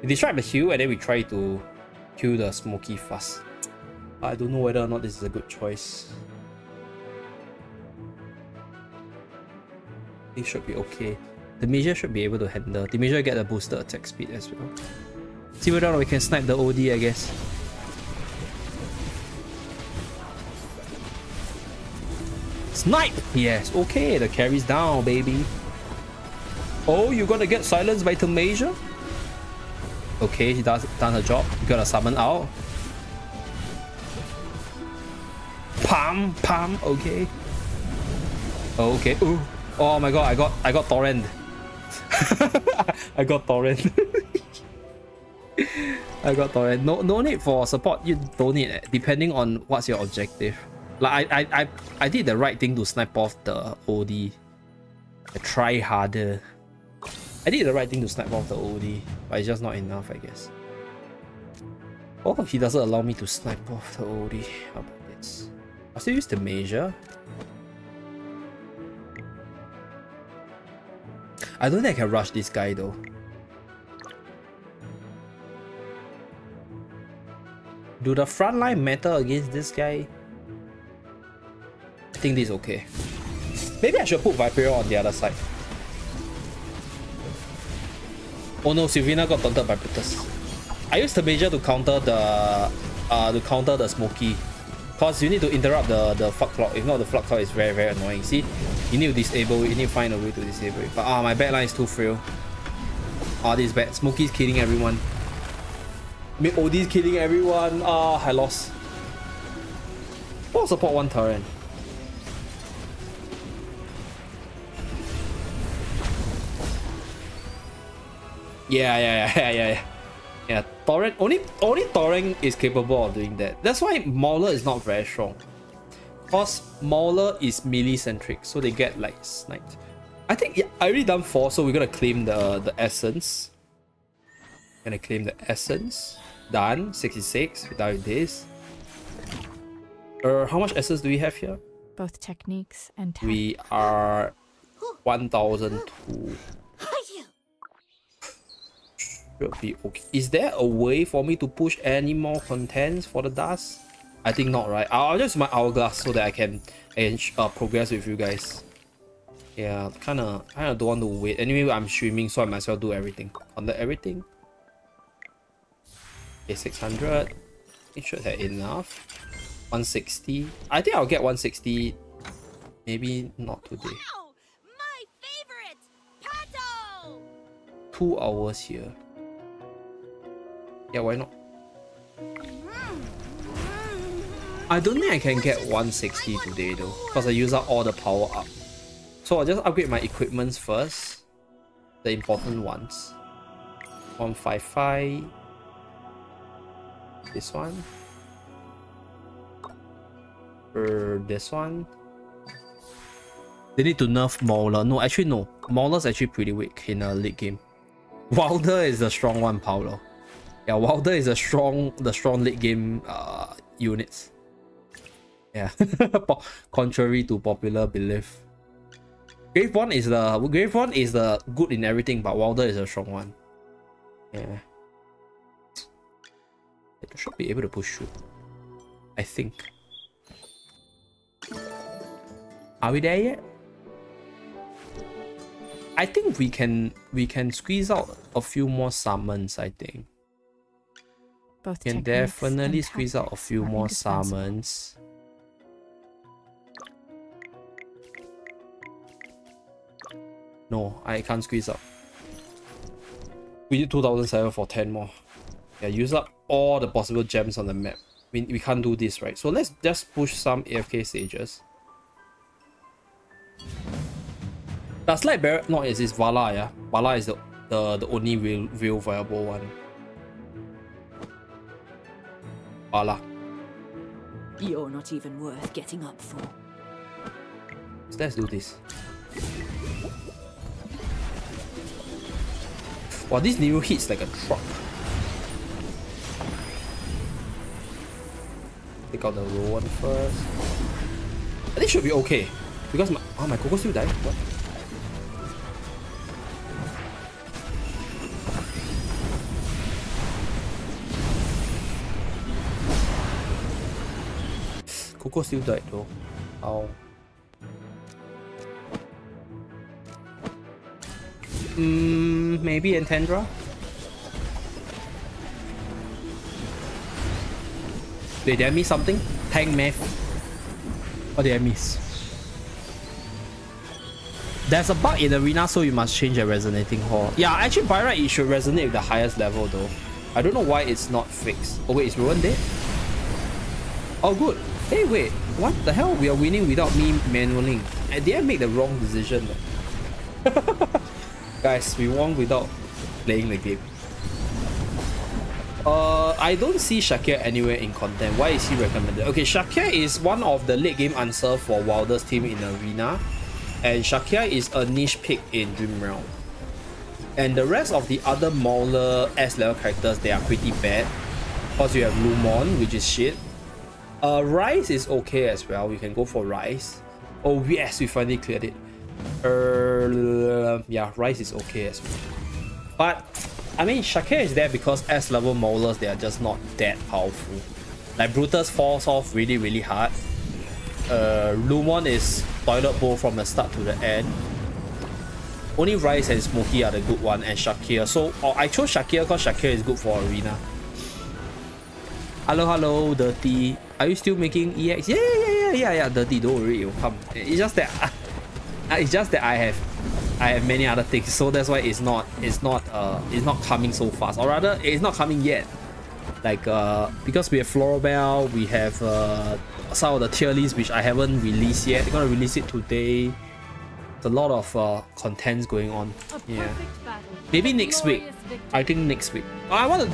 We disrupt the Q, and then we try to kill the Smokey fast. I don't know whether or not this is a good choice. This should be okay. The Major should be able to handle. The Major get a boosted attack speed as well. See whether or not we can snipe the OD, I guess. Snipe! Yes, okay, the carry's down, baby. Oh, you're gonna get silenced by Tamasia? Okay, she done her job. You gotta summon out. Pam, pam, okay. Okay, ooh. Oh my god, I got Torrent. I got Torrent. I got Torrent. No need for support, you don't need it, depending on what's your objective. Like I did the right thing to snipe off the OD. I try harder. I did the right thing to snipe off the OD, but it's just not enough, I guess. Oh, he doesn't allow me to snipe off the OD. How about this? I'll still use the Measure. I don't think I can rush this guy though. Do the frontline matter against this guy? I think this is okay. Maybe I should put Viperio on the other side. Oh no, Sylvina got taunted by Brutus. I used the Major to counter the Smokey. Cause you need to interrupt the Flood Cloud. If not, the Flood Cloud is very annoying. See? You need to disable it, you need to find a way to disable it. But ah, my backline is too frail. Ah, this is bad. Smokey's killing everyone. Odie's killing everyone. Ah, I lost. I'll support one turret. Yeah. Torrent only Torrent is capable of doing that. That's why Mauler is not very strong. Cause Mauler is melee centric, so they get like sniped. I think yeah, I already done 4, so we're gonna claim the essence. Gonna claim the essence. Done. 66. We're done with this. How much essence do we have here? Both techniques and time. We are 1,002. Should be okay. Is there a way for me to push any more contents for the dust? I think not, right? I'll just my hourglass so that I can progress with you guys. Yeah, kind of don't want to wait. Anyway, I'm streaming, so I might as well do everything. Under everything. Okay, 600. It should have enough. 160. I think I'll get 160. Maybe not today. Wow, my favorite, Pato! 2 hours here. Yeah, why not? I don't think I can get 160 today though, because I use up all the power up. So I'll just upgrade my equipments first. The important ones. 155. This one. This one. They need to nerf Mauler. No, actually no. Mauler's actually pretty weak in a late game. Wilder is the strong one, Paolo. Yeah, Wilder is the strong late game units. Yeah. Contrary to popular belief. Grave one is the good in everything, but Wilder is a strong one. Yeah. It should be able to push you, I think. Are we there yet? I think we can squeeze out a few more summons, I think. Both can definitely squeeze out a few more summons. No, I can't squeeze out. We need 2,700 for 10 more. Yeah, use up all the possible gems on the map. We can't do this, right? So let's just push some AFK stages. Does Light Barrier not exist? Vala, yeah. Vala is the only real viable one. Vala. You're not even worth getting up for. So let's do this. Wow, this Nero hits like a truck. Take out the low one first. I think should be okay. Because my my Coco still died. What? Coco still died though. Ow. Maybe Entendra? Did I miss something? Tank math. What did I miss? There's a bug in Arena, so you must change a resonating hall. Yeah, actually by right it should resonate with the highest level though. I don't know why it's not fixed. Oh wait, it's ruined it? Oh good. Hey wait, what the hell? We are winning without me manualing. Did I make the wrong decision? Guys, we won without playing the game. I don't see Shakir anywhere in content. Why is he recommended? Okay, Shakir is one of the late game answer for Wilder's team in Arena. And Shakia is a niche pick in Dream Realm. And the rest of the other Mauler S-level characters, they are pretty bad. Of course, you have Lumon, which is shit. Rice is okay as well. We can go for Rice. Oh yes, we finally cleared it. Yeah, Rice is okay as well. But, I mean, Shakia is there because S-level Maulers, they are just not that powerful. Like, Brutus falls off really hard. Lumon is toilet bowl from the start to the end. Only Rice and Smokey are the good one, and Shakir. So I chose Shakir because Shakir is good for arena. Hello, hello, Dirty. Are you still making EX? Yeah, Dirty, don't worry, it'll come. It's just that I have many other things, so that's why it's not coming so fast, or rather it's not coming yet. Like because we have Florabelle, we have some of the tier lists which I haven't released yet. I'm gonna release it today. It's a lot of contents going on. Yeah, maybe next week. I think next week. I want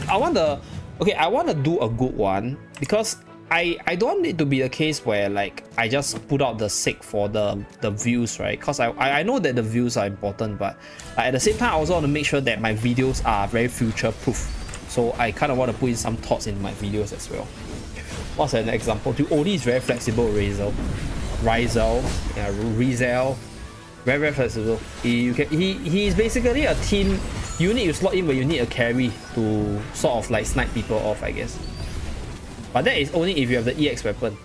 to do a good one, because I don't want it to be the case where like I just put out the sick for the views, right? Because I know that the views are important, but at the same time I also want to make sure that my videos are very future proof. So I kind of want to put in some thoughts in my videos as well. What's an example? The Odie is very flexible. Rizel, very flexible. He is basically a team. You need to slot in where you need a carry to sort of like snipe people off, I guess. But that is only if you have the EX weapon.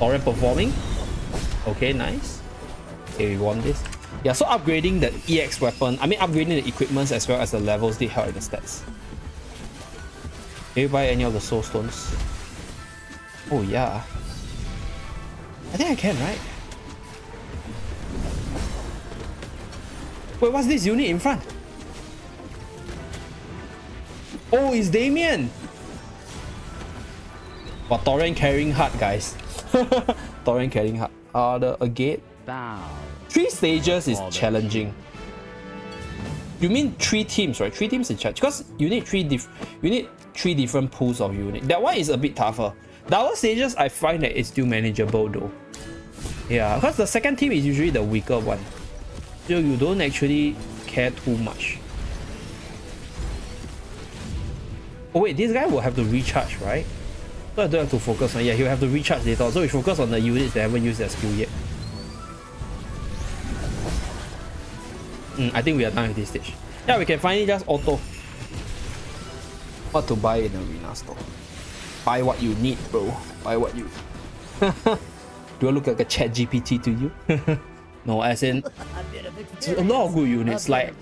Lauren performing. Okay, nice. Okay, we won this. Yeah, so upgrading the EX weapon, I mean upgrading the equipments as well as the levels did help in the stats. Did you buy any of the soul stones? Oh yeah. I think I can, right? Wait, what's this unit in front? Oh, it's Damien! But Torrent carrying hard, guys. Torrent carrying hard. A gate? Three stages is challenging. You mean three teams, right? Three teams in charge. Because you need three different pools of unit. That one is a bit tougher. The other stages, I find that it's still manageable though. Yeah, because the second team is usually the weaker one. So you don't actually care too much. Oh wait, this guy will have to recharge, right? So I don't have to focus on... Yeah, he'll have to recharge later. So we focus on the units that haven't used their skill yet. I think we are done with this stage. Yeah, we can finally just auto. What to buy in the arena store? Buy what you need, bro. Buy what you... Do I look like a ChatGPT to you? No, as in... A lot of good units, like...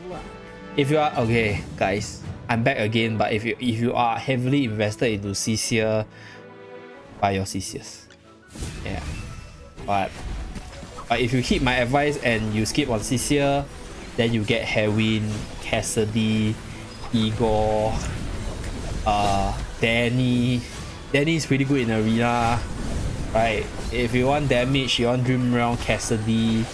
If you are... Okay, guys. I'm back again, but if you are heavily invested into Cecilia, buy your Cecilias. Yeah. But if you keep my advice and you skip on Cecilia, then you get Harwin, Cassidy, Igor, Danny. Danny's pretty good in arena, right? If you want damage, you want Dream Realm, Cassidy.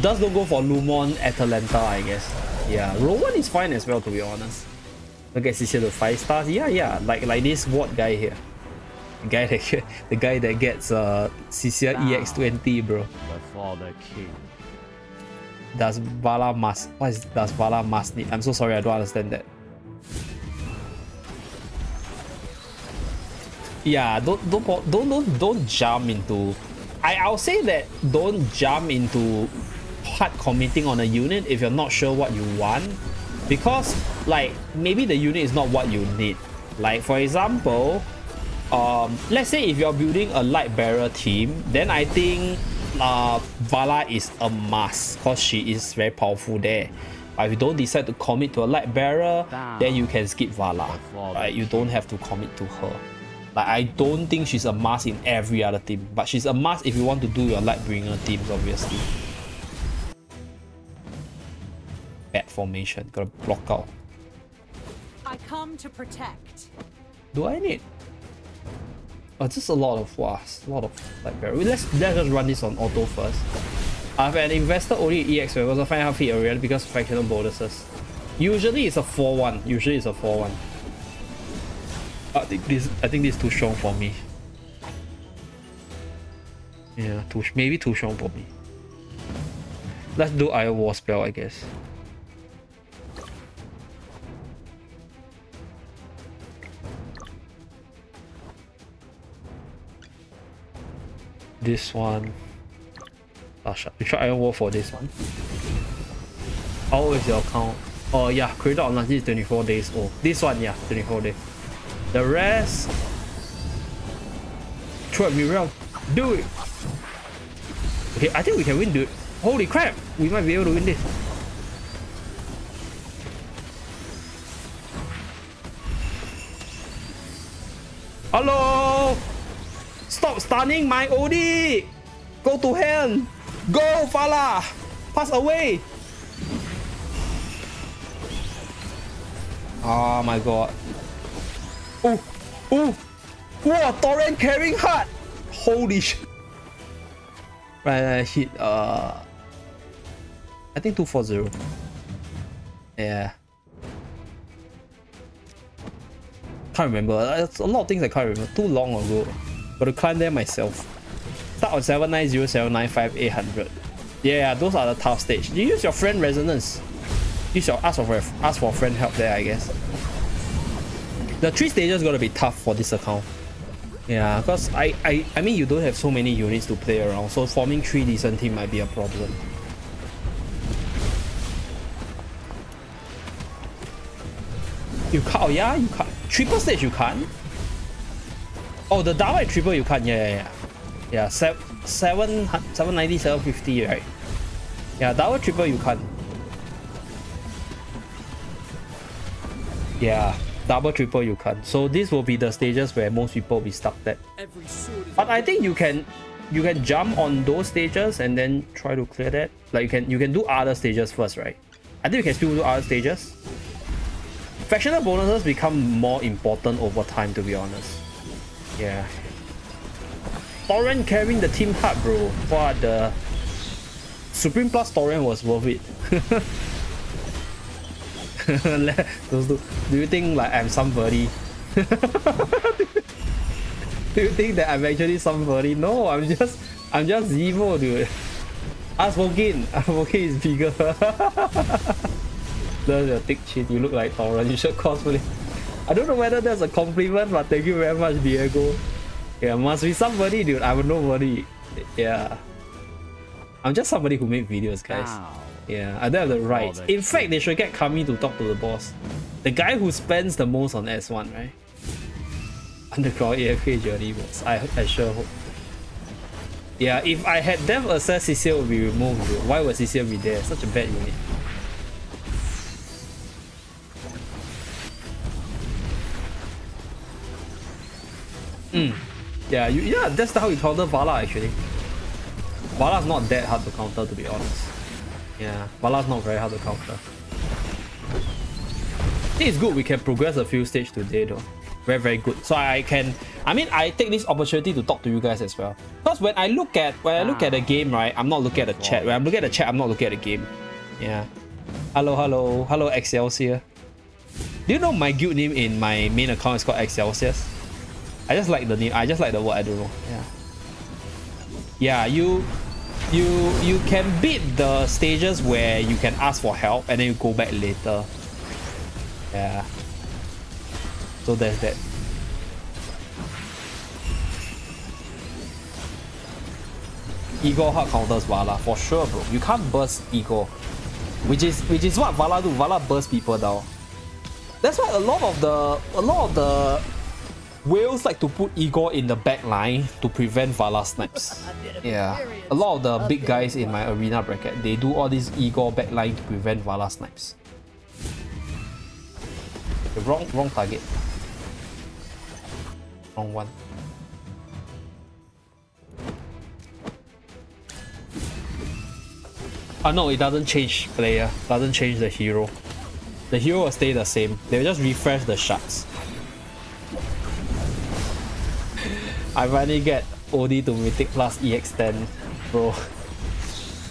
Just don't go for Lumon, Atalanta, I guess. Yeah, Rowan is fine as well, to be honest. Look at Cecilia to 5 stars. Yeah, like this what guy here, the guy that gets Cecilia EX20, bro. Before the king. Does Vala Mas... does Vala Mas need? I'm so sorry, I don't understand that. Yeah, don't jump into... I'll say that don't jump into hard committing on a unit if you're not sure what you want, because like maybe the unit is not what you need. Like for example, let's say if you're building a light bearer team, then I think Vala is a must because she is very powerful there. But if you don't decide to commit to a light bearer, then you can skip Vala, right? You don't have to commit to her. Like I don't think she's a must in every other team, but she's a must if you want to do your Lightbringer teams, obviously. Bad formation, gotta block out. I come to protect. Do I need? Oh, just a lot of was, a lot of like barrier. Let's just run this on auto first. I've an investor only EX weapons. I find half hit already because of fractional bonuses. Usually it's a 4-1. I think this is too strong for me. Yeah, maybe too strong for me. Let's do Iron War spell, I guess. This one. We try Iron War for this one. How is your account? Oh yeah, created on 24 days old. This one, yeah, 24 days. The rest, Truck reroute. Do it! Okay, I think we can win, dude. Holy crap! We might be able to win this. Hello! Stop stunning my OD! Go to hell! Go, Fala! Pass away! Oh my god. Oh! Oh! Whoa! Torrent carrying hard! Holy shit! Right, I hit I think 240. Yeah. Can't remember. It's a lot of things I can't remember. Too long ago. Got to climb there myself. Start on 790795800. Yeah, those are the tough stage. You use your friend resonance. Use your ask for friend help there, I guess. The 3 stages gonna be tough for this account. Yeah, because I mean you don't have so many units to play around, so forming 3 decent teams might be a problem. You can't. Oh yeah, you can't. Triple stage you can't. Oh, the double and triple you can't. Yeah. 790, 750, right? Yeah, double triple you can't. Yeah, double triple you can't. So this will be the stages where most people will be stuck at. But I think you can jump on those stages and then try to clear that. Like you can do other stages first, right? I think you can still do other stages. Factional bonuses become more important over time, to be honest. Yeah. Torrent carrying the team hard, bro. What the... Supreme Plus Torrent was worth it. Do you think like I'm somebody? Do you think that I'm actually somebody? No, I'm just Zevo, dude. Ask Vokin. Vokin is bigger. There's your thick chin, you look like Torrent, you should cosplay. I don't know whether that's a compliment, but thank you very much, Diego. Yeah, must be somebody, dude. I'm nobody. Yeah. I'm just somebody who made videos, guys. Wow. Yeah, I don't have the rights. In fact, they should get Kami to talk to the boss. The guy who spends the most on S1, right? Underground AFK Journey boss. I sure hope. Yeah, if I had them assess, Cecil would be removed, dude. Why would Cecil be there? Such a bad unit. Yeah, that's how you counter Vala actually. Vala's not that hard to counter, to be honest. Yeah, Vala's not very hard to counter. I think it's good we can progress a few stages today though. Very, very good. So I take this opportunity to talk to you guys as well. Because when I look at the game, right, I'm not looking at the chat. When I'm looking at the chat, I'm not looking at the game. Yeah. Hello Excelsior. Do you know my guild name in my main account is called Excelsius? I just like the name. I just like the word. I don't know. Yeah. You can beat the stages where you can ask for help and then you go back later. Yeah. So there's that. Igor hard counters Vala for sure, bro. You can't burst Igor, which is what Vala do. Vala burst people down. That's why a lot of the Whales like to put Igor in the back line to prevent Vala snipes. Yeah, a lot of the big guys in my arena bracket, they do all this Igor back line to prevent Vala snipes. The wrong target. Wrong one. Ah no, it doesn't change player. Doesn't change the hero. The hero will stay the same. They will just refresh the shots. I finally get OD to Mythic Plus EX10, bro.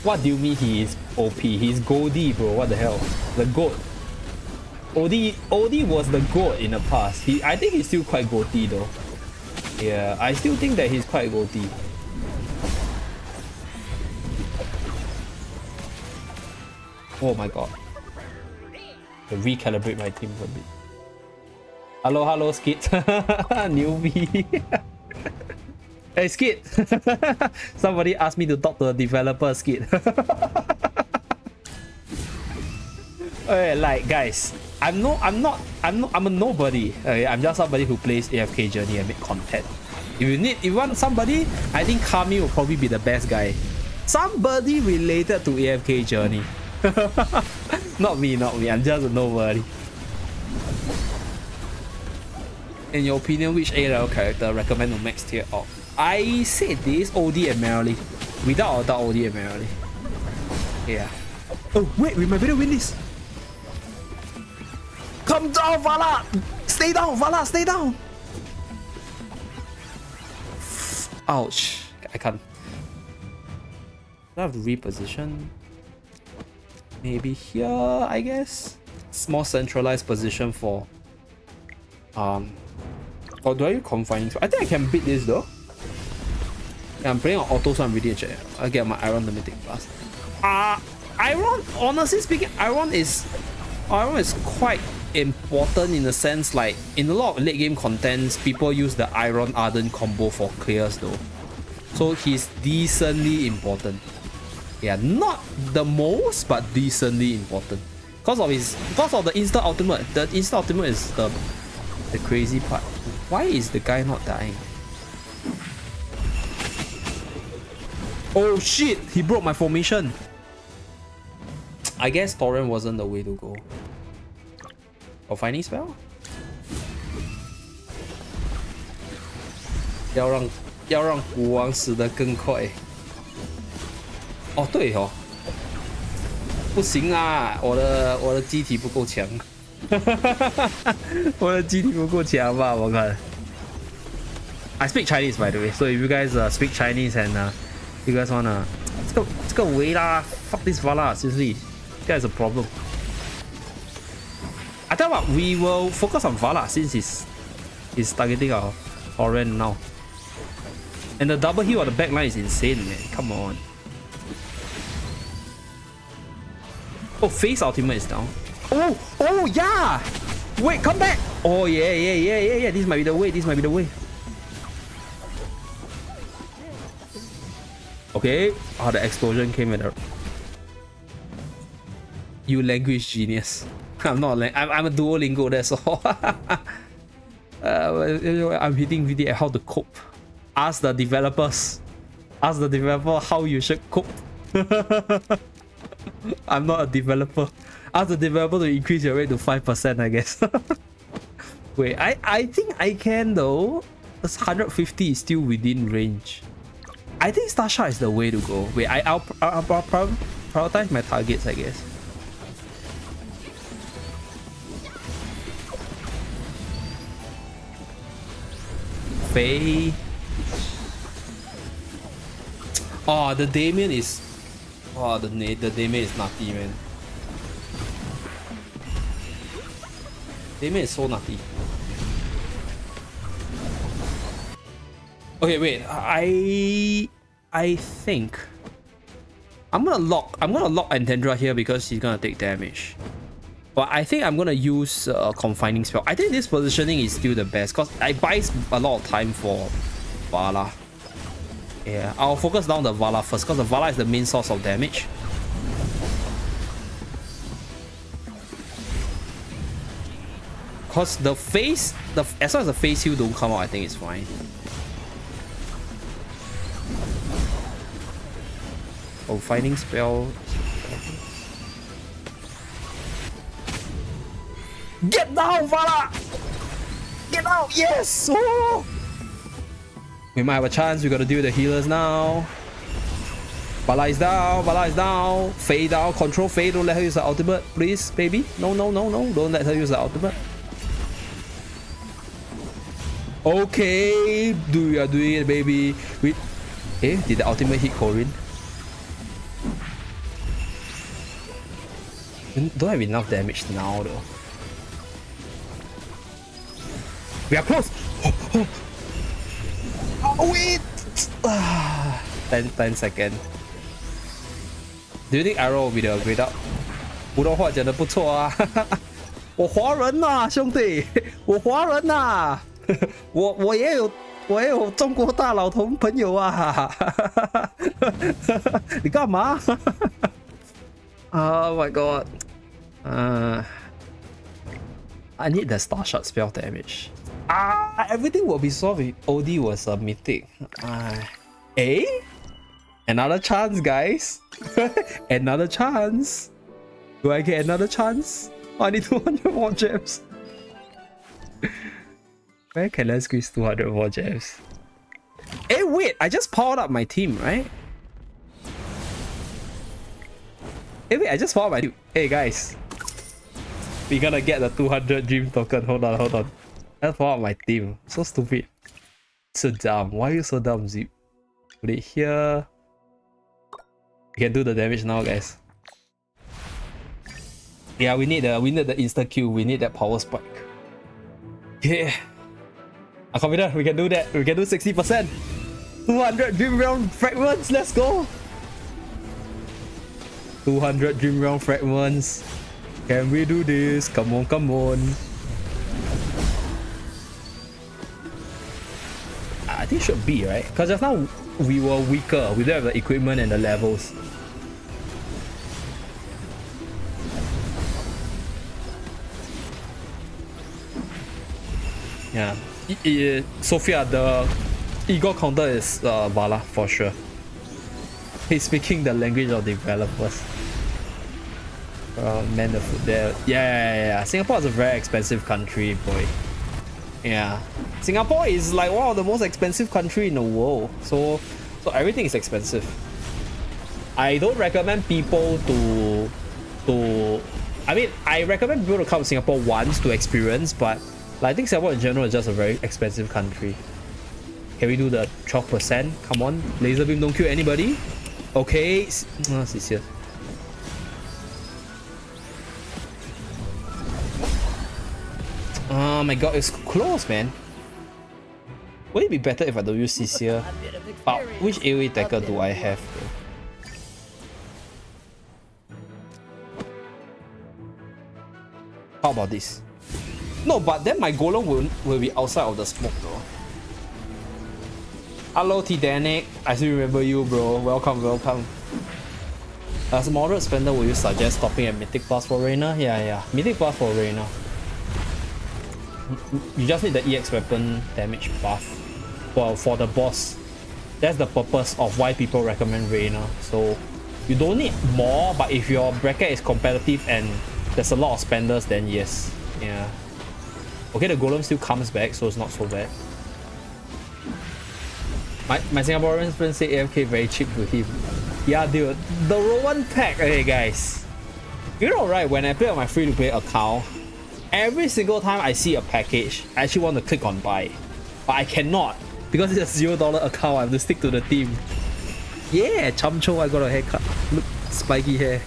What do you mean he is OP? He's Goldie, bro. What the hell? The GOAT. OD was the GOAT in the past. I think he's still quite goatee though. Yeah, I still think that he's quite goatee. Oh my god. I recalibrate my team a bit. Hello, Skid. Newbie. Hey Skid! Somebody asked me to talk to a developer, Skid. Hey, like guys, I'm a nobody. Okay, I'm just somebody who plays AFK Journey and make content. If you want somebody, I think Kami will probably be the best guy. Somebody related to AFK Journey. Not me. I'm just a nobody. In your opinion, which A-level character recommend to max tier off? I said this, OD and Merrily. Without a doubt, OD and Merrily. Yeah. Oh, wait, we might better win this. Come down, Vala! Stay down, Vala, stay down! Ouch. I can't. I have to reposition. Maybe here, I guess? It's more centralized position for... Or do I use confining? I think I can beat this though. Yeah, I'm playing on auto, so I'm really check. I get my Iron the Mythic Blast. Iron, honestly speaking, Iron is quite important in the sense like in a lot of late game contents, people use the Iron Arden combo for clears though. So he's decently important. Yeah, not the most, but decently important. Because of the instant ultimate. The instant ultimate is the crazy part. Why is the guy not dying? Oh shit! He broke my formation. I guess Torrent wasn't the way to go. Or finding spell? 要让国王死得更快。哦对哦。不行啊，我的机体不够强。 I speak Chinese, by the way, so if you guys speak Chinese and you guys wanna let's go away lah. Fuck this Vala, seriously. This guy's a problem. I tell you what, we will focus on Vala since he's targeting our Oren now. And the double heal on the back line is insane, man. Come on. Oh, face ultimate is down. Oh, oh yeah! Wait, come back! Oh yeah. This might be the way. Okay. Oh, the explosion came in. You language genius. I'm a Duolingo. That's all. I'm hitting video how to cope. Ask the developers. Ask the developer how you should cope. I'm not a developer. Ask the developer to increase your rate to 5%, I guess. Wait, I think I can though. 150 is still within range. I think Starsha is the way to go. Wait, I'll prioritize my targets, I guess. Faye. Oh, the Damien is... Oh, the Damien is nutty, man. Damien is so nutty. Okay, wait. I think I'm gonna lock Antendra here because she's gonna take damage. But I think I'm gonna use a confining spell. I think this positioning is still the best because it buys a lot of time for Vala. Yeah, I'll focus down the Vala first because the Vala is the main source of damage. Because the face, as long as the face heal don't come out, I think it's fine. Oh, finding spell. Get down, Vala! Get out, yes! Oh! We might have a chance, we gotta deal with the healers now. Vala is down. Faye down, control Faye, don't let her use the ultimate, please, baby. No, don't let her use the ultimate. Okay, we are doing it, baby. Hey, did the ultimate hit Corinne? Don't have enough damage now, though. We are close. Oh wait, 10 seconds. Do you think Arrow will be the grade up? 普通话讲得不错啊，我华人呐，兄弟，我华人呐。 我也有中国大老同朋友啊！你干嘛 ？Oh my god！I need the Starshot spell damage. Everything will be solved if OD was a mythic. Another chance, guys. Another chance. Do I get another chance? Oh, I need 200 more gems. Where can I squeeze 200 more gems? Hey, wait! I just powered up my team, right? Hey, wait! I just powered up my team. Hey, guys. We're gonna get the 200 dream token. Hold on, hold on. I just powered up my team. So stupid. So dumb. Why are you so dumb, Zip? Put it here. We can do the damage now, guys. Yeah, we need the insta Q. We need that power spike. Yeah. I'm confident we can do that. We can do 60%. 200 dream round fragments. Let's go. 200 dream round fragments. Can we do this? Come on, come on. I think it should be, right? Because just now we were weaker. We don't have the equipment and the levels. Yeah, Sophia, the ego counter is Vala for sure. He's speaking the language of developers. Man, the food there. Yeah. Singapore is a very expensive country, boy. Yeah, Singapore is like one of the most expensive country in the world. So everything is expensive. I don't recommend people to. I mean, I recommend people to come to Singapore once to experience, but. I think Singapore in general is just a very expensive country. Can we do the 12%? Come on, laser beam, don't kill anybody. Okay, oh, it's here. Oh my god, it's close, man. Would it be better if I don't use Cecilia? But which AoE attacker do I have? How about this? No, but then my golem will be outside of the smoke though. Hello Titanic, I still remember you, bro. Welcome, welcome. As a moderate spender, will you suggest stopping at Mythic Plus for Reyna? Yeah. Mythic Plus for Reyna. You just need the EX weapon damage buff for the boss. That's the purpose of why people recommend Reyna. So you don't need more, but if your bracket is competitive and there's a lot of spenders, then yes. Yeah. Okay, the golem still comes back, so it's not so bad. My Singaporean friend said AFK very cheap to him. Yeah, dude. The Rowan pack. Okay, guys. You know, right? When I play on my free-to-play account, every single time I see a package, I actually want to click on buy. But I cannot. Because it's a $0 account, I have to stick to the team. Yeah, Chumcho, I got a haircut. Look, spiky hair.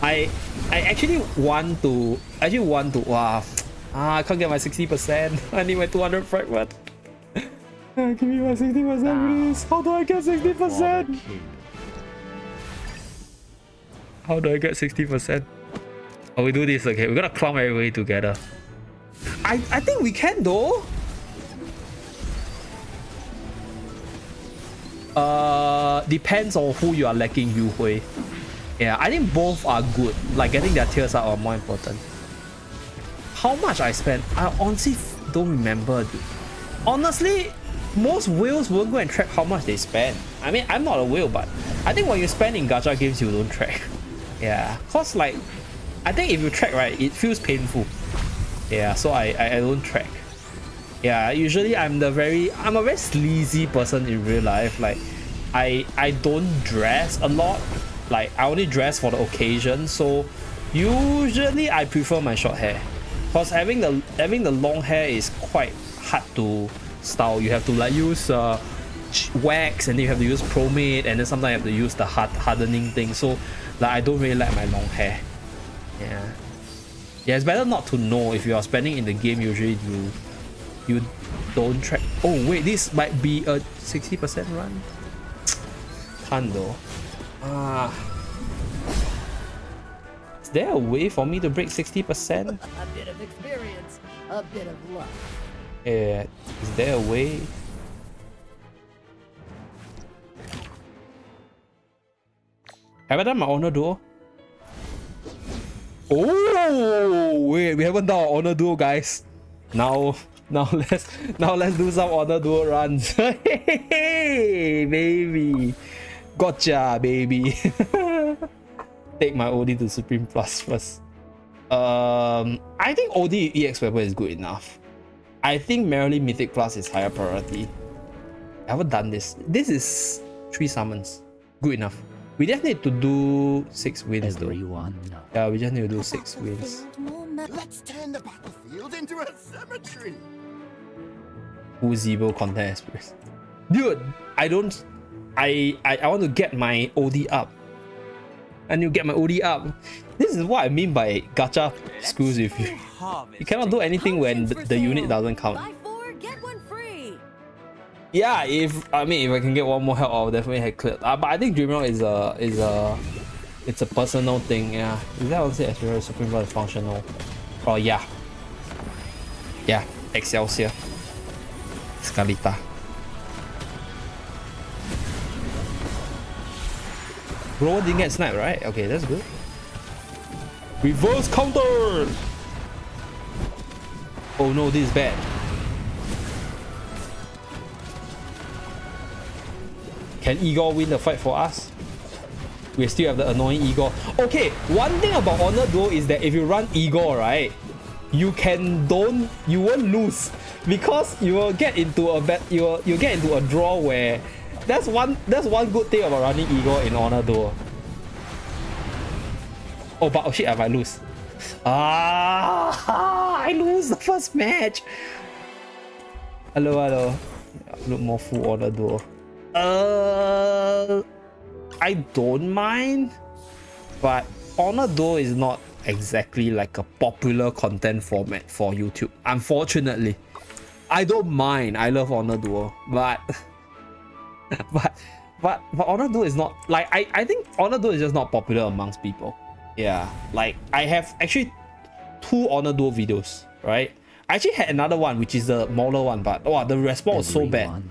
I actually want to... wow. I can't get my 60%. I need my 200 fragment. Give me my 60%, please. How do I get 60%? How do I get 60%? Oh, we do this, okay. We're gonna clump everybody together. I think we can, though. Depends on who you are lacking, Yu Hui. Yeah, I think both are good. Like, getting their tiers out are more important. How much I spent? I honestly don't remember, dude. Honestly, most whales won't go and track how much they spend. I mean, I'm not a whale, but I think when you spend in gacha games, you don't track. Yeah, cause like, I think if you track, right, it feels painful. Yeah, so I don't track. Yeah, usually I'm a very sleazy person in real life. Like, I don't dress a lot. Like, I only dress for the occasion. So usually I prefer my short hair. Because having the long hair is quite hard to style. You have to like use wax, and then you have to use pomade, and then sometimes you have to use the hardening thing. So like I don't really like my long hair. Yeah. It's better not to know if you are spending in the game. Usually you don't track. Oh wait, this might be a 60% run. Can't though. Is there a way for me to break 60%? A bit of experience, a bit of luck. Yeah, is there a way? Have I done my honor duo? Oh, wait, we haven't done our honor duo, guys. Now, Now let's do some Honor Duel runs. Hey, baby. Gotcha, baby. Take my OD to Supreme Plus first. I think OD EX weapon is good enough. I think merely Mythic Plus is higher priority. I haven't done this. This is 3 summons. Good enough. We just need to do 6 wins though. Yeah, we just need to do 6 wins. Let's turn the battlefield into a cemetery. Uzebo content experience. Dude, I want to get my OD up. I need to get my OD up. This is what I mean by gacha screws with you. You cannot do anything when the unit doesn't count. Buy 4, get 1 free. Yeah, if I can get 1 more help, I'll definitely have cleared. But I think Dreamrock is a personal thing, yeah. Is that also Experience Supreme Blood functional? Oh yeah. Yeah, Excelsior. Scalita. Bro didn't get sniped, right? Okay, that's good. Reverse counter! Oh no, this is bad. Can Igor win the fight for us? We still have the annoying Igor. Okay, one thing about Honor Duel is that if you run Igor, right, you won't lose because you will get into a you get into a draw where that's one good thing about running Igor in Honor Duel. Oh, but oh shit, I might lose. Ah, I lose the first match. Hello, hello. Look more full Honor Duel. I don't mind, but Honor Duel is not exactly like a popular content format for YouTube, unfortunately. I don't mind. I love Honor Duel, but Honor Duel is not like I think Honor Duel is just not popular amongst people. Yeah, like I have actually 2 Honor Duel videos, right? I actually had another one which is the smaller one, but wow, the response was so bad.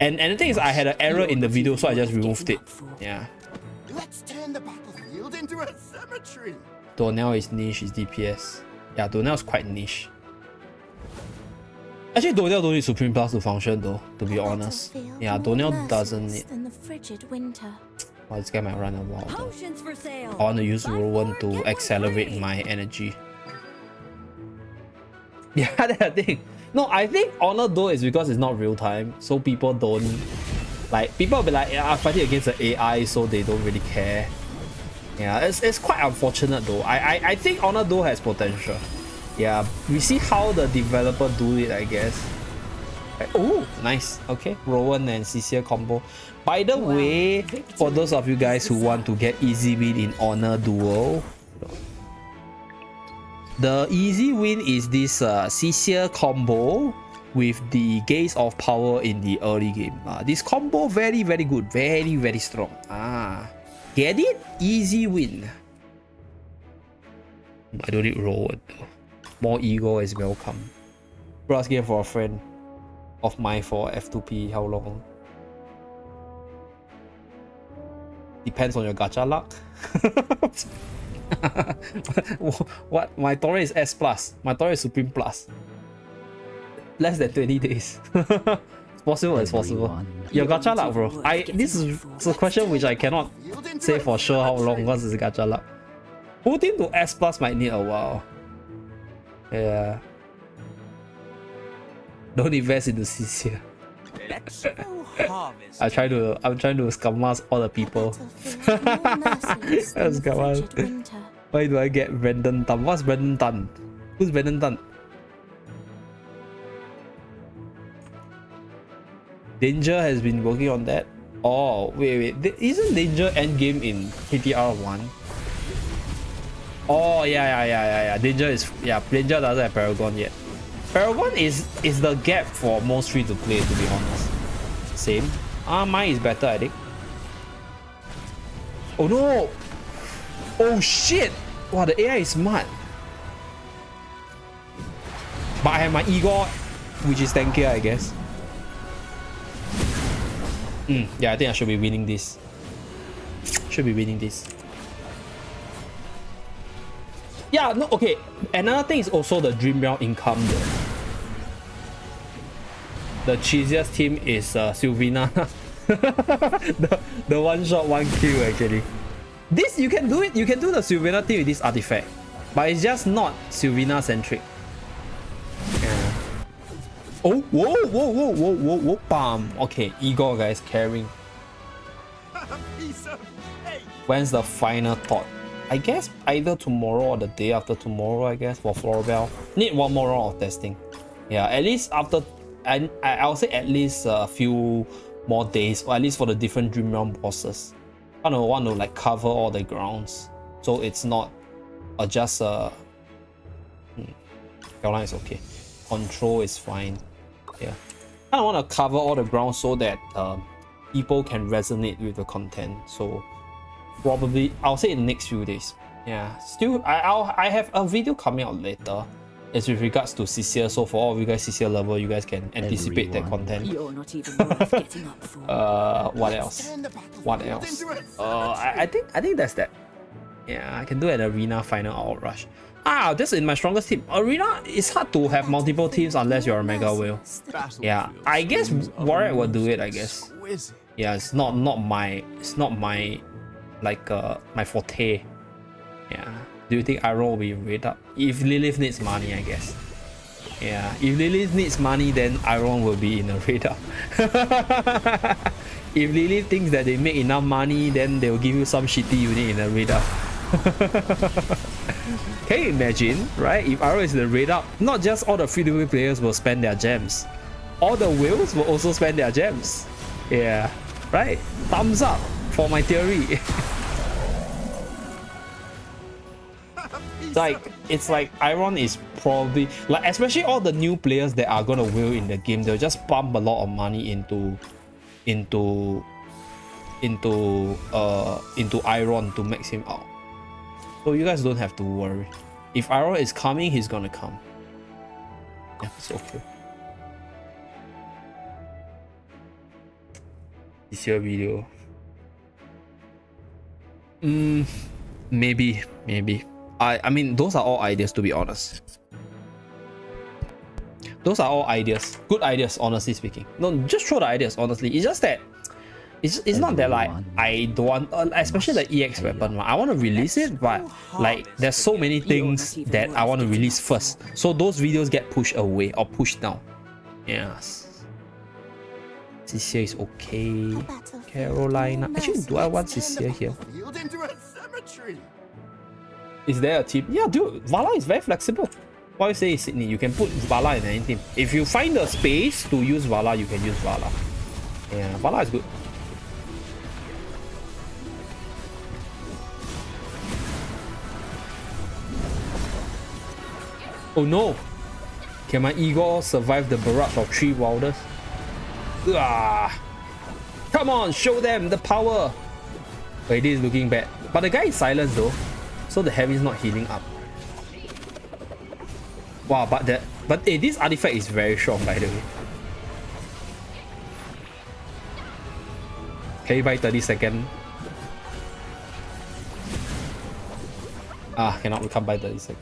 And the thing is, I had an error in the video, so I just removed it. Yeah. Let's turn the battlefield into a cemetery. Donnell is niche, is DPS. Yeah, Donnell is quite niche. Actually, Donnell don't need Supreme Plus to function though, to be honest. Yeah, Donnell doesn't need. Oh, this guy might run a lot. I want to use Rowan to accelerate my energy. Yeah, that thing. No, I think Honor Duel is because it's not real time, so people don't like. People will be like, yeah, I'm fighting against the AI, so they don't really care. Yeah, it's quite unfortunate though. I think Honor Duel has potential. Yeah, we see how the developer do it, I guess. Like, oh, nice. Okay, Rowan and Cecilia combo. By the way, for those of you guys who want to get easy win in Honor Duel. The easy win is this Cecilia combo with the Gaze of Power in the early game. This combo very good, very strong. Ah, get it? Easy win. I don't need Rowan though. More Igor is welcome. Last game for a friend of mine for F2P. How long? Depends on your gacha luck. What? My Torre is S plus. My Torre is Supreme Plus. Less than 20 days. It's possible. It's possible. Your gacha luck, bro. This is a question which I cannot say for sure how long. Because it's gacha luck. Putting to S plus might need a while. Yeah. Don't invest into CC. I'm trying to scammas all the people. Why do I get Brandon Tan? What's Brandon Tan? Who's Brandon Tan? Danger has been working on that. Oh wait, isn't Danger endgame in KTR 1? Oh yeah. Danger is, yeah, Danger doesn't have Paragon yet. Paragon is the gap for most free to play, to be honest. Same. Ah, mine is better, I think. Oh no! Oh shit! Wow, the AI is smart. But I have my Igor, which is tankier, I guess. Yeah, I think I should be winning this. Should be winning this. Yeah, no, okay. Another thing is also the Dream Realm income though. the cheesiest team is Sylvina. the one shot, one kill actually. This, you can do it. You can do the Sylvina team with this artifact. But it's just not Sylvina centric. Yeah. Oh, whoa, whoa, whoa, whoa, whoa, whoa, bam. Okay, Igor guys, carrying. When's the final thought? I guess either tomorrow or the day after tomorrow, I guess, for Floribel. Need one more round of testing. Yeah, at least after, and I'll say at least a few more days, or at least for the different Dream Realm bosses. I don't want to like cover all the grounds, so it's not just Caroline is okay. Control is fine. Yeah, I don't want to cover all the grounds so that people can resonate with the content. So probably I'll say in the next few days. Yeah, still I have a video coming out later. It's with regards to CCL, so for all of you guys CCL level, you guys can anticipate that content. You're not even worth getting up for. What else? What else? I think that's that. Yeah, I can do an arena final outrush. Ah, that's in my strongest team. Arena, it's hard to have multiple teams unless you're a mega whale. Yeah, I guess Warwick will do it. I guess. Yeah, it's not my like my forte. Yeah. Do you think Iroh will be rated up? If Lilith needs money, I guess. Yeah, if Lilith needs money, then Iroh will be in a raid up. If Lilith thinks that they make enough money, then they will give you some shitty unit in a raid up. Can you imagine, right? If Iroh is in the raid up, not just all the free-to-play players will spend their gems. All the whales will also spend their gems. Yeah, right? Thumbs up for my theory. Like, it's like Iron is probably like, especially all the new players that are gonna whale in the game, they'll just pump a lot of money into Iron to max him out. So you guys don't have to worry. If Iron is coming, he's gonna come. Yeah, it's okay. It's your video. Maybe. I mean, those are all ideas, to be honest. Those are all ideas. Good ideas, honestly speaking. No, just throw the ideas, honestly. It's just that it's not that like I don't want, especially the EX weapon. I want to release it, but like there's so many things that I want to release first. So those videos get pushed away or pushed down. Yes. Cecilia is okay. Carolina. Actually, do I want Cecilia here? Is there a team? Yeah, dude, Vala is very flexible. What you say, Sydney? You can put Vala in any team. If you find a space to use Vala, you can use Vala. Yeah, Vala is good. Oh no! Can my Igor survive the barrage of 3 wilders? Ah! Come on, show them the power! Wait, this is looking bad. But the guy is silenced though. So the heavy is not healing up. Wow, but this artifact is very strong, by the way. Can you buy 30 seconds? Ah, cannot. We can't buy 30 seconds.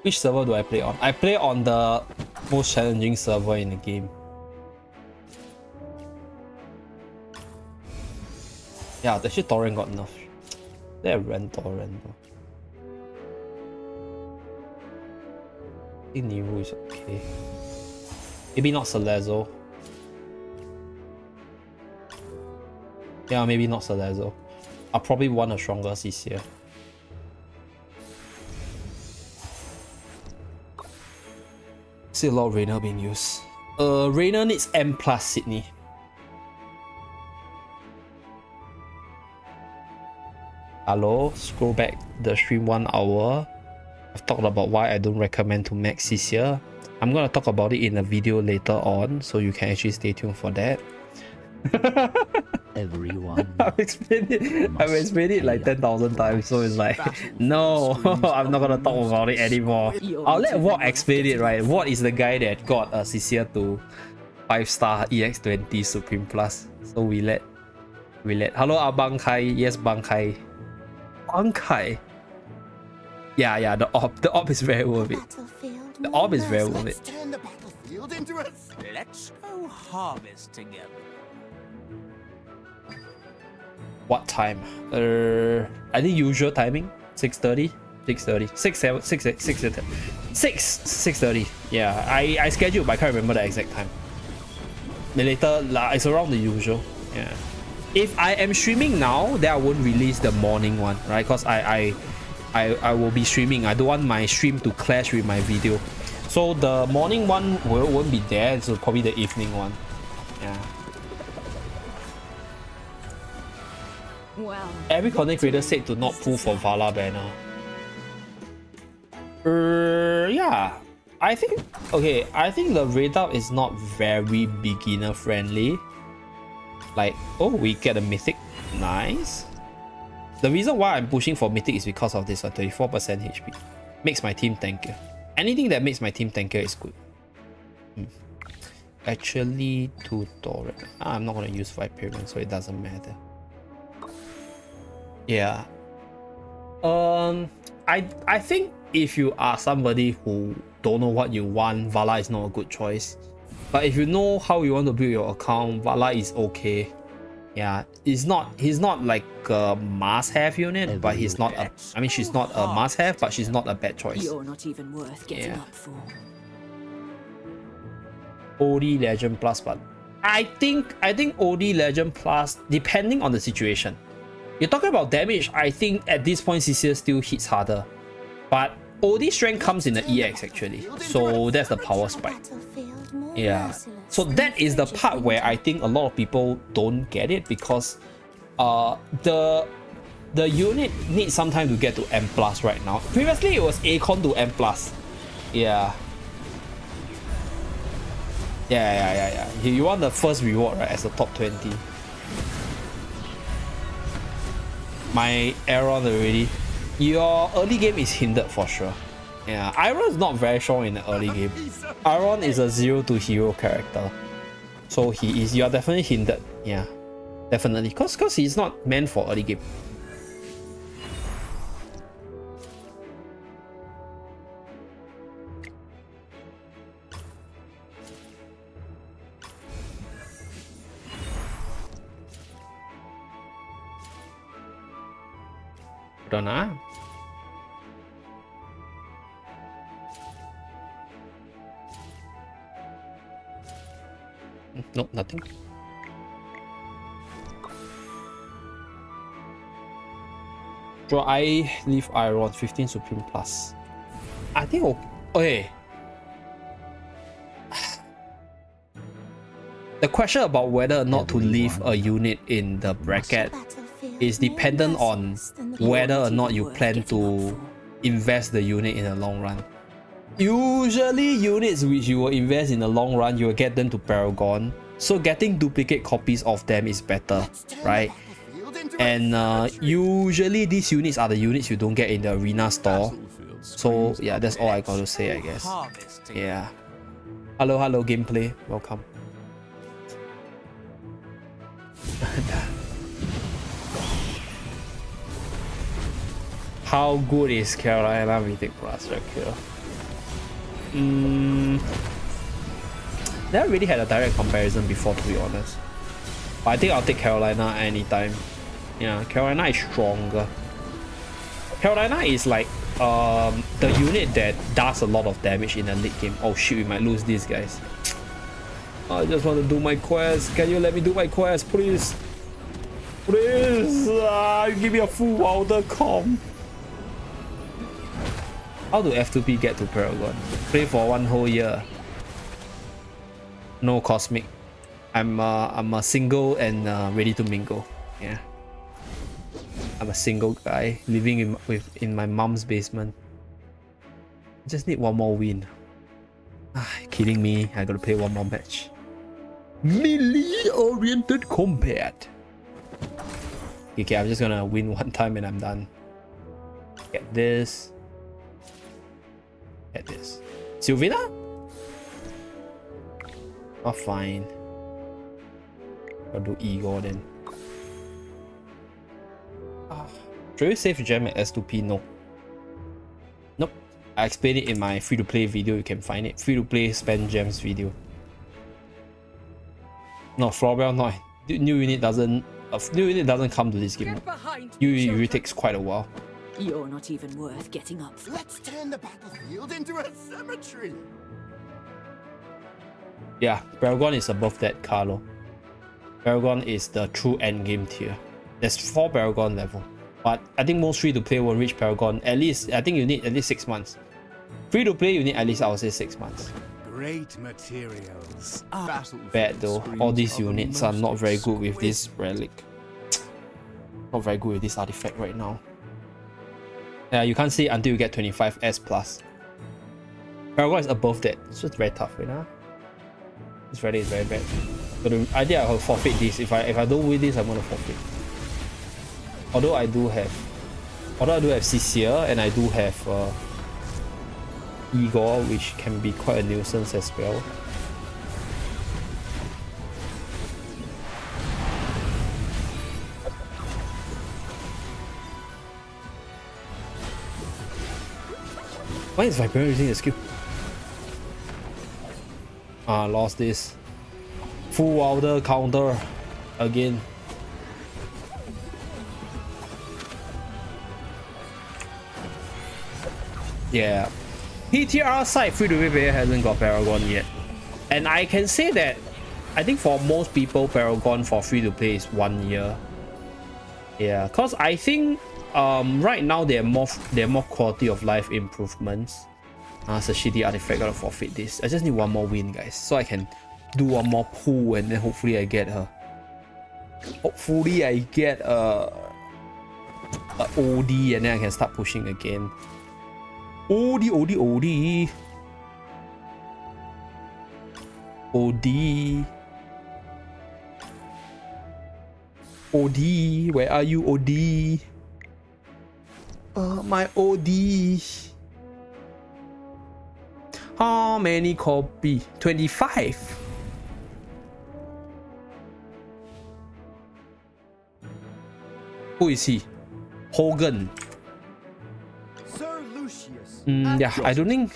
Which server do I play on? I play on the most challenging server in the game. Yeah, actually Torrent got nerfed. They're rental. I think Nero is okay. Maybe not Salezzo. Yeah, maybe not Salezzo. I probably want a stronger CC. See a lot of Raynor being used. Raynor needs M plus Sydney. Hello, scroll back the stream 1 hour. I've talked about why I don't recommend to max CC. I'm gonna talk about it in a video later on, so you can actually stay tuned for that. Everyone, I've explained it like 10,000 times, so it's like, no, I'm not gonna talk about it anymore. I'll let Watt explain it, right? Watt is the guy that got a CC to 5-star EX20 Supreme Plus, so we let. Hello, Abang Kai. Yes, Bang Kai. Honkai, yeah, the op is very worth it. The op is very worth it. revealed into us. Let's go harvest together. What time? I think usual timing. 6:30. 6:30. 6:30. Yeah, I scheduled, but I can't remember the exact time. Later, it's around the usual. Yeah. If I am streaming now, then I won't release the morning one, right? Because I will be streaming. I don't want my stream to clash with my video. So the morning one won't be there. So probably the evening one. Yeah. Well, every content creator said to not pull for Vala banner. Yeah. I think, okay, I think the readout is not very beginner friendly. Like, oh, we get a mythic. Nice. The reason why I'm pushing for mythic is because of this one, 34% HP. Makes my team tankier. Anything that makes my team tankier is good. Actually, tutorial. I'm not going to use Viperion, so it doesn't matter. Yeah. I think if you are somebody who don't know what you want, Vala is not a good choice. But if you know how you want to build your account, Vala is okay. Yeah, he's not like a must-have unit, but he's not a, I mean, she's not a must-have, but she's not a bad choice. You're not even worth getting up for. OD Legend Plus, but I think OD Legend Plus, depending on the situation. You're talking about damage, I think at this point CC still hits harder. But OD strength comes in the EX actually, so that's the power spike. Yeah, so that is the part where I think a lot of people don't get it, because the unit needs some time to get to M+ right now. Previously it was Akon to M+. Yeah. You want the first reward, right, as the top 20. My Aeron already. Your early game is hindered for sure. Yeah, Iron is not very strong in the early game. Iron is a 0 to hero character, so he is. You are definitely hindered. Yeah, definitely. Cause he's not meant for early game. Hold on, ah. Nope, nothing. So I leave Iron 15 Supreme Plus. I think okay. The question about whether or not to leave a unit in the bracket is dependent on whether or not you plan to invest the unit in the long run. Usually units which you will invest in the long run, you will get them to Paragon, so getting duplicate copies of them is better, right? And usually these units are the units you don't get in the arena store. So yeah, that's all I got to say, I guess. Yeah. Hello gameplay, welcome. How good is Carolina Mythic Plus Dracula? Never really had a direct comparison before, to be honest. But I think I'll take Carolina anytime. Yeah, Carolina is stronger. Carolina is like the unit that does a lot of damage in the late game. Oh shit, we might lose these guys. I just want to do my quest. Can you let me do my quest, please? Please, give me a full wilder comp. How do F2P get to Paragon? Play for one whole year. No cosmic. I'm a single and ready to mingle. Yeah. I'm a single guy living in my mom's basement. Just need one more win. Kidding me? I gotta play one more match. Melee-oriented combat. Okay, I'm just gonna win one time and I'm done. Get this. At this Sylvina? Oh, fine. I'll do Igor then. Should we save gem at S2P? No. Nope. I explained it in my free-to-play video, you can find it. Free-to-play spend gems video. No, Floribel, no. New unit doesn't come to this game. It takes quite a while. You're not even worth getting up for. Let's turn the battlefield into a cemetery. Yeah, Paragon is above that, Carlo. Paragon is the true endgame tier. There's 4 Paragon level, but I think most free-to-play won't reach Paragon. At least, I think you need at least 6 months. Free-to-play, you need at least, I would say, 6 months. Great materials. Bad though. All these units are not very good with this relic. Not very good with this artifact right now. Yeah, you can't see it until you get 25S+. Paragon is above that, so it's very tough, right now. This relic is very bad. So the idea I will forfeit this. If I don't win this, I'm gonna forfeit. Although I do have Cicero, and I do have Igor, which can be quite a nuisance as well. Why is Viper using the skill? Ah, lost this. Full Wilder counter again. Yeah, PTR side free-to-play player hasn't got Paragon yet, and I can say that I think for most people Paragon for free-to-play is 1 year. Yeah, because I think right now they're more quality of life improvements. It's a shitty artifact, gotta forfeit this. I just need 1 more win, guys, so I can do 1 more pull, and then hopefully I get her. Hopefully I get a OD, and then I can start pushing again. OD, OD, OD. OD. OD, where are you, OD? My OD. How many copy? 25. Who is he? Hogan. Sir Lucius. Yeah, I don't think.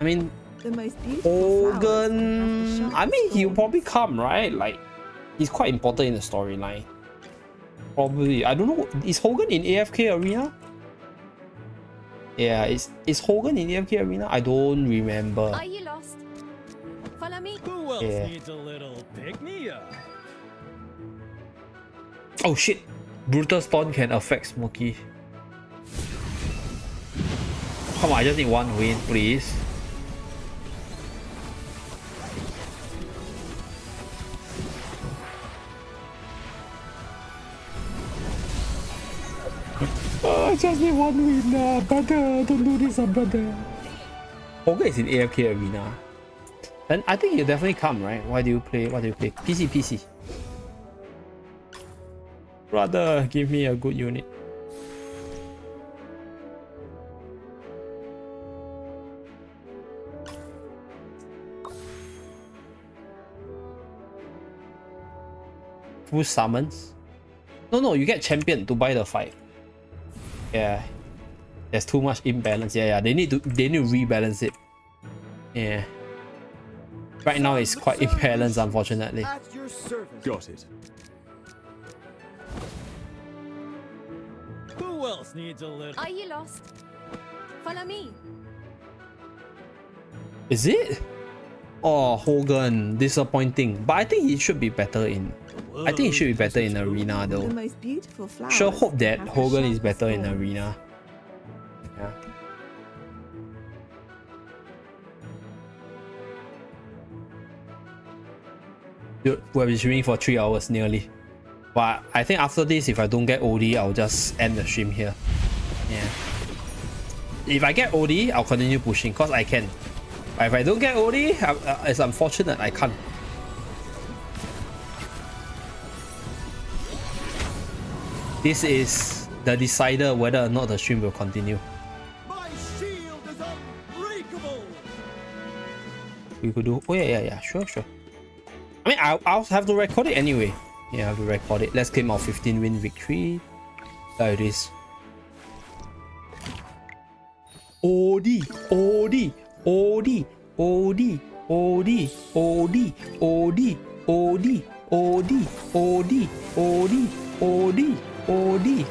I mean, Hogan. I mean, he'll probably come, right? Like, he's quite important in the storyline. Probably. I don't know. Is Hogan in AFK Arena? Yeah, is Hogan in the AFK Arena? I don't remember. Are you lost? Follow me. Who else needs a little pick me up? Oh shit! Brutal Spawn can affect Smokey. Come on, I just need 1 win, please. I just need 1 win, brother. Don't do this, brother. Hogan is in AFK Arena, and I think he'll definitely come, right? Why do you play? PC. Brother, give me a good unit. Who summons? No, you get champion to buy the fight. Yeah, there's too much imbalance. Yeah, they need to rebalance it. Yeah, right now it's quite imbalanced, unfortunately. Got it. Who else needs a little? Are you lost? Follow me. Is it? Oh, Hogan, disappointing. But I think he should be better in. I think it should be better in Arena though. Sure hope that Hogan is better in Arena. Yeah. Dude, we'll be streaming for 3 hours nearly. But I think after this, if I don't get OD, I'll just end the stream here. Yeah. If I get OD, I'll continue pushing because I can. But if I don't get OD, it's unfortunate I can't. This is the decider whether or not the stream will continue. My shield is unbreakable. We could do. Oh yeah, sure. I mean, I'll have to record it anyway. Yeah, I have to record it. Let's claim our 15-win victory. There it is. OD, OD, OD, OD, OD, OD, OD, OD, OD, OD, OD, OD, OD.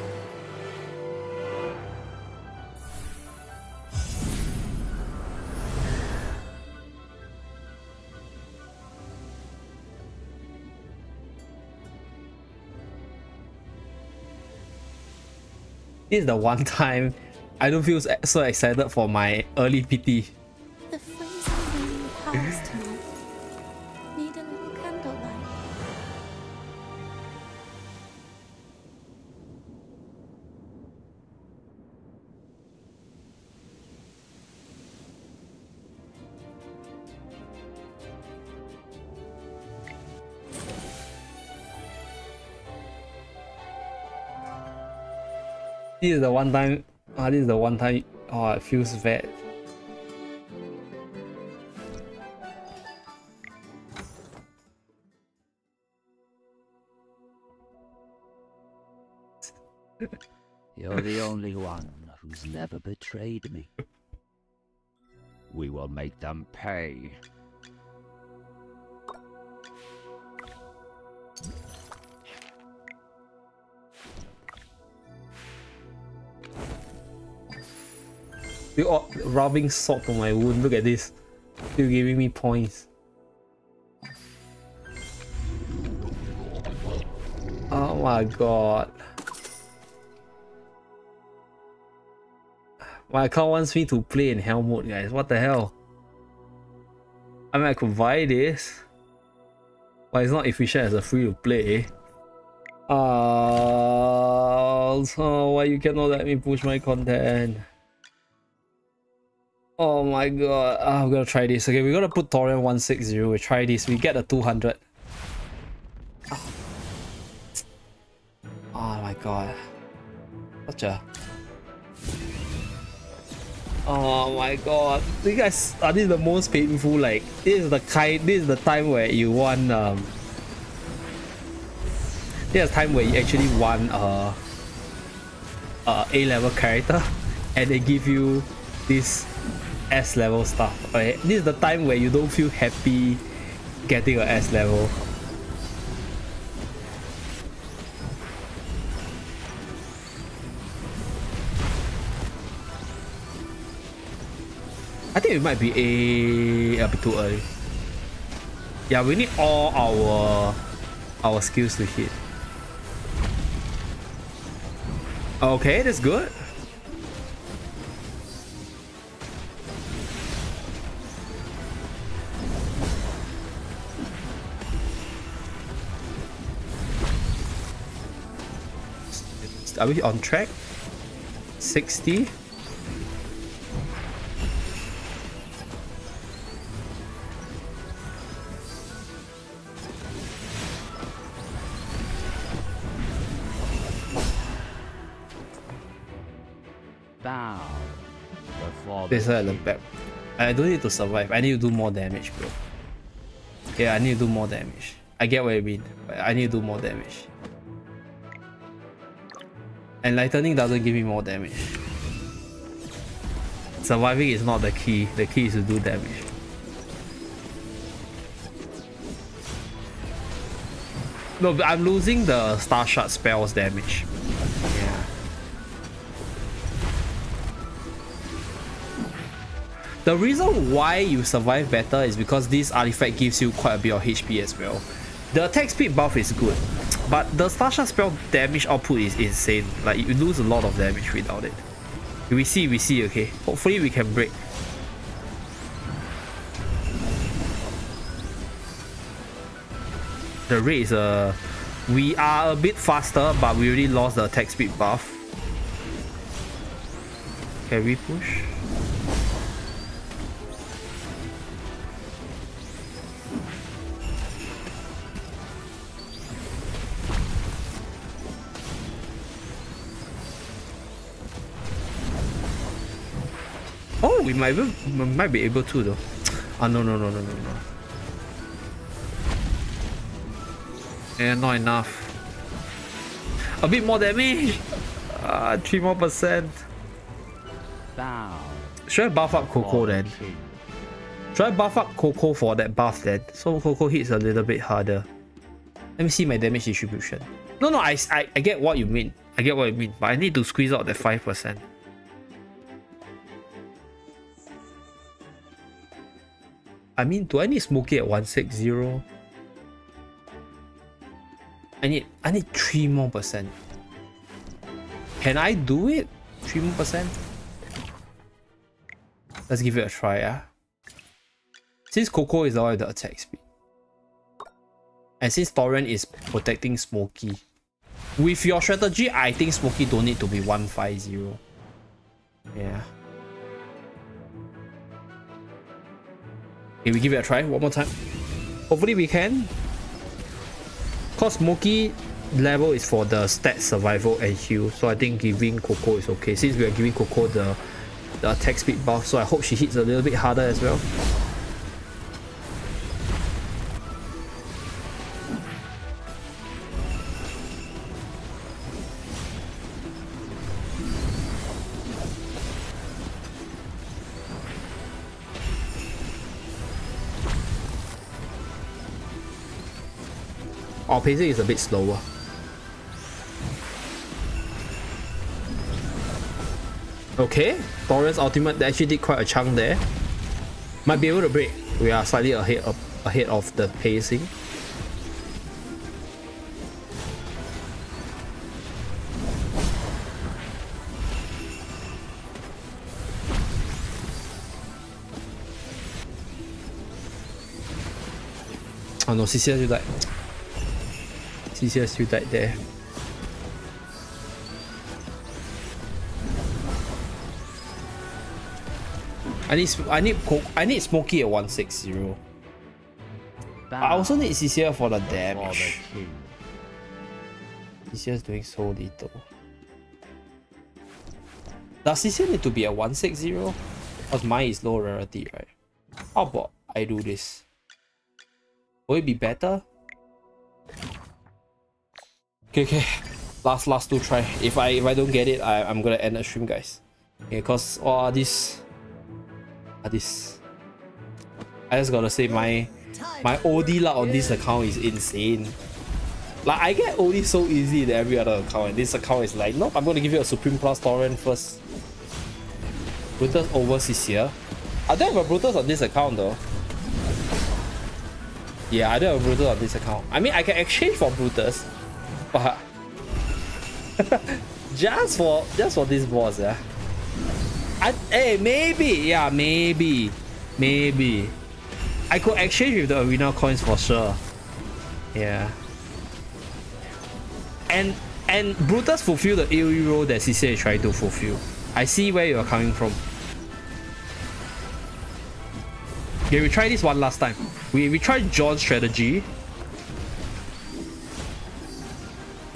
This is the one time I don't feel so excited for my early PT. The flames of the house tonight need a little candlelight. This is the one time. This is the one time. It feels bad. You're the only one who's never betrayed me. We will make them pay. You're rubbing salt on my wound. Look at this. You're giving me points. Oh my god. My account wants me to play in hell mode, guys. What the hell? I mean, I could buy this, but it's not efficient as a free to play. So why you cannot let me push my content? Oh my god, I'm gonna try this. Okay, we're gonna put Torrent 160. We try this. We get a 200. Oh my god. Such a... Oh my god. You guys, this is the most painful, like, this is the time where you want, this is the time where you actually want A-level character, and they give you this S-level stuff. Okay, this is the time where you don't feel happy getting an S-level. I think it might be a bit too early. Yeah, we need all our skills to hit. Okay, that's good. Are we on track? 60. Bow. There's at the back. I don't need to survive. I need to do more damage, bro. Yeah, I need to do more damage. I get what you mean. I need to do more damage. And lightning doesn't give me more damage. Surviving is not the key. The key is to do damage. No, but I'm losing the Star Shard spells damage. Yeah. The reason why you survive better is because this artifact gives you quite a bit of HP as well. The attack speed buff is good, but the Star Shard spell damage output is insane. Like, you lose a lot of damage without it. We see, okay. Hopefully we can break. The rate is we are a bit faster, but we already lost the attack speed buff. Can we push? Oh, we might be able to though. Ah, no. Yeah, not enough. A bit more damage. 3 more %. Bow. Should I buff up Coco then? Should I buff up Coco for that buff then? So Coco hits a little bit harder. Let me see my damage distribution. No, no, I get what you mean. I get what you mean, but I need to squeeze out that 5%. I mean, do I need Smokey at 160? I need 3 more %. Can I do it? 3 more %? Let's give it a try, ah. Since Coco is the one with the attack speed. And since Torrent is protecting Smokey. With your strategy, I think Smokey don't need to be 150. Yeah. Okay, we give it a try one more time. Hopefully we can. Cause Smokey level is for the stat, survival and heal. So I think giving Coco is okay. Since we are giving Coco the attack speed buff, so I hope she hits a little bit harder as well. Our pacing is a bit slower. Okay, Torrent's ultimate, they actually did quite a chunk there. Might be able to break. We are slightly ahead of the pacing. Oh no, CCS, you died. CCS, you died there. I need Smokey at 160. I also need CCS for the damage. CCS doing so little. Does CCS need to be at 160? Because mine is low rarity, right? How about I do this? Will it be better? Okay, okay. Last 2 try. If I don't get it, I'm gonna end the stream, guys. Okay, cause all this. I just gotta say my OD luck on this account is insane. Like, I get OD so easy in every other account, and this account is like, nope, I'm gonna give you a Supreme Plus Torrent first. Brutus overseas here. I don't have a Brutus on this account though. Yeah, I don't have a Brutus on this account. I mean, I can exchange for Brutus, but just for this boss, yeah. Hey, maybe, yeah, maybe I could exchange with the arena coins for sure. Yeah, and Brutus fulfilled the AoE role that CC is trying to fulfill. I see where you are coming from. Okay, we try this one last time. We tried John's strategy.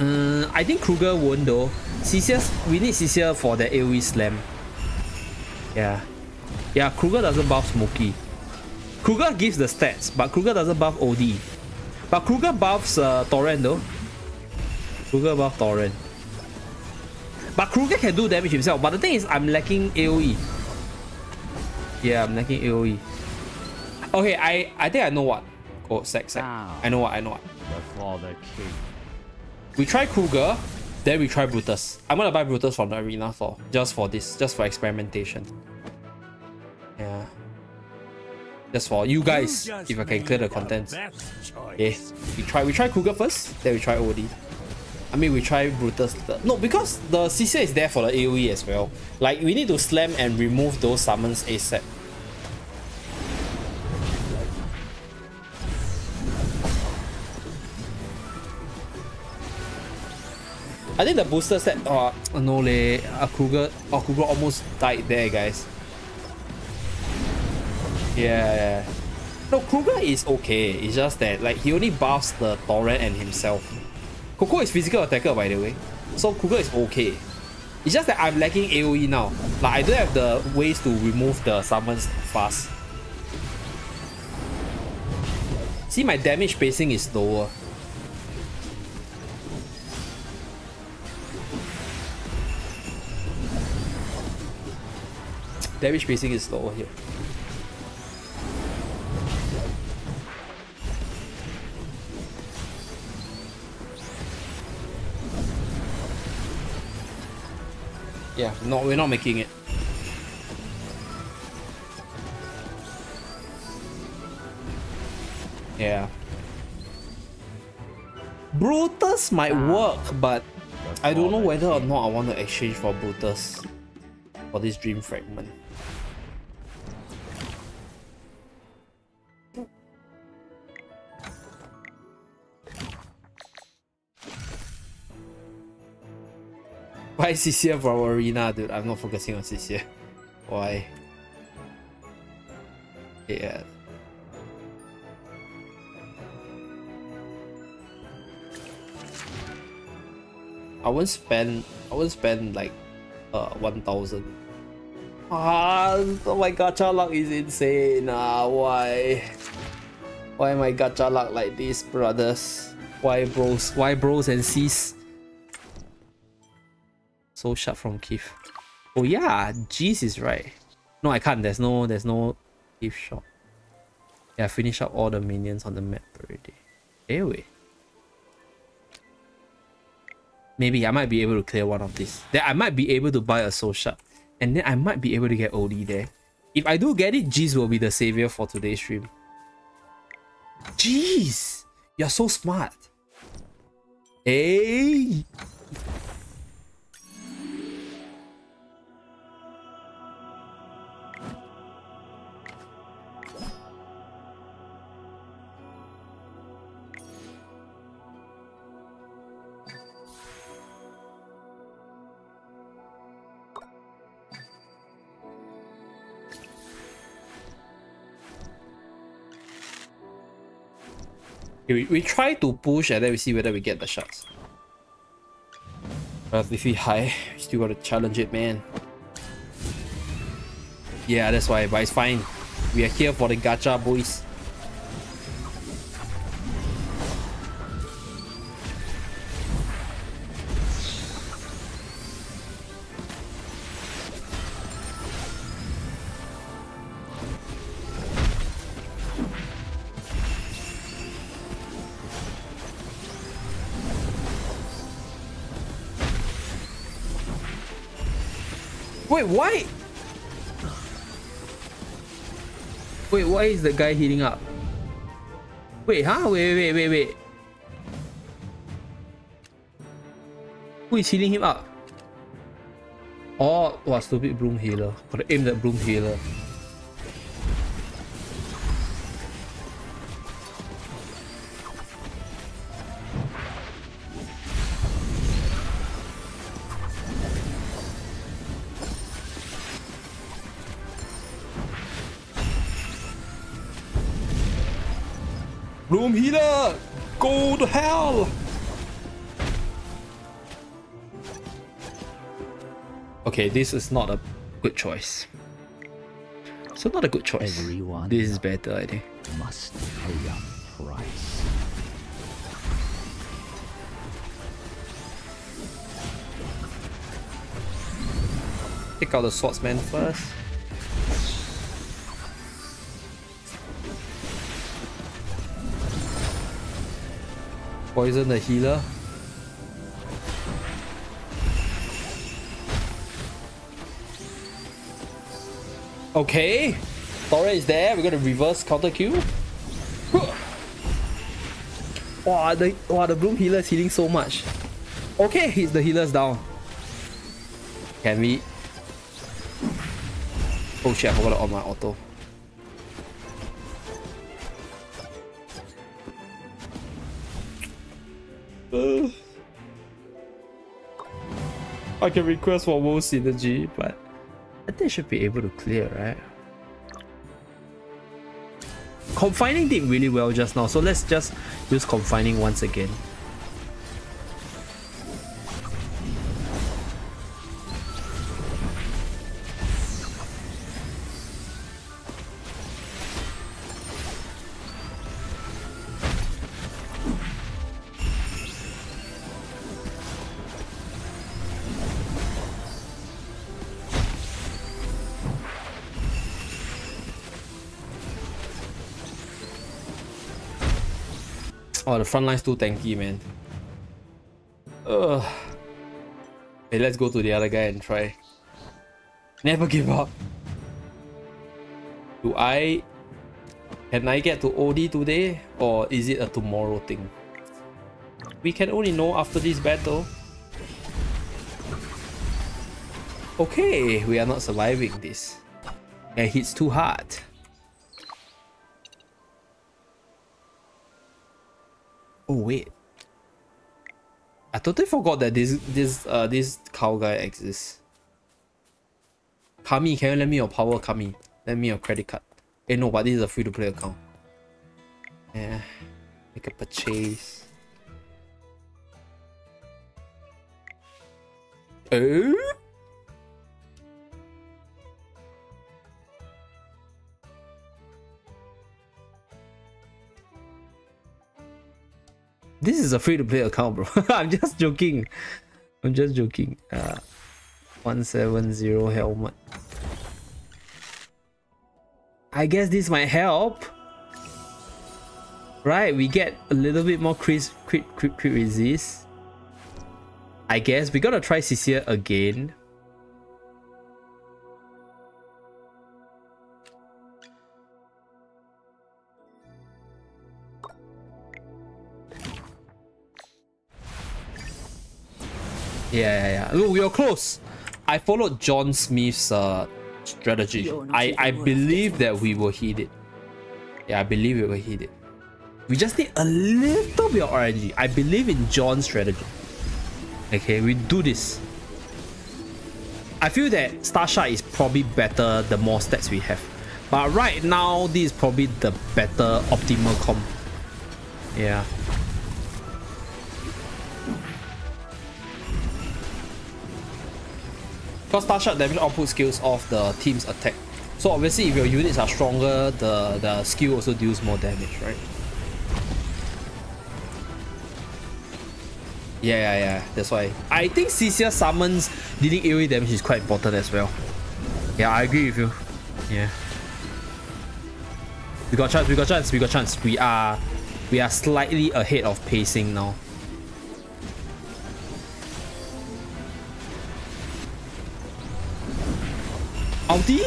I think Kruger won't though. CCS, we need CCS for the AoE slam. Yeah, yeah. Kruger doesn't buff Smokey. Kruger gives the stats, but Kruger doesn't buff OD. But Kruger buffs Torrent though. Kruger buffs Torrent. But Kruger can do damage himself. But the thing is, I'm lacking AoE. Yeah, I'm lacking AoE. Okay, I think I know what. Oh, sec. I know what. We try Kruger. Then we try Brutus. I'm gonna buy Brutus from the arena store just for this, just for experimentation. Yeah, just for you guys. If I can clear the contents, yeah. We try Kruger first. Then we try OD. I mean, we try Brutus. No, because the CC is there for the AOE as well. Like, we need to slam and remove those summons ASAP. I think the booster set. Oh no, Kruger almost died there, guys. Yeah. No, Kruger is okay. It's just that, like, he only buffs the Torrent and himself. Coco is physical attacker, by the way, so Kruger is okay. It's just that I'm lacking AoE now. Like, I don't have the ways to remove the summons fast. See, my damage pacing is lower. damage pacing is lower here. Yeah, no, we're not making it. Yeah. Brutus might work, but I don't know whether or not I want to exchange for Brutus for this dream fragment. Why CC for our arena, dude? I'm not focusing on CC. Why? Yeah. I won't spend like 1,000. Ah, oh my gacha luck is insane. Ah, why my gacha luck like this, brothers? Why bros and sis? So shut from Keith. Oh yeah, G's is right. No, I can't. There's no Keith shop. Yeah, finish up all the minions on the map already. Anyway. Maybe I might be able to clear one of these. Then I might be able to buy a soul shard. And then I might be able to get Oli there. If I do get it, Jeez will be the savior for today's stream. Jeez! You're so smart. Hey! We try to push and then we see whether we get the shots. Relatively high. We still gotta challenge it, man. Yeah, that's why, but it's fine. We are here for the gacha, boys. Why is the guy healing up? Wait, huh? Wait. Who is healing him up? Oh, what stupid Bloom healer. Gotta aim that Bloom healer. Bloom healer! Go to hell! Okay, this is not a good choice. So not a good choice. Everyone, this is better, I think. Must pay a price. Take out the swordsman first. Poison the healer. Okay, Thora is there. We're gonna reverse counter Q. Wow, the Bloom healer is healing so much. Okay, the healer's down. Can we? Oh shit! I forgot to on my auto. I can request for WoW synergy, but I think I should be able to clear, right? Confining did really well just now, so let's just use confining once again. Oh, the front line's too tanky, man. Ugh. Hey, let's go to the other guy and try. Never give up. Do I... Can I get to OD today? Or is it a tomorrow thing? We can only know after this battle. Okay, we are not surviving this. It hits too hard. Oh wait, I totally forgot that this cow guy exists. Kami, can you lend me your power, Kami? Lend me your credit card. Hey, no, but this is a free-to-play account. Yeah, make a purchase. This is a free-to-play account, bro. I'm just joking. I'm just joking. 170 helmet. I guess this might help. Right, we get a little bit more crit resist. I guess we gotta try Cecilia again. Yeah. Look, we are close. I followed John Smith's strategy. I believe that we will hit it. Yeah, I believe we will hit it. We just need a little bit of RNG. I believe in John's strategy. Okay, we do this. I feel that Starshot is probably better the more stats we have. But right now, this is probably the better optimal comp. Yeah. Because Starshot damage output scales off the team's attack. So obviously if your units are stronger, the skill also deals more damage, right? Yeah, that's why. I think Cecilia summons dealing AoE damage is quite important as well. Yeah, I agree with you. Yeah. We got chance. We are slightly ahead of pacing now. Ulti?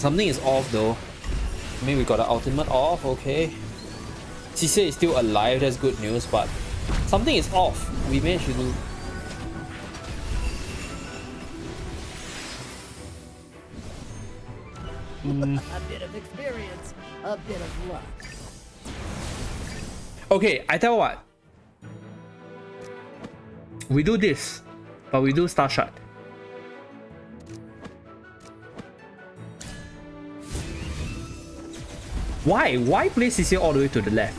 Something is off though. I mean, we got the ultimate off, okay. Cisse is still alive, that's good news, but something is off. We managed to do... A bit of experience, a bit of luck. Okay, I tell you what. We do this, but we do Starshot. Why? Why play CC all the way to the left?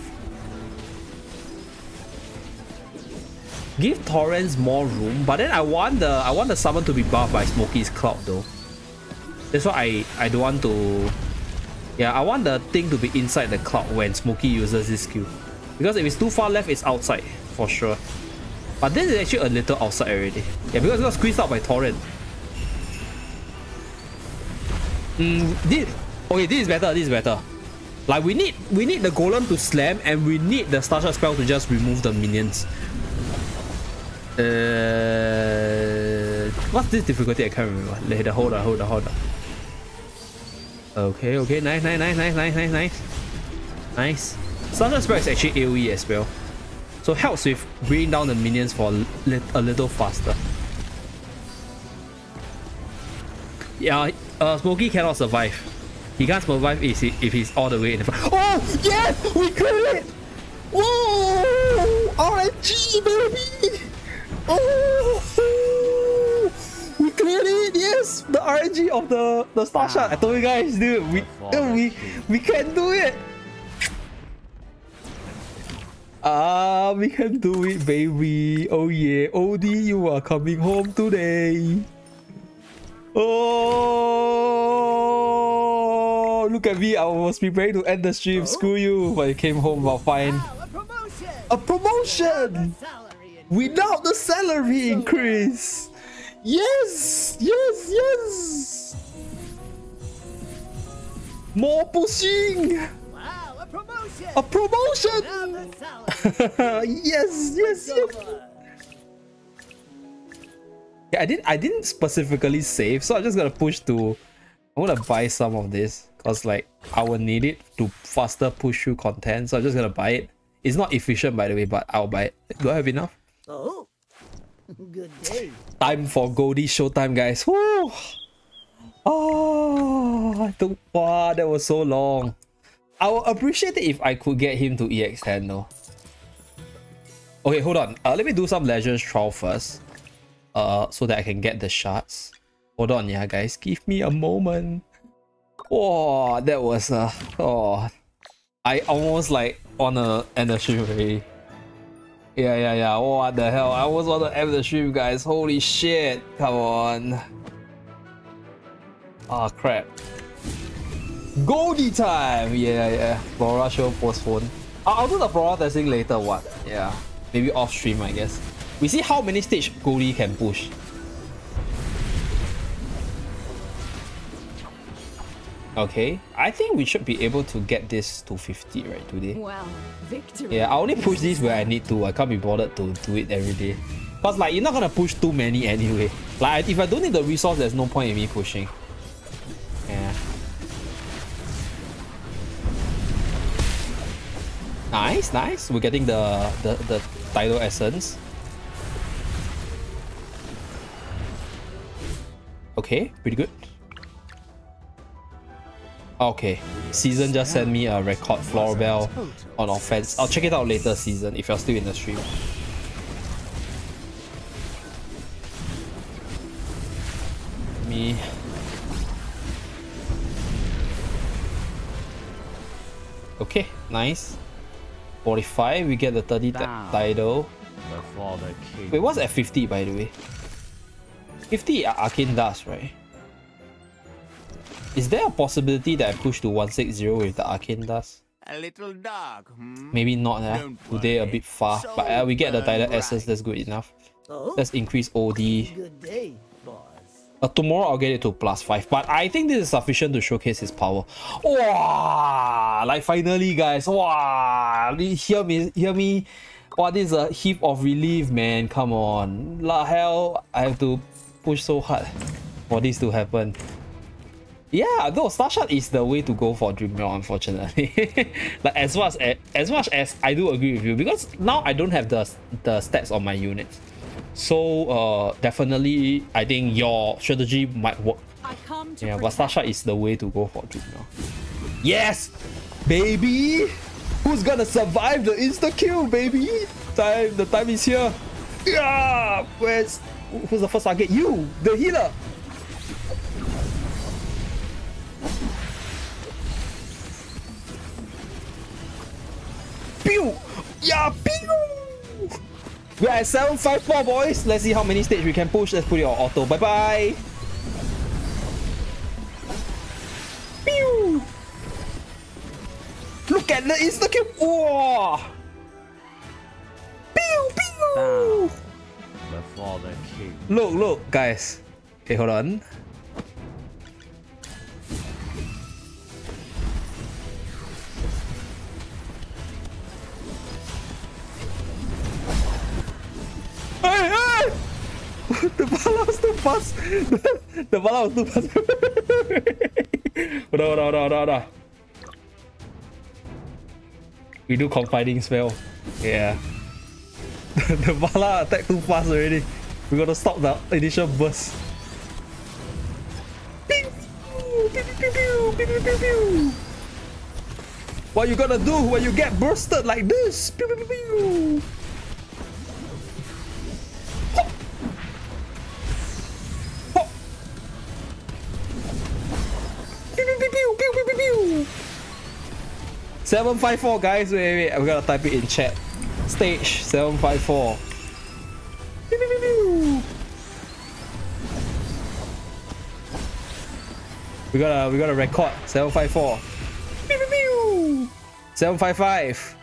Give Torrens more room, but then I want the summon to be buffed by Smokey's Cloud though. That's why I don't want to. Yeah, I want the thing to be inside the cloud when Smokey uses this skill, because if it's too far left, it's outside for sure. But this is actually a little outside already. Yeah, because it got squeezed out by Torrent. Okay, this is better. This is better. Like we need the Golem to slam, and we need the Starshot spell to just remove the minions. What's this difficulty? I can't remember. Hold on. Okay. Nice. Starshot spell is actually AoE as well. So helps with bringing down the minions for a little faster. Yeah, Smokey cannot survive. He can't survive if he's all the way in the front. Oh yes, we cleared it! Oh, RNG baby! Oh, we cleared it! Yes, the RNG of the Starshot. I told you guys, dude, we can do it. We can do it, baby. Oh yeah, OD, you are coming home today. Oh, look at me. I was preparing to end the stream. Screw you, but you came home. Well, fine. Wow, a promotion without the salary increase. Yes. More pushing! Wow, a promotion! A promotion! Yes, yes, yes! Yeah, I didn't specifically save, so I'm just gonna push to... I'm gonna buy some of this, cause like, I will need it to faster push through content, so I'm just gonna buy it. It's not efficient, by the way, but I'll buy it. Do I have enough? Oh, good day. Time for Goldie Showtime, guys. Woo! Oh, I took... Wow, that was so long. I would appreciate it if I could get him to EX10 though. Okay, hold on. Let me do some Legends Trial first. So that I can get the shards. Hold on, yeah, guys. Give me a moment. Oh, that was a... Oh, I almost like on a end the stream already. Yeah, yeah, yeah. Oh, what the hell? I was on the end of the stream, guys. Holy shit! Come on. Ah, crap. Goldie time! Yeah, yeah. Flora show postpone. I'll do the Flora testing later. What? Yeah. Maybe off stream, I guess. We see how many stage Goldie can push. Okay, I think we should be able to get this to 50 right today. Wow, victory! Yeah, I only push this where I need to. I can't be bothered to do it every day. Cause like you're not gonna push too many anyway. Like if I don't need the resource, there's no point in me pushing. Yeah. Nice, nice. We're getting the tidal essence. Okay, pretty good. Okay, Season just sent me a record Floribel on offense. I'll check it out later, Season, if you're still in the stream. Me. Okay, nice. 45, we get the 30 title. Wait, what's at 50 by the way? 50 Arcane Dust, right? Is there a possibility that I push to 160 with the Arcane Dust? A little dark, hmm? Maybe not, eh? Today a bit far, so but we get the tidal essence, that's good enough. Oh? Let's increase OD. Good day, boss. Tomorrow I'll get it to +5, but I think this is sufficient to showcase his power. Wow! Like finally, guys, wow! Hear me, hear me. Wow, this is a heap of relief, man, come on. La hell, I have to push so hard for this to happen. Yeah, though Starshot is the way to go for Dreammail, unfortunately. Like as much as I do agree with you, because now I don't have the stats on my units, so definitely I think your strategy might work. Yeah, but Starshot is the way to go for Dreammail. Yes, baby. Who's gonna survive the insta kill, baby? The time is here. Yeah, who's the first target? You, the healer. Pew! Yeah, pew! We are at 754, boys. Let's see how many stage we can push. Let's put it on auto. Bye bye. Pew! Look at the insta-kill. Whoa! Pew! Pew! Before the king. Look, look, guys. Okay, hold on. Hey, hey! The bala was too fast. The bala was too fast. Hold on. We do confiding spell. Yeah. The bala attacked too fast already. We gotta stop the initial burst. What you gonna do when you get bursted like this? Pew, pew, pew, pew, pew. 754, guys. Wait, I'm gonna type it in chat. Stage 754. Pew, pew, pew, pew. We gotta record 754. Pew, pew, pew. 755.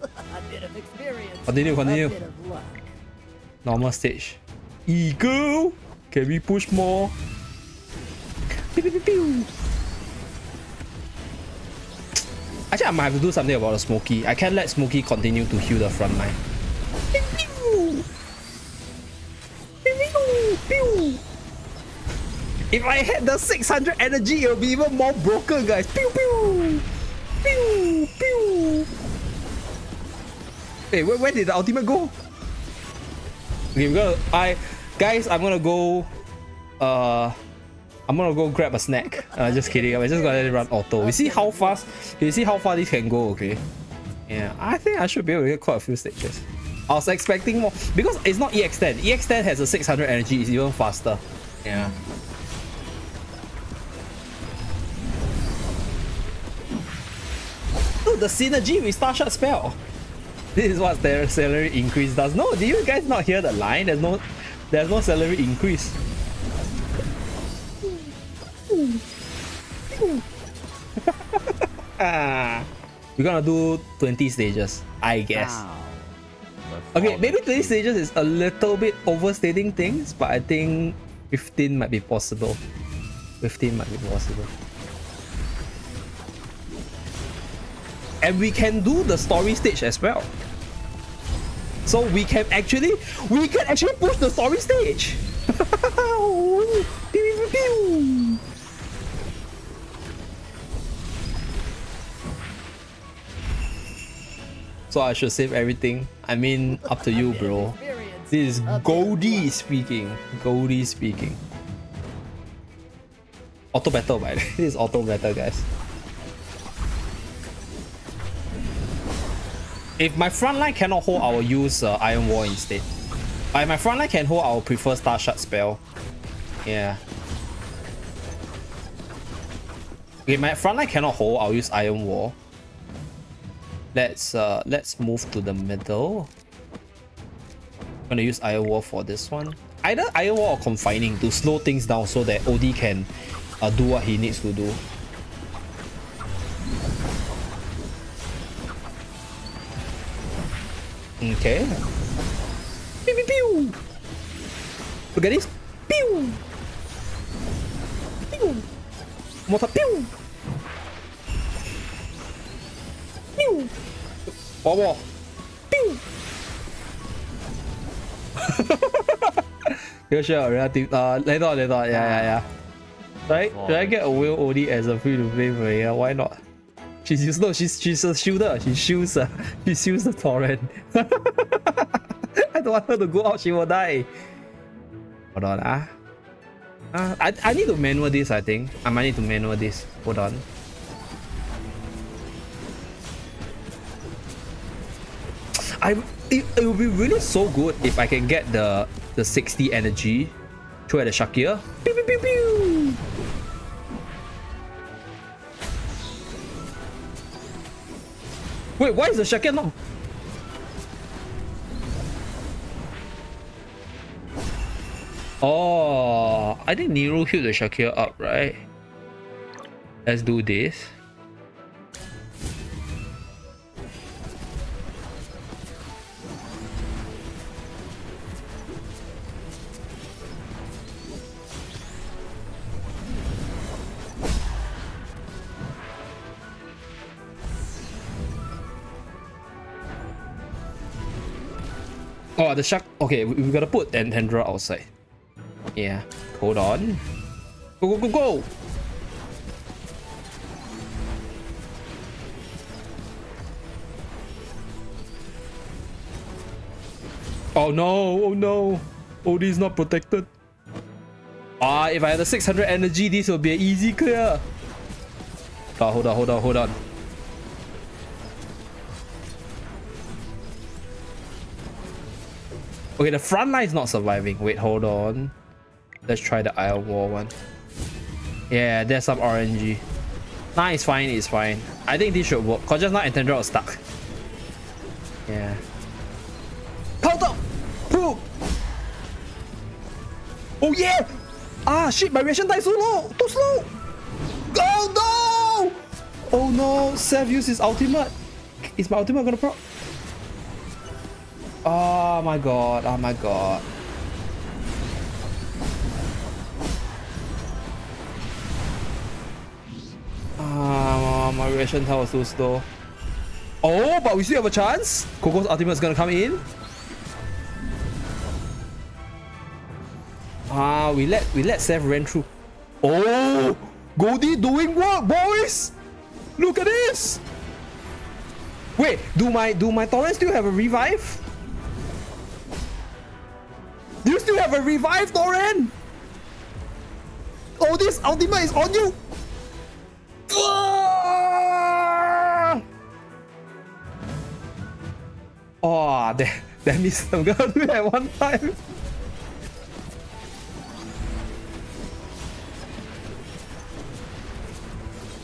A bit of experience. Continue. A bit of luck. Normal stage. Eagle. Can we push more? Pew, pew, pew, pew. Actually, I might have to do something about the Smokey. I can't let Smokey continue to heal the front line. If I had the 600 energy, it would be even more broken, guys. Pew, pew. Pew, pew. Hey, where did the ultimate go? Okay, we're gonna... Guys, I'm gonna go grab a snack. Just kidding. I'm just gonna let it run auto. You see how far this can go, okay? Yeah, I think I should be able to get quite a few stages. I was expecting more because it's not EX10. EX10 has a 600 energy. It's even faster. Yeah. Oh, the synergy with Starshot spell. This is what their salary increase does. No, do you guys not hear the line? There's no salary increase. We're gonna do 20 stages, I guess. Wow. Okay, maybe 20 stages is a little bit overstating things, but I think 15 might be possible. 15 might be possible. And we can do the story stage as well. So we can actually push the story stage. So I should save everything. I mean, up to you, bro. This is Goldie speaking. Goldie speaking. Auto battle, by the way. This is auto battle, guys. If my frontline cannot hold, I will use Iron Wall instead. But if my frontline can hold, I will prefer Star Shard spell. Yeah. Okay, my frontline cannot hold, I'll use Iron Wall. Let's move to the middle. I'm gonna use Iron Wall for this one. Either Iron Wall or Confining to slow things down so that OD can do what he needs to do. Okay. Pew, pew, pew. Look at this. Pew. Pew. Mortar. Pew. Pew. Wow. Pew. You're sure, relative. Later. Yeah. Right? Should I get a Will OD as a free to play player? Why not? She's a shooter. She shields the torrent. I don't want her to go out. She will die. Hold on, I need to manual this. I think I might need to manual this. Hold on. It would be really so good if I can get the 60 energy through the Shakir. Pew, pew, pew, pew. Wait, why is the Shakir not? Oh, I think Nero healed the Shakir up, right? Let's do this. Oh, the shark. Okay, we gotta put Tendra outside. Yeah, hold on. Go, go, go, go! Oh no, oh no! OD is not protected. Ah, if I had a 600 energy, this would be an easy clear. Oh, hold on. Okay, the front line is not surviving. Wait, hold on. Let's try the Iron Wall one. Yeah, there's some RNG. Nah, it's fine, it's fine. I think this should work. Because just now, Entendra was stuck. Yeah. Counter! Proof! Oh, yeah! Ah, shit, my reaction time is so low! Too slow! Oh, no! Oh, no! Sev used his ultimate. Is my ultimate gonna proc? Oh my god. Oh my reaction time was too slow. Oh, but we still have a chance. Coco's ultimate is gonna come in. Ah, we let Seth run through. Oh, Goldie doing work, boys. Look at this. Wait, do my Torrent still have a revive? Do you still have a revive, Torrent? Oh, this ultimate is on you. Ah! Oh, that means I'm gonna do it at one time.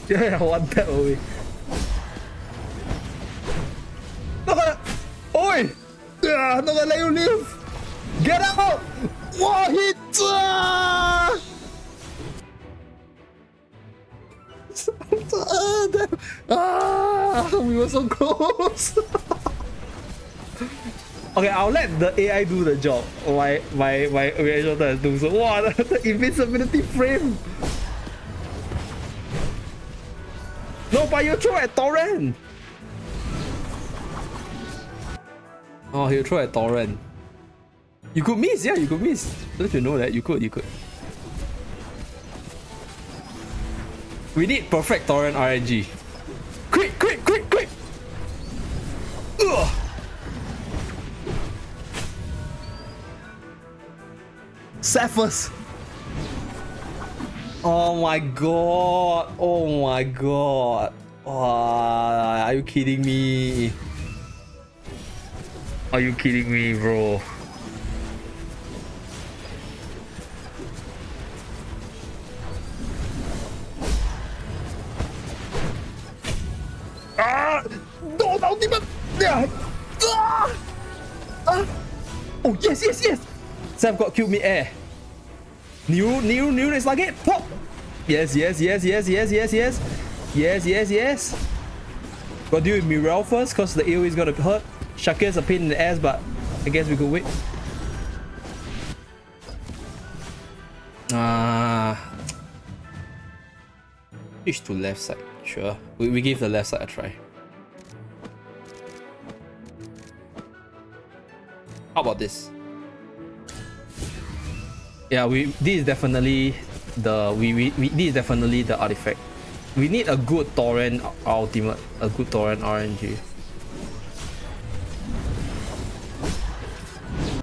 Yeah, I want that away. Oi! I'm not gonna let you live! Get out! What hit! We were so close! Okay, I'll let the AI do the job. My reaction time is too slow. Wow, the invincibility frame! No, but you throw at Torrent! Oh, he'll throw at Torrent. You could miss, yeah, you could miss. Don't you know that? You could. We need perfect Torrent RNG. Quick! Ugh. Cephas! Oh my god. Oh, are you kidding me? Are you kidding me, bro? Ah! No, ultimate! Ah! Ah! Oh, yes! Sam got killed mid-air. New, it's like it. Pop! Yes. Gotta deal with Miral first, cause the AoE is gonna hurt. Shakir's a pain in the ass, but I guess we could wait. Switch to left side, sure. We give the left side a try. How about this? Yeah, this is definitely the artifact. We need a good Torrent ultimate, a good Torrent RNG.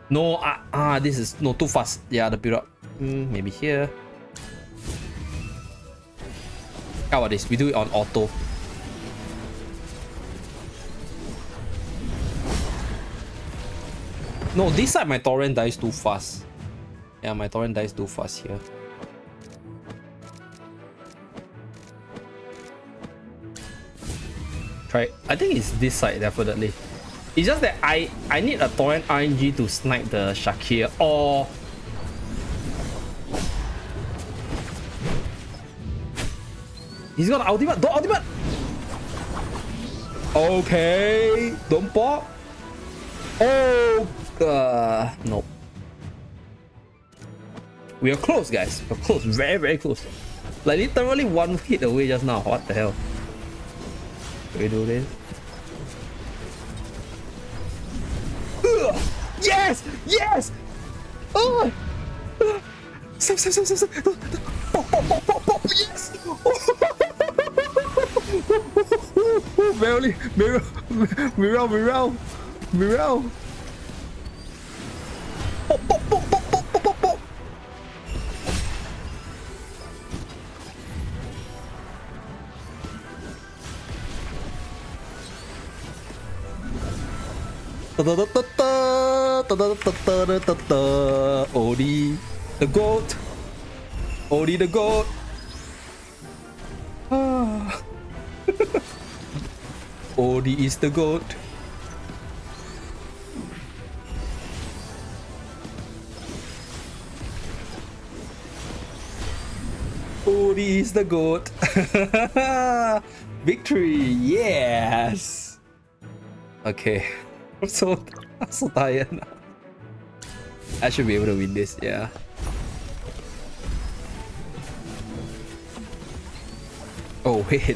No, this is no too fast. Yeah, the build up. Maybe here. How about this? We do it on auto. No, this side my Torrent dies too fast. Yeah, my Torrent dies too fast here. Try. I think it's this side definitely. It's just that I need a Torrent RNG to snipe the Shakir or... He's got an ultimate! Don't ultimate! Okay! Don't pop! Oh! Nope. We are close, guys. We're close. Very, very close. Like literally one hit away just now. What the hell? Can we do this? Yes! Yes! Oh! Stop! Pop! Yes! Barely! Miral! Pop! Odie the goat. Odie the goat. Ah. Odie is the goat. Odie is the goat. Victory. Yes. Okay. I'm so tired now. I should be able to win this, yeah. Oh wait,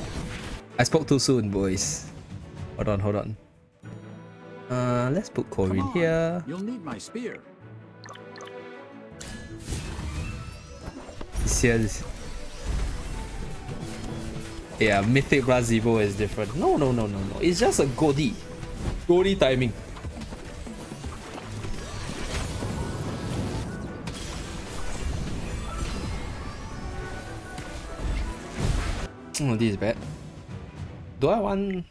I spoke too soon, boys. Hold on, hold on. Let's put Corinne here. You'll need my spear. Yeah, Mythic Brazivo is different. No. It's just a Godi. Godi timing. Oh, this is bad. Do I want...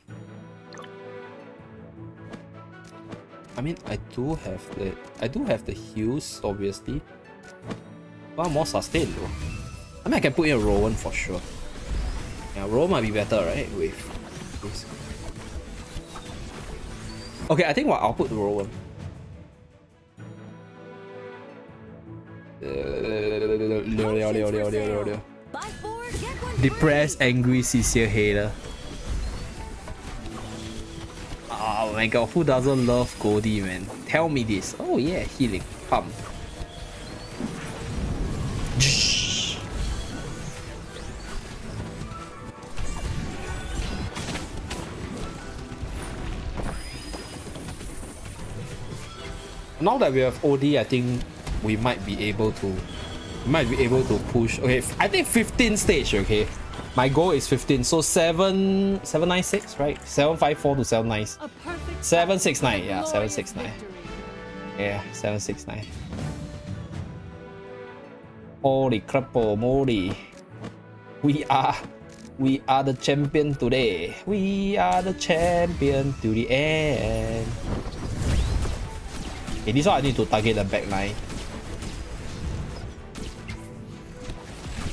I mean, I do have the heals, obviously. But I'm more sustained though. I mean, I can put in a Rowan for sure. Yeah, Rowan might be better, right? Wait. Okay, I think what I'll put Rowan. Depressed, angry, sincere hater. Oh my god, who doesn't love Godi, man? Tell me this. Oh yeah, healing. Pump. Now that we have OD, I think we might be able to push. Okay, I think 15 stage. Okay, my goal is 15, so 796, right? 754 to 796. 769, yeah, 769. Yeah, 769. Holy crap, moly. We are the champion today. We are the champion to the end. Okay, this one I need to target the back line.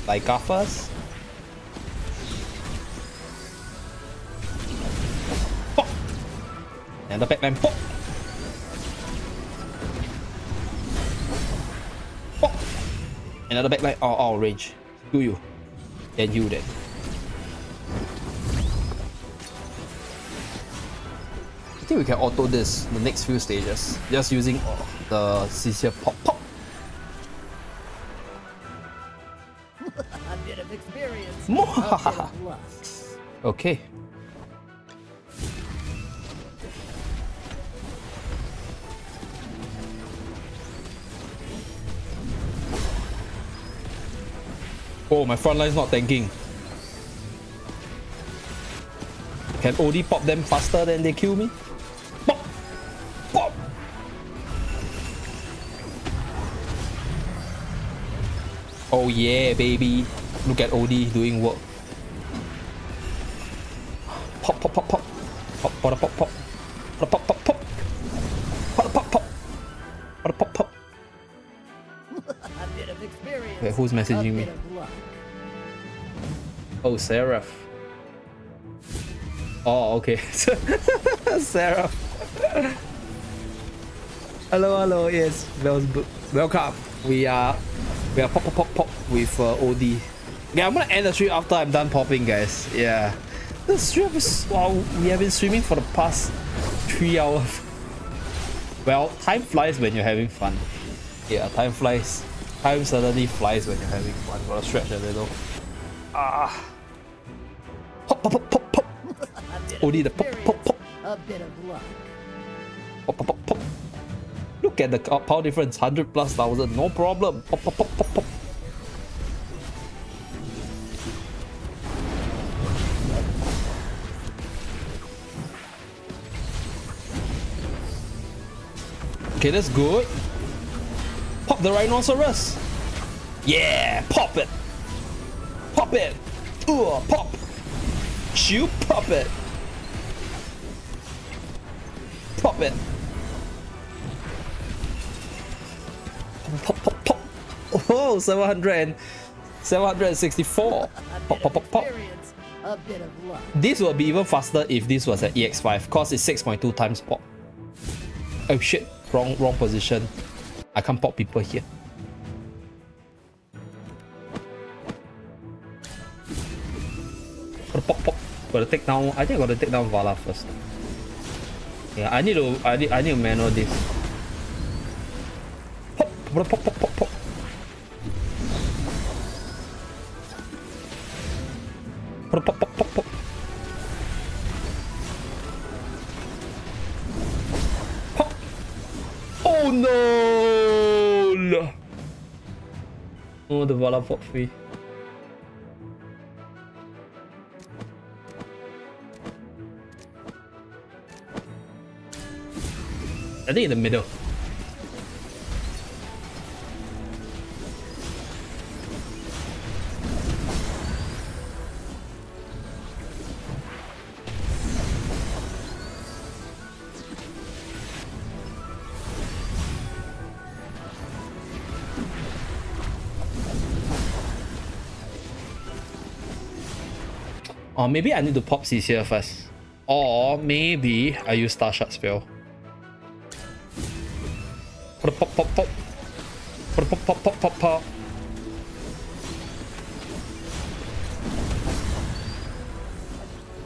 Like first. Pop! And the back line, pop! Pop! Another back line, oh, range. Screw you. Then you then. I think we can auto this the next few stages, just using the sincere pop. A bit of experience. Okay. Oh, my front line's not tanking. Can OD pop them faster than they kill me? Oh yeah, baby. Look at OD doing work. Pop, pop, pop, pop. Pop, pop, pop, pop. Pop, pop, pop, pop. Pop, pop, pop. Pop, pop, pop. A bit of experience. Wait, who's messaging me? Oh, Seraph. Oh, okay. Seraph. Hello, hello. Yes, welcome. We are pop, pop, pop, pop with OD. Yeah, I'm gonna end the stream after I'm done popping, guys. Yeah, the stream is, wow, we have been streaming for the past 3 hours. Well, time flies when you're having fun. Yeah, time flies. Time suddenly flies when you're having fun. I'm gonna stretch a little. Pop, pop, pop, pop, pop. OD the pop, pop, pop. A bit of luck. Pop, pop, pop, pop. Look at the power difference, 100 plus 1,000, no problem. Pop, pop, pop, pop, pop. Okay, that's good. Pop the rhinoceros. Yeah, pop it. Pop it. Ooh, pop. Shoot, pop it. Pop it. Pop, pop, pop. Oh, 764. Pop, pop, pop, pop. This will be even faster if this was at EX5, cause it's 6.2 times pop. Oh shit, wrong position. I can't pop people here. Pop, pop. Gotta take down. I think I gotta take down Vala first. Yeah, I need to manual this. Pop, pop, pop, pop. Pop, pop, pop, pop. Oh, the Vala for free. I think in the middle. Or maybe I need to pop CC here first. Or maybe I use Star Shard spell. Put a pop, pop, pop. Put a pop, pop, pop, pop, pop.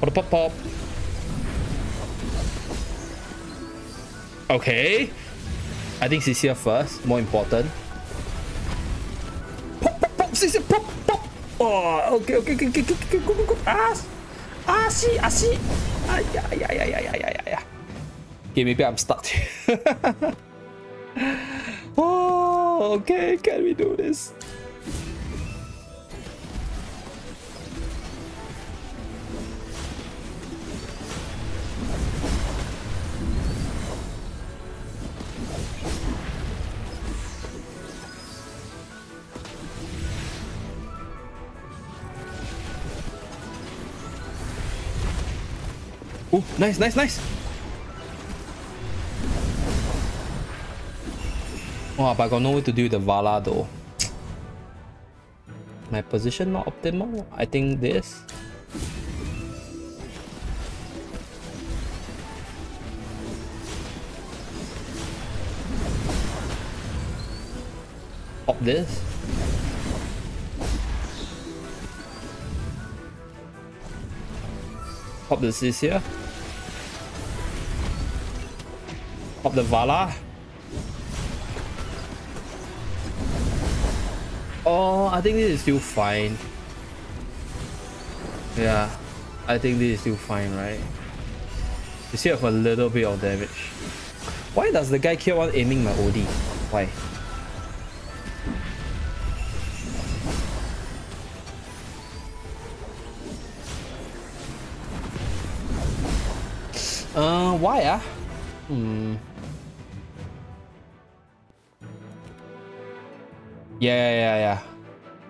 Put a pop, pop. Okay. I think CC here first. More important. Pop, pop, pop, CC, pop. Oh, okay, go. Ah, see. Yeah. Okay, maybe I'm stuck. Oh, okay, can we do this? Oh, nice. Oh, but I got no way to do the Vala though. My position not optimal. I think this. Pop this. Pop this is here. Pop the Vala. Oh, I think this is still fine. Yeah, I think this is still fine, right? You still have a little bit of damage. Why does the guy keep on aiming my OD? Why? Why? Yeah.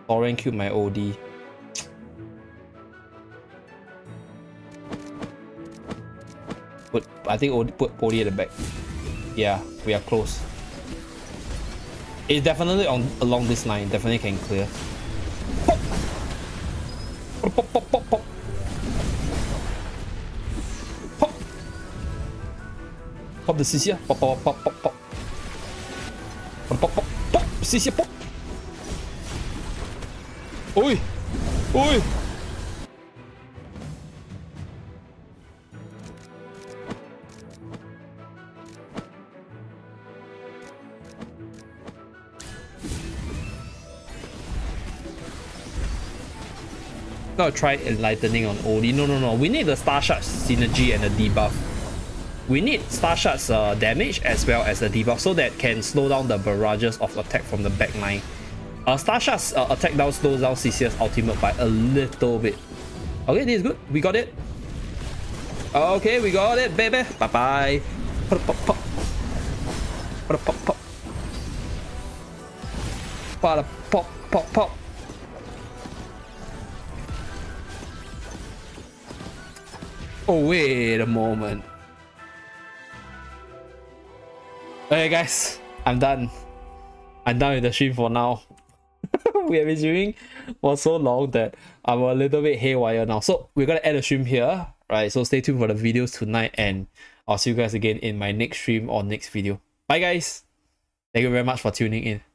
Lauren killed my OD. Put OD at the back. Yeah, we are close. It's definitely on along this line. Definitely can clear. Pop! Pop. Pop! Pop the CC. Pop. Pop. CC pop. Oi! Gotta try enlightening on Oli. No. We need the Star Shard's synergy and the debuff. We need Star Shard's damage as well as the debuff so that can slow down the barrages of attack from the back line. Starshard's attack down slows down CC's ultimate by a little bit. Okay, this is good. We got it. Okay, we got it, baby. Bye-bye. Pop. Pop. Pop. Oh, wait a moment. Okay, guys. I'm done with the stream for now. We have been streaming for so long that I'm a little bit haywire now. So we're going to end the stream here, right? So stay tuned for the videos tonight and I'll see you guys again in my next stream or next video. Bye guys. Thank you very much for tuning in.